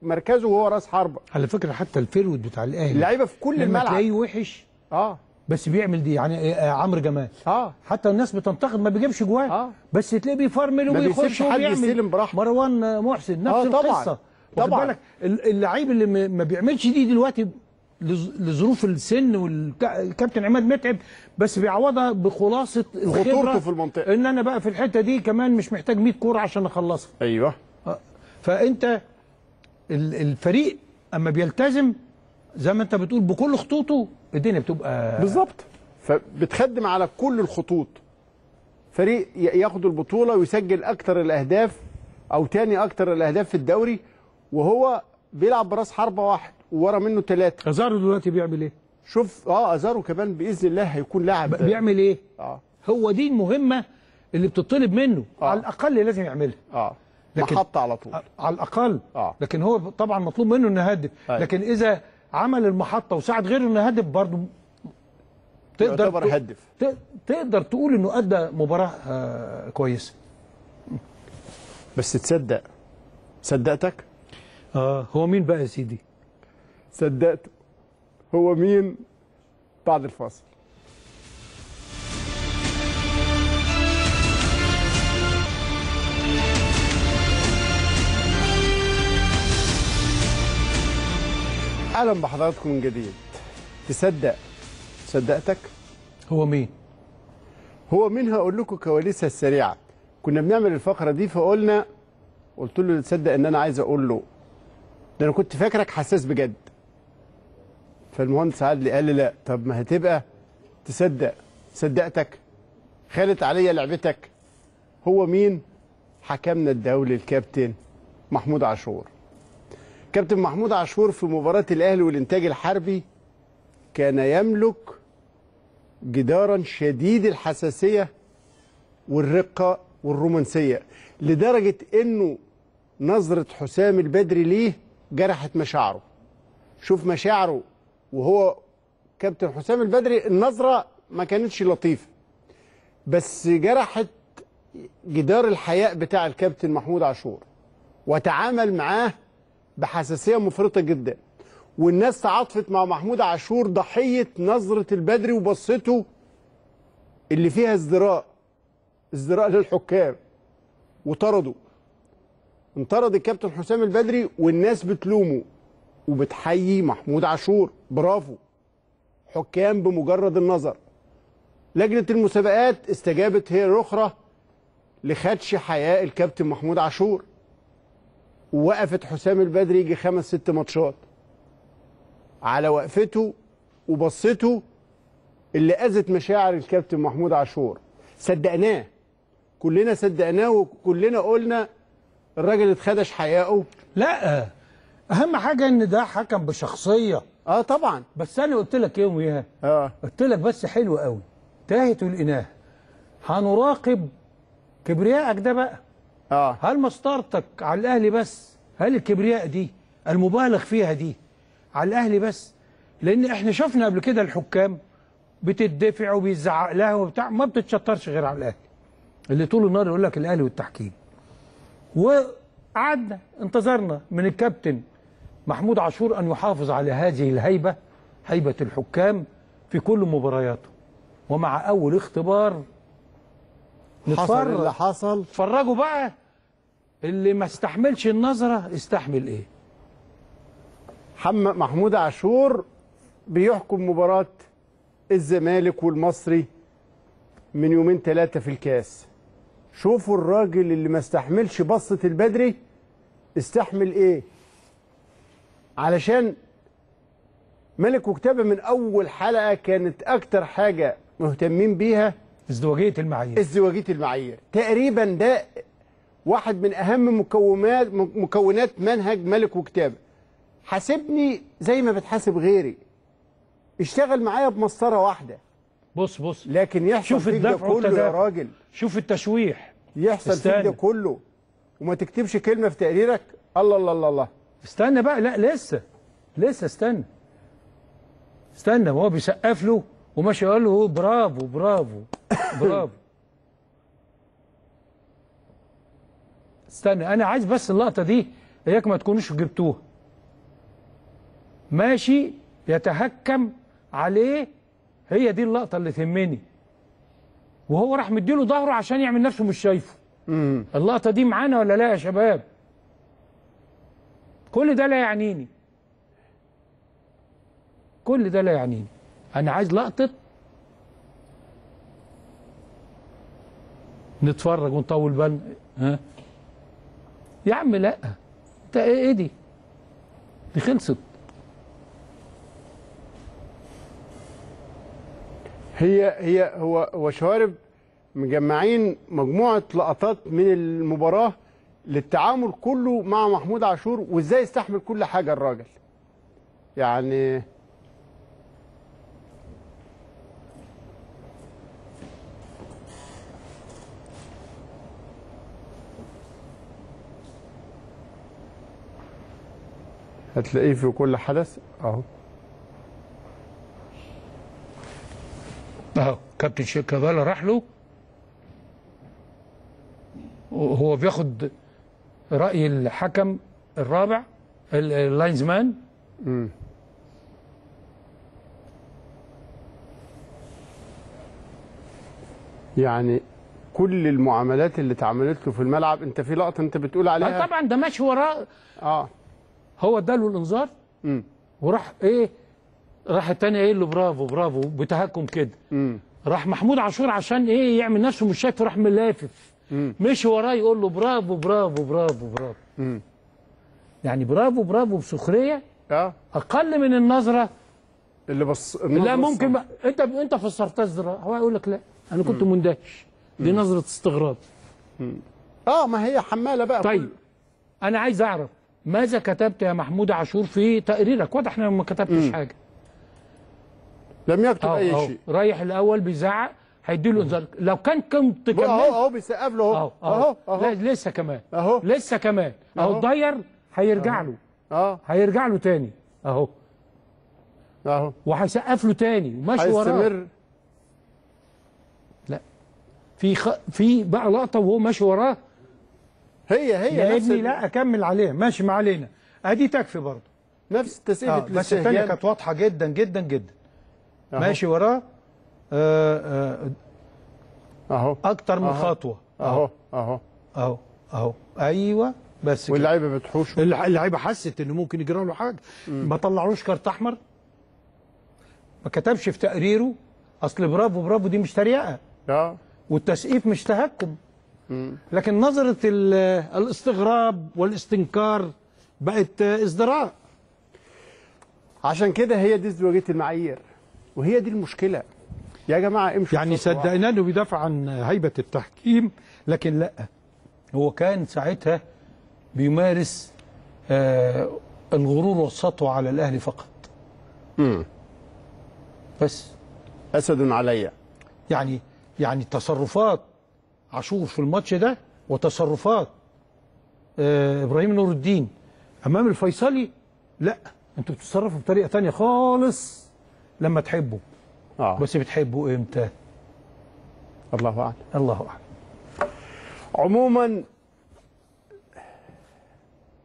مركزه وهو راس حربه. على فكره حتى الفيرود بتاع الاهلي اللعيبه في كل الملعب تلاقيه وحش اه بس بيعمل دي، يعني عمرو جمال اه حتى الناس بتنتقد ما بيجيبش جوان اه بس تلاقيه بيفرمل وبيخش وبيعمل. مروان محسن نفس آه القصه طبعا طبعا. بالك اللعيب اللي ما بيعملش دي دلوقتي لظروف السن والكابتن عماد متعب، بس بيعوضها بخلاصه خطورته في المنطقه، ان انا بقى في الحته دي كمان مش محتاج مية كوره عشان اخلصها. ايوه آه. فانت الفريق اما بيلتزم زي ما انت بتقول بكل خطوطه الدنيا بتبقى بالظبط، فبتخدم على كل الخطوط. فريق ياخد البطوله ويسجل اكتر الاهداف او تاني اكتر الاهداف في الدوري وهو بيلعب براس حربه واحد وورا منه ثلاثه. أزارو دلوقتي بيعمل ايه؟ شوف اه أزارو كمان باذن الله هيكون لاعب. بيعمل ايه؟ اه هو دي المهمه اللي بتطلب منه آه. على الاقل لازم يعملها اه محطة على طول على الأقل آه. لكن هو طبعا مطلوب منه إنه يهدف آه. لكن إذا عمل المحطة وساعد غيره إنه يهدف برضه تقدر يعتبر هدف، تقدر تقول إنه أدى مباراة آه كويسة. بس تصدق صدقتك؟ آه هو مين بقى يا سيدي؟ صدقته هو مين بعد الفاصل. اهلا بحضراتكم من جديد. تصدق صدقتك هو مين؟ هو مين هقول لكم كواليسها السريعه. كنا بنعمل الفقره دي فقلنا قلت له تصدق ان انا عايز اقول له ده انا كنت فاكرك حساس بجد. فالمهندس عادل قال لي لا، طب ما هتبقى تصدق صدقتك، خالت عليا لعبتك. هو مين؟ حكمنا الدولي الكابتن محمود عاشور. كابتن محمود عاشور في مباراة الأهلي والإنتاج الحربي كان يملك جدارا شديد الحساسية والرقة والرومانسية، لدرجة إنه نظرة حسام البدري ليه جرحت مشاعره. شوف مشاعره وهو كابتن حسام البدري، النظرة ما كانتش لطيفة بس جرحت جدار الحياء بتاع الكابتن محمود عاشور، وتعامل معاه بحساسيه مفرطه جدا. والناس تعاطفت مع محمود عاشور ضحيه نظره البدري وبصته اللي فيها ازدراء، ازدراء للحكام، وطردوا. انطرد الكابتن حسام البدري والناس بتلومه وبتحيي محمود عاشور، برافو. حكام بمجرد النظر. لجنه المسابقات استجابت هي الاخرى لخدش حياء الكابتن محمود عاشور، ووقفت حسام البدري يجي خمس ست ماتشات على وقفته وبصته اللي اذت مشاعر الكابتن محمود عاشور. صدقناه كلنا، صدقناه وكلنا قلنا الراجل اتخدش حياءه. لا اهم حاجه ان ده حكم بشخصيه. اه طبعا. بس انا قلت لك ايه وياها؟ اه قلت لك بس حلو قوي تاهة الإناه. هنراقب كبريائك ده بقى. اه هل مسطرتك على الأهلي بس؟ هل الكبرياء دي المبالغ فيها دي على الأهلي بس؟ لأن احنا شفنا قبل كده الحكام بتدفع وبيزعق لها وبتاع، ما بتتشطرش غير على الأهلي. اللي طول النهار يقول لك الأهلي والتحكيم. وقعدنا انتظرنا من الكابتن محمود عاشور أن يحافظ على هذه الهيبة، هيبة الحكام في كل مبارياته. ومع أول اختبار حصل اللي حصل. اتفرجوا بقى، اللي ما استحملش النظرة استحمل إيه؟ محمد محمود عاشور بيحكم مباراة الزمالك والمصري من يومين ثلاثة في الكاس. شوفوا الراجل اللي ما استحملش بصة البدري استحمل إيه؟ علشان ملك وكتابه من اول حلقه كانت اكتر حاجه مهتمين بيها ازدواجيه المعايير. ازدواجيه المعايير تقريبا ده واحد من اهم مكونات مكونات منهج ملك وكتابه. حاسبني زي ما بتحاسب غيري، اشتغل معايا بمسطره واحده. بص بص لكن يحصل فيك ده كله يا راجل، شوف التشويح يحصل فيك ده كله وما تكتبش كلمه في تقريرك. الله الله الله الله، استنى بقى، لا لسه لسه استنى استنى وهو بيسقف له وماشي يقول له برافو برافو برافو. استنى انا عايز بس اللقطه دي اياك ما تكونوش جبتوها. ماشي يتهكم عليه، هي دي اللقطه اللي تهمني. وهو راح مديله ظهره عشان يعمل نفسه مش شايفه. اللقطه دي معانا ولا لا يا شباب؟ كل ده لا يعنيني، كل ده لا يعنيني. أنا عايز لقطة نتفرج ونطول بالنا. ها يا عم لا، أنت إيه دي؟ دي خلصت. هي هي هو هو شوارب مجمعين مجموعة لقطات من المباراة للتعامل كله مع محمود عاشور وازاي يستحمل كل حاجه الراجل. يعني هتلاقيه في كل حدث اهو اهو كابتن شيكابالا راح له وهو بياخد رأي الحكم الرابع اللاينز مان. امم يعني كل المعاملات اللي اتعملت له في الملعب. انت في لقطه انت بتقول عليها طبعا ده ماشي وراه. اه هو اداله الانذار وراح ايه، راح الثاني ايه اللي برافو برافو بتهكم كده. امم راح محمود عاشور عشان ايه يعمل نفسه مش شايف، راح ملافف مشي وراه يقول له برافو برافو برافو برافو. مم. يعني برافو برافو بسخريه اه اقل من النظره اللي بص لا ممكن بقى. انت ب... انت فسرتها ازاي؟ هو يقول لك لا انا كنت مندهش، دي نظره استغراب. مم. اه ما هي حماله بقى. طيب انا عايز اعرف ماذا كتبت يا محمود عاشور في تقريرك؟ واضح انك ما كتبتش حاجه، لم يكتب أو اي أو. شيء. رايح الاول بيزعق هيديله انذار، لو كان كنت كملت اهو اهو بيسقف له اهو اهو اهو لسه كمان اهو لسه كمان اهو اتغير هيرجع له اه هيرجع له تاني اهو اهو وهيسقف له تاني وماشي وراه هيستمر. لا في خ... في بقى لقطه وهو ماشي وراه هي هي يا ابني ال... لا اكمل عليها ماشي ما علينا، ادي تكفي برضه نفس تسئله. بس الثانيه كانت واضحه جدا جدا جدا أهو. ماشي وراه أه أه أكتر من أهو خطوة أهو أهو أهو أهو أيوه بس كده. واللعيبة بتحوش، اللعيبة حست إنه ممكن يجرى له حاجة. مم. ما طلعوش كارت أحمر، ما كتبش في تقريره أصل برافو برافو دي مش تريقة أه والتسقيف مش تهكم. مم. لكن نظرة الاستغراب والاستنكار بقت ازدراء. عشان كده هي دي ازدواجية المعايير وهي دي المشكلة يا جماعه. امشوا يعني صدقنا انه بيدافع عن هيبه التحكيم، لكن لا هو كان ساعتها بيمارس آه الغرور والسطوه على الاهلي فقط. امم بس اسد عليا. يعني يعني تصرفات عاشور في الماتش ده وتصرفات آه ابراهيم نور الدين امام الفيصلي، لا انتوا بتتصرفوا بطريقه ثانيه خالص لما تحبوا. اه بس بتحبوا امتى؟ الله اعلم، الله اعلم. عموما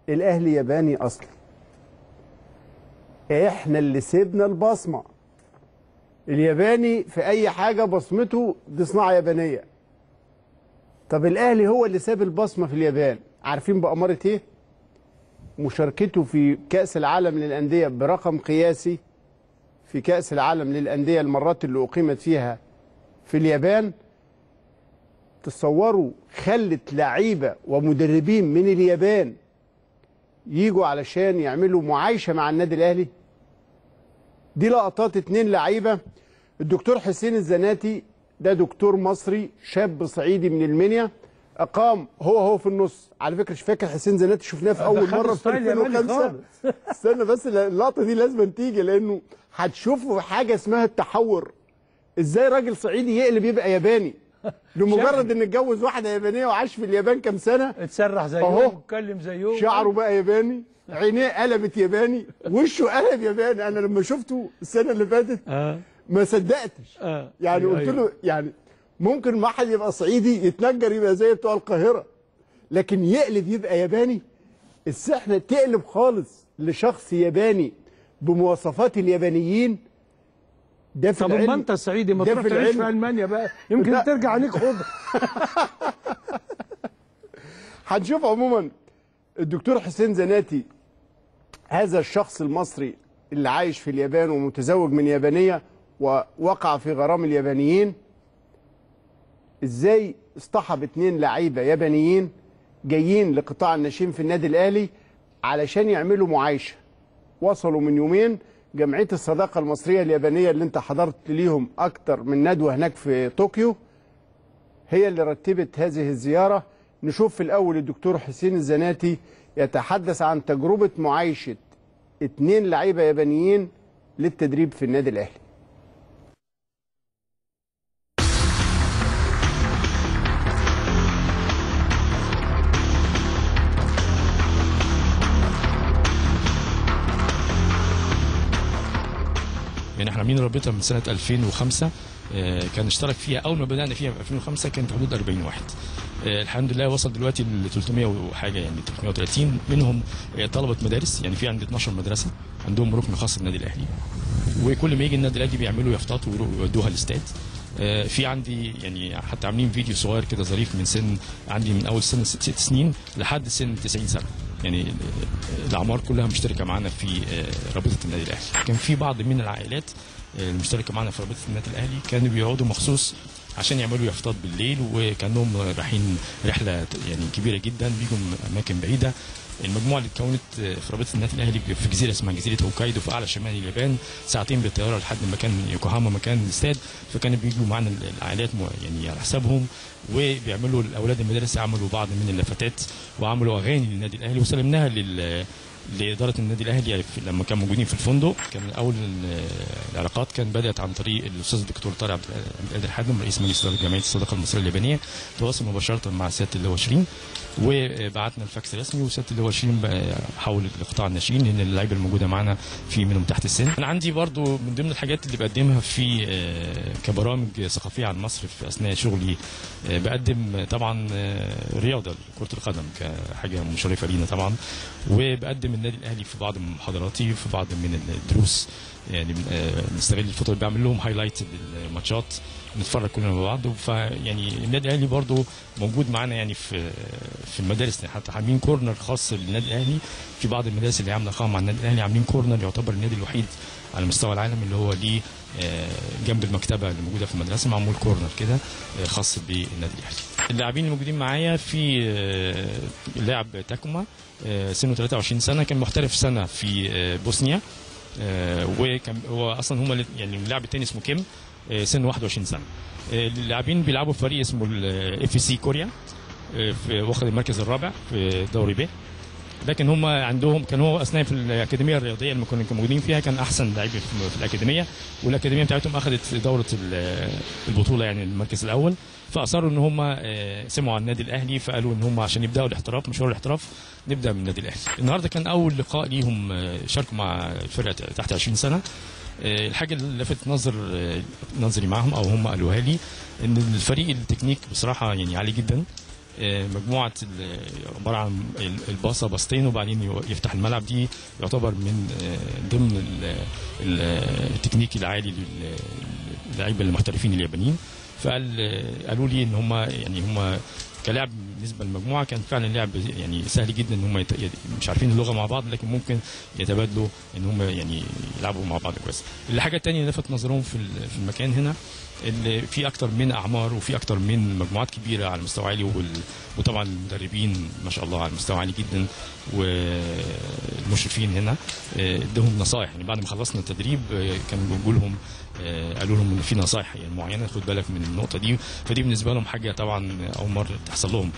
الاهلي ياباني اصلا، احنا اللي سيبنا البصمه. الياباني في اي حاجه بصمته دي صناعه يابانيه. طب الاهلي هو اللي ساب البصمه في اليابان، عارفين بأمارة ايه؟ مشاركته في كأس العالم للأندية برقم قياسي في كأس العالم للأندية المرات اللي أقيمت فيها في اليابان، تصوروا خلت لعيبة ومدربين من اليابان يجوا علشان يعملوا معايشة مع النادي الأهلي. دي لقطات اتنين لعيبة، الدكتور حسين الزناتي ده دكتور مصري شاب صعيدي من المنيا، اقام هو هو في النص. على فكره مش فاكر حسين زناتي شفناه في اول مره في ألفين وخمسة. استنى بس اللقطه دي لازم تيجي لانه هتشوفوا حاجه اسمها التحور، ازاي راجل صعيدي يقلب يبقى ياباني لمجرد ان اتجوز واحده يابانيه وعاش في اليابان كام سنه، اتسرح زيهم واتكلم زيهم، شعره بقى ياباني، عينيه قلبت ياباني، وشه قلب ياباني. انا لما شفته السنه اللي فاتت ما صدقتش، يعني قلت له يعني ممكن ما حد يبقى صعيدي يتنجر يبقى زي بتوع القاهرة، لكن يقلب يبقى ياباني. السحنة تقلب خالص لشخص ياباني بمواصفات اليابانيين ده في طب العلم. ما انت صعيدي ما تروح تعيش في ألمانيا بقى، يمكن لا. ترجع عليك خضر. هنشوف عموما الدكتور حسين زناتي هذا الشخص المصري اللي عايش في اليابان ومتزوج من يابانية ووقع في غرام اليابانيين، ازاي اصطحب اتنين لعيبه يابانيين جايين لقطاع الناشئين في النادي الاهلي علشان يعملوا معايشه. وصلوا من يومين جمعيه الصداقه المصريه اليابانيه اللي انت حضرت ليهم اكتر من ندوه هناك في طوكيو، هي اللي رتبت هذه الزياره. نشوف في الاول الدكتور حسين الزناتي يتحدث عن تجربه معايشه اتنين لعيبه يابانيين للتدريب في النادي الاهلي. يعني احنا عاملين رابطه من سنه ألفين وخمسة، كان اشترك فيها اول ما بدانا فيها في ألفين وخمسة كانت حدود أربعين واحد. الحمد لله وصل دلوقتي ل ثلاثمية وحاجه، يعني ثلاثمية وثلاثين منهم طلبه مدارس، يعني في عند اتناشر مدرسه عندهم ركن خاص بالنادي الاهلي، وكل ما يجي النادي الاهلي بيعملوا يافطات ويودوها الاستاد. في عندي يعني حتى عاملين فيديو صغير كده ظريف من سن عندي من اول سن ست سنين لحد سن تسعين سنه، يعني الاعمار كلها مشتركه معانا في رابطه النادي الاهلي. كان في بعض من العائلات المشتركه معانا في رابطه النادي الاهلي كانوا بيقعدوا مخصوص عشان يعملوا يافطات بالليل، وكانهم رايحين رحله يعني كبيره جدا، بيجوا من اماكن بعيده. المجموعه اللي اتكونت في رابطه النادي الاهلي في جزيره اسمها جزيره هوكايدو في اعلى شمال اليابان، ساعتين بالطياره لحد مكان يوكوهاما مكان الاستاد، فكانوا بيجوا معانا العائلات يعني على حسابهم، وبيعملوا الاولاد المدرسه عملوا بعض من اللافتات وعملوا اغاني للنادي الاهلي وسلمناها لل لاداره النادي الاهلي لما كانوا موجودين في الفندق. كان اول العلاقات كان بدات عن طريق الاستاذ الدكتور طارق عبد القادر حاتم رئيس مجلس اداره جمعيه الصداقه المصريه اليابانيه، تواصل مباشره مع سياده اللواء شيرين وبعتنا الفاكس الرسمي، وسياده اللواء شيرين حول لقطاع الناشئين لان اللعيبه الموجوده معانا في منهم تحت السن. انا عندي برضو من ضمن الحاجات اللي بقدمها في كبرامج ثقافيه عن مصر في اثناء شغلي، بقدم طبعا رياضه كره القدم كحاجه مشرفه لينا طبعا، وبقدم النادي الاهلي في بعض من محاضراتي في بعض من الدروس، يعني بنستغل الفتره اللي بعمل لهم هايلايت للماتشات نتفرج كلنا مع بعض. فيعني النادي الاهلي برضو موجود معانا يعني في في المدارس، حتى عاملين كورنر خاص للنادي الاهلي في بعض المدارس اللي عامله قائمه مع النادي الاهلي، عاملين كورنر يعتبر النادي الوحيد على مستوى العالم اللي هو ليه جنب المكتبه اللي موجوده في المدرسه معمول كورنر كده خاص بالنادي الاهلي. اللاعبين اللي موجودين معايا في لاعب تاكوما سنه ثلاثة وعشرين سنه، كان محترف سنه في بوسنيا، وكان هو اصلا هما يعني اللاعب الثاني اسمه كيم سنه واحد وعشرين سنه. اللاعبين بيلعبوا في فريق اسمه الاف سي كوريا واخد المركز الرابع في دوري بي. لكن هم عندهم كانوا اثناء في الاكاديميه الرياضيه اللي كنا موجودين فيها كان احسن لعيب في الاكاديميه، والاكاديميه بتاعتهم اخذت دوره البطوله يعني المركز الاول، فاصروا ان هم سمعوا عن النادي الاهلي فقالوا ان هم عشان يبداوا الاحتراف مشوار الاحتراف نبدا من النادي الاهلي. النهارده كان اول لقاء ليهم شاركوا مع فرقه تحت عشرين سنه. الحاجه اللي لفتت نظر نظري معهم او هم قالوها لي ان الفريق التكنيك بصراحه يعني عالي جدا، مجموعه عباره عن الباصه باصتين وبعدين يفتح الملعب، دي يعتبر من ضمن التكنيك العالي للاعيبه المحترفين اليابانيين. فقال قالوا لي ان هم يعني هم كلاعب بالنسبه للمجموعه كان فعلا لعب يعني سهل جدا، ان هم مش عارفين اللغه مع بعض لكن ممكن يتبادلوا ان هم يعني يلعبوا مع بعض كويس. الحاجه الثانيه اللي لفت نظرهم في في المكان هنا اللي في اكتر من اعمار وفي اكتر من مجموعات كبيره على مستوى عالي، وطبعا المدربين ما شاء الله على مستوى عالي جدا، والمشرفين هنا ادهم نصائح يعني بعد ما خلصنا التدريب كانوا بيقولوا لهم قالوا لهم ان في نصائح يعني معينه خد بالك من النقطه دي، فدي بالنسبه لهم حاجه طبعا اول مره تحصل لهم.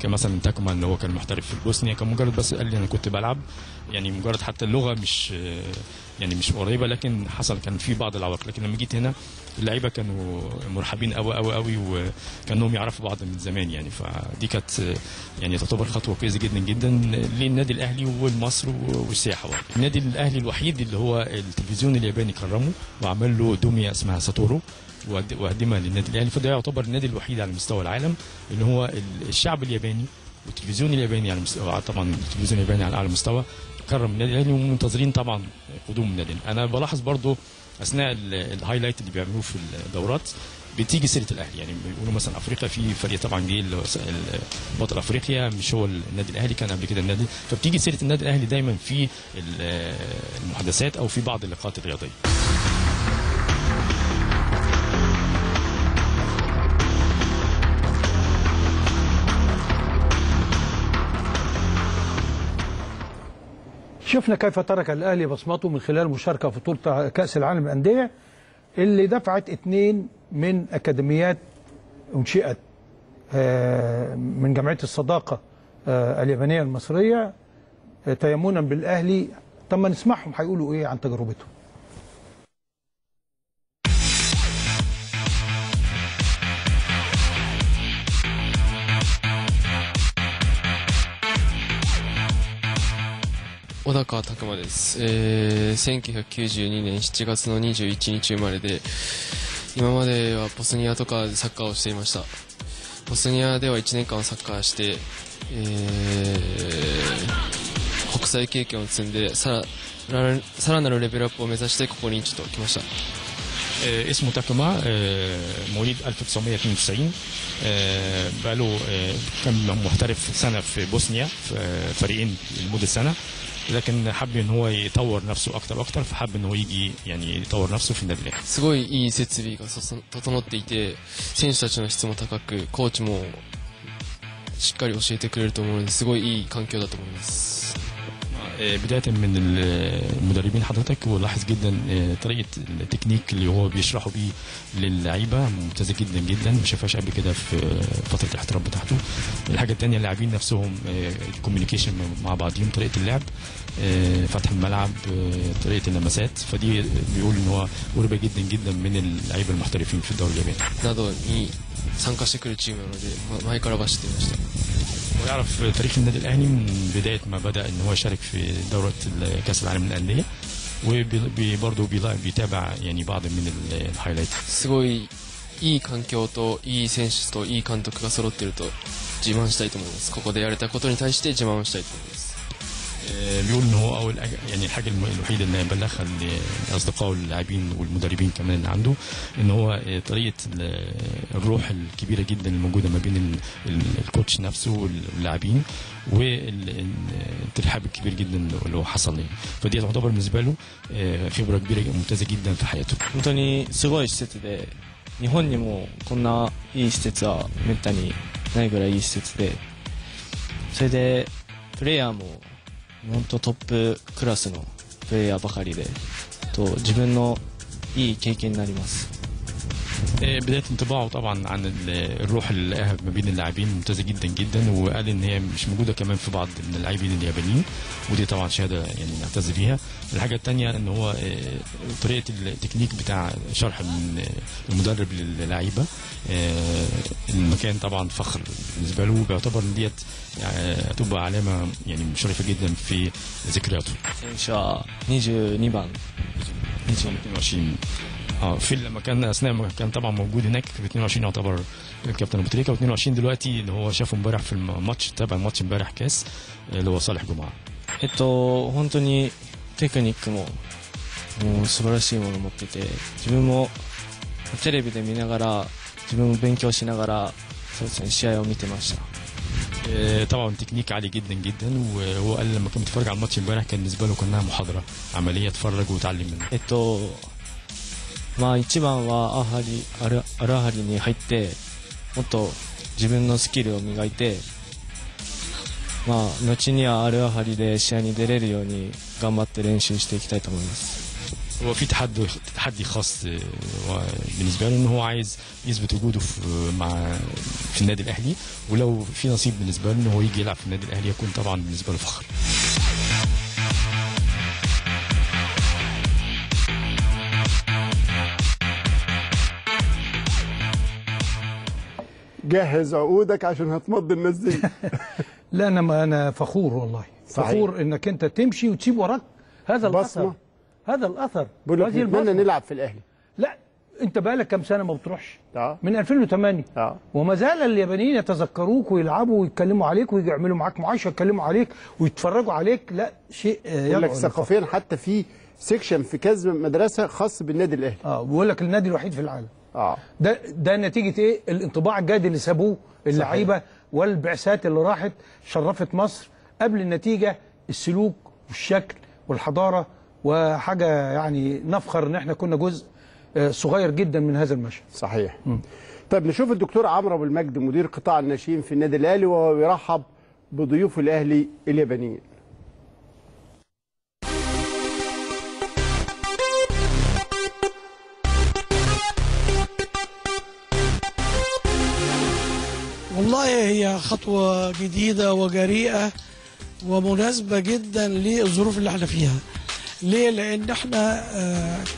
كمثلا تاكوما اللي هو كان محترف في البوسنه كان مجرد بس قال لي انا كنت بلعب يعني مجرد حتى اللغه مش يعني مش قريبه، لكن حصل كان في بعض العوائق، لكن لما جيت هنا اللعيبه كانوا مرحبين قوي قوي قوي وكانهم يعرفوا بعض من زمان يعني، فدي كانت يعني تعتبر خطوه كويسه جدا جدا للنادي الاهلي والمصر والسياحه. النادي الاهلي الوحيد اللي هو التلفزيون الياباني كرمه وعمل له دميه اسمها ساتورو وقدمها للنادي الاهلي، فده يعتبر النادي الوحيد على مستوى العالم اللي هو الشعب الياباني والتلفزيون الياباني على مستوى، طبعا التلفزيون الياباني على اعلى مستوى كرم النادي الاهلي ومنتظرين طبعا قدوم النادي. انا بلاحظ برضو اثناء الهايلايت اللي بيعملوه في الدورات بتيجي سيره الاهلي، يعني بيقولوا مثلا افريقيا في فريق طبعا جه بطل افريقيا مش هو النادي الاهلي كان قبل كده النادي، فبتيجي سيره النادي الاهلي دايما في المحادثات او في بعض اللقاءات الرياضيه. شفنا كيف ترك الاهلي بصمته من خلال مشاركه في بطوله كاس العالم للانديه اللي دفعت اثنين من اكاديميات انشئت من جمعيه الصداقه اليابانيه المصريه تيمنا بالاهلي. طب ما نسمعهم هيقولوا ايه عن تجربتهم.小高高馬です、えー、せんきゅうひゃくきゅうじゅうにねんしちがつのにじゅういちにち生まれで今まではボスニアとかでサッカーをしていました。ボスニアではいちねんかんサッカーして、えー、国際経験を積んでさら、さらなるレベルアップを目指してここにちょっと来ました。اسمه تاكوما، مواليد ألف وتسعمية اتنين وتسعين، بقاله كان محترف سنه في بوسنيا في فريقين لمده سنه، لكن حب ان هو يطور نفسه اكتر واكتر فحب ان هو يجي يعني يطور نفسه في النادي الاهلي. すごいいい設備が整っていて、選手たちの質も高く、コーチもしっかり教えてくれると思うので、すごいいい環境だと思います。بداية من المدربين حضرتك ولاحظ جدا طريقة التكنيك اللي هو بيشرحوا بيه للعيبة ممتازة جدا جدا ما شافهاش قبل كده في فترة الاحتراف بتاعته. الحاجة الثانية اللاعبين نفسهم الكوميونيكيشن مع بعضهم، طريقة اللعب، فتح الملعب، طريقة اللمسات، فدي بيقول ان هو قريبة جدا جدا من اللعيبة المحترفين في الدوري الياباني. ويعرف تاريخ النادي الاهلي من بدايه ما بدا ان هو يشارك في دوره كاس العالم للانديه وبرضه بيتابع يعني بعض من الهايلايت. すごいいい環境といい選手といい監督が揃っていると自慢したいと思います。ここでやれたことに対して自慢をしたいと思います。بيقول ان هو اول يعني الحاجه الوحيده اللي بلغها لاصدقائه اللاعبين والمدربين كمان اللي عنده ان هو طريقه الروح الكبيره جدا الموجوده ما بين الكوتش نفسه واللاعبين والترحاب الكبير جدا اللي هو حصل ليه، فدي تعتبر بالنسبه له خبره كبيره ممتازه جدا في حياته. 本当にすごい施設で日本にもこんないい施設はめったにないぐらいいい施設で、それでプレイヤーも本当トップクラスのプレイヤーばかりでと自分のいい経験になります。بدايه انطباعه طبعا عن الروح اللي لقاها ما بين اللاعبين ممتازه جدا جدا، وقال ان هي مش موجوده كمان في بعض من اللاعبين اليابانيين، ودي طبعا شهاده يعني نعتز بيها. الحاجه الثانيه ان هو طريقه التكنيك بتاع شرح من المدرب للعيبه، المكان طبعا فخر بالنسبه له، بيعتبر ان ديت هتبقى علامه يعني شريفه جدا في ذكرياته ان شاء الله. نيجي نيبان اثنين وعشرين اه في لما كان اثناء ما كان طبعا موجود هناك في اثنين وعشرين يعتبر الكابتن ابو تريكه، و22 دلوقتي اللي هو شافه امبارح في الماتش، تابع الماتش امبارح كاس اللي هو صالح جمعه. ايتو هونتوني تكنيك مو سوبراسي مو موتيتي، زبن مو تلفزيون دي ميناغارا، زبن مو بنكيو شيناغارا سوسن شياي او ميتيماشتا. طبعا تكنيك عالي جدا جدا، وهو قال لما كان بيتفرج على الماتش امبارح كان بالنسبه له كانها محاضره عمليه اتفرج وتعلم منها. ايتو まあ一番はアハリアルアハリに入ってもっと自分のスキルを磨いて、まあ後にはアルアハリで試合に出れるように頑張って練習していきたいと思います。هو في تحدي تحدي خاص بالنسبه له ان هو عايز يثبت وجوده في مع في النادي الاهلي، ولو في نصيب بالنسبه له ان هو يجي يلعب في النادي الاهلي يكون طبعا بالنسبه له فخر. جهز عقودك عشان هتمضي الناس دي. لا انا انا فخور والله، صحيح. فخور انك انت تمشي وتسيب وراك هذا بصمة. الاثر هذا الاثر بقول لك نتمنى نلعب في الاهلي. لا انت بقالك كام سنه ما بتروحش؟ اه من ألفين وثمانية. اه وما زال اليابانيين يتذكروك ويلعبوا ويتكلموا عليك ويعملوا معاك معاشه يتكلموا عليك ويتفرجوا عليك. لا شيء يقول لك ثقافيا، حتى في سيكشن في كذا مدرسه خاص بالنادي الاهلي. اه بقول لك النادي الوحيد في العالم. اه ده ده نتيجه ايه؟ الانطباع الجيد اللي سابوه اللعيبه والبعثات اللي راحت شرفت مصر. قبل النتيجه السلوك والشكل والحضاره، وحاجه يعني نفخر ان احنا كنا جزء صغير جدا من هذا المشهد. صحيح. م. طيب نشوف الدكتور عمرو ابو المجد مدير قطاع الناشئين في النادي الاهلي وهو بيرحب بضيوف الاهلي اليابانيين. والله هي خطوة جديدة وجريئة ومناسبة جدا للظروف اللي احنا فيها. ليه؟ لأن احنا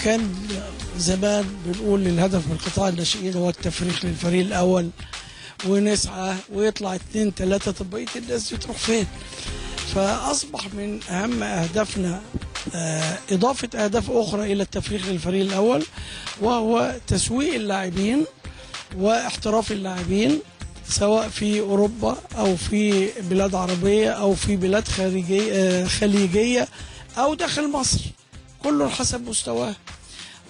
كان زمان بنقول الهدف من قطاع الناشئين هو التفريخ للفريق الأول، ونسعى ويطلع اتنين تلاتة، طب بقية الناس بتروح فين؟ فأصبح من أهم أهدافنا إضافة أهداف أخرى إلى التفريخ للفريق الأول، وهو تسويق اللاعبين واحتراف اللاعبين سواء في أوروبا أو في بلاد عربية أو في بلاد خارجية خليجية أو داخل مصر، كله حسب مستواه.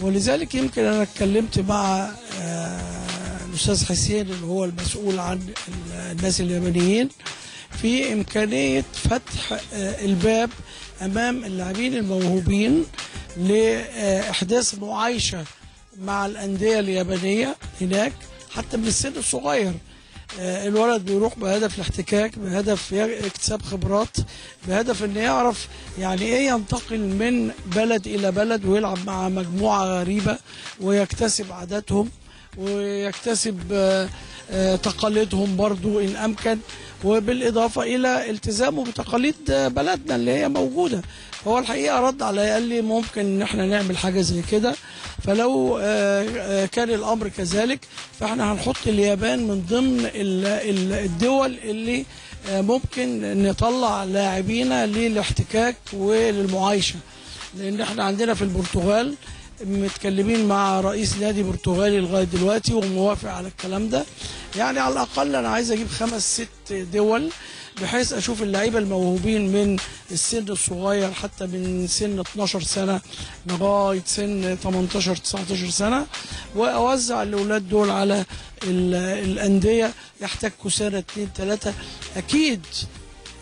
ولذلك يمكن أنا اتكلمت مع الأستاذ حسين اللي هو المسؤول عن الناس اليابانيين في إمكانية فتح الباب أمام اللاعبين الموهوبين لإحداث معايشة مع الأندية اليابانية هناك حتى من السن الصغير. الولد بيروح بهدف الاحتكاك، بهدف اكتساب خبرات، بهدف انه يعرف يعني ايه ينتقل من بلد الى بلد ويلعب مع مجموعه غريبه ويكتسب عاداتهم ويكتسب تقاليدهم برضو ان امكن، وبالاضافه الى التزامه بتقاليد بلدنا اللي هي موجوده. هو الحقيقه رد عليا قال لي ممكن ان احنا نعمل حاجه زي كده، فلو كان الامر كذلك فاحنا هنحط اليابان من ضمن الدول اللي ممكن نطلع لاعبينا للاحتكاك وللمعايشه. لان احنا عندنا في البرتغال متكلمين مع رئيس نادي برتغالي لغايه دلوقتي وموافق على الكلام ده. يعني على الاقل انا عايز اجيب خمس ست دول بحيث اشوف اللعيبه الموهوبين من السن الصغير حتى من سن اتناشر سنه لغايه سن تمنتاشر تسعتاشر سنه، واوزع الاولاد دول على الانديه يحتكوا سنه اتنين تلاته. اكيد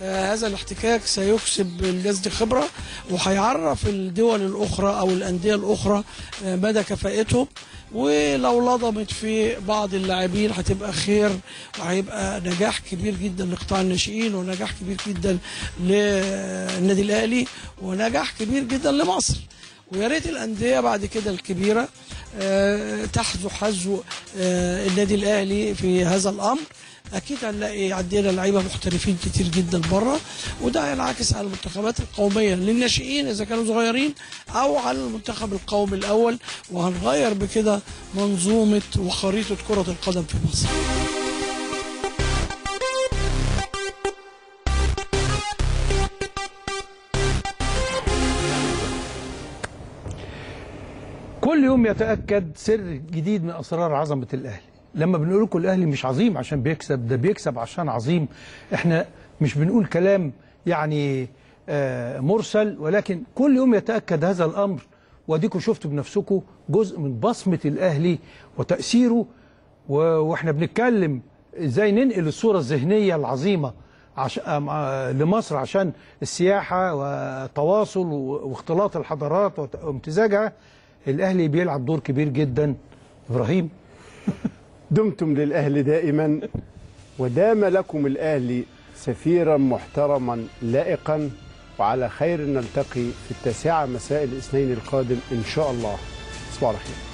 هذا الاحتكاك سيكسب الناس دي خبره وهيعرف الدول الاخرى او الانديه الاخرى مدى كفاءتهم، ولو لضمت في بعض اللاعبين هتبقى خير وهيبقى نجاح كبير جدا لقطاع الناشئين ونجاح كبير جدا للنادي الاهلي ونجاح كبير جدا لمصر. ويا ريت الانديه بعد كده الكبيره تحذو حذو النادي الاهلي في هذا الامر. اكيد هنلاقي عندنا لعيبه محترفين كتير جدا بره، وده هينعكس على المنتخبات القوميه للناشئين اذا كانوا صغيرين او على المنتخب القومي الاول، وهنغير بكده منظومه وخريطه كره القدم في مصر. كل يوم يتأكد سر جديد من أسرار عظمة الأهلي. لما بنقول لكم الأهلي مش عظيم عشان بيكسب، ده بيكسب عشان عظيم. احنا مش بنقول كلام يعني آه مرسل، ولكن كل يوم يتأكد هذا الأمر، واديكم شفتوا بنفسكم جزء من بصمة الأهلي وتأثيره، واحنا بنتكلم ازاي ننقل الصورة الذهنية العظيمة عش... لمصر عشان السياحة والتواصل واختلاط الحضارات وامتزاجها. الأهلي بيلعب دور كبير جدا. إبراهيم، دمتم للأهلي دائما، ودام لكم الأهلي سفيرا محترما لائقا، وعلى خير نلتقي في التاسعة مساء الاثنين القادم إن شاء الله. تصبحوا على خير.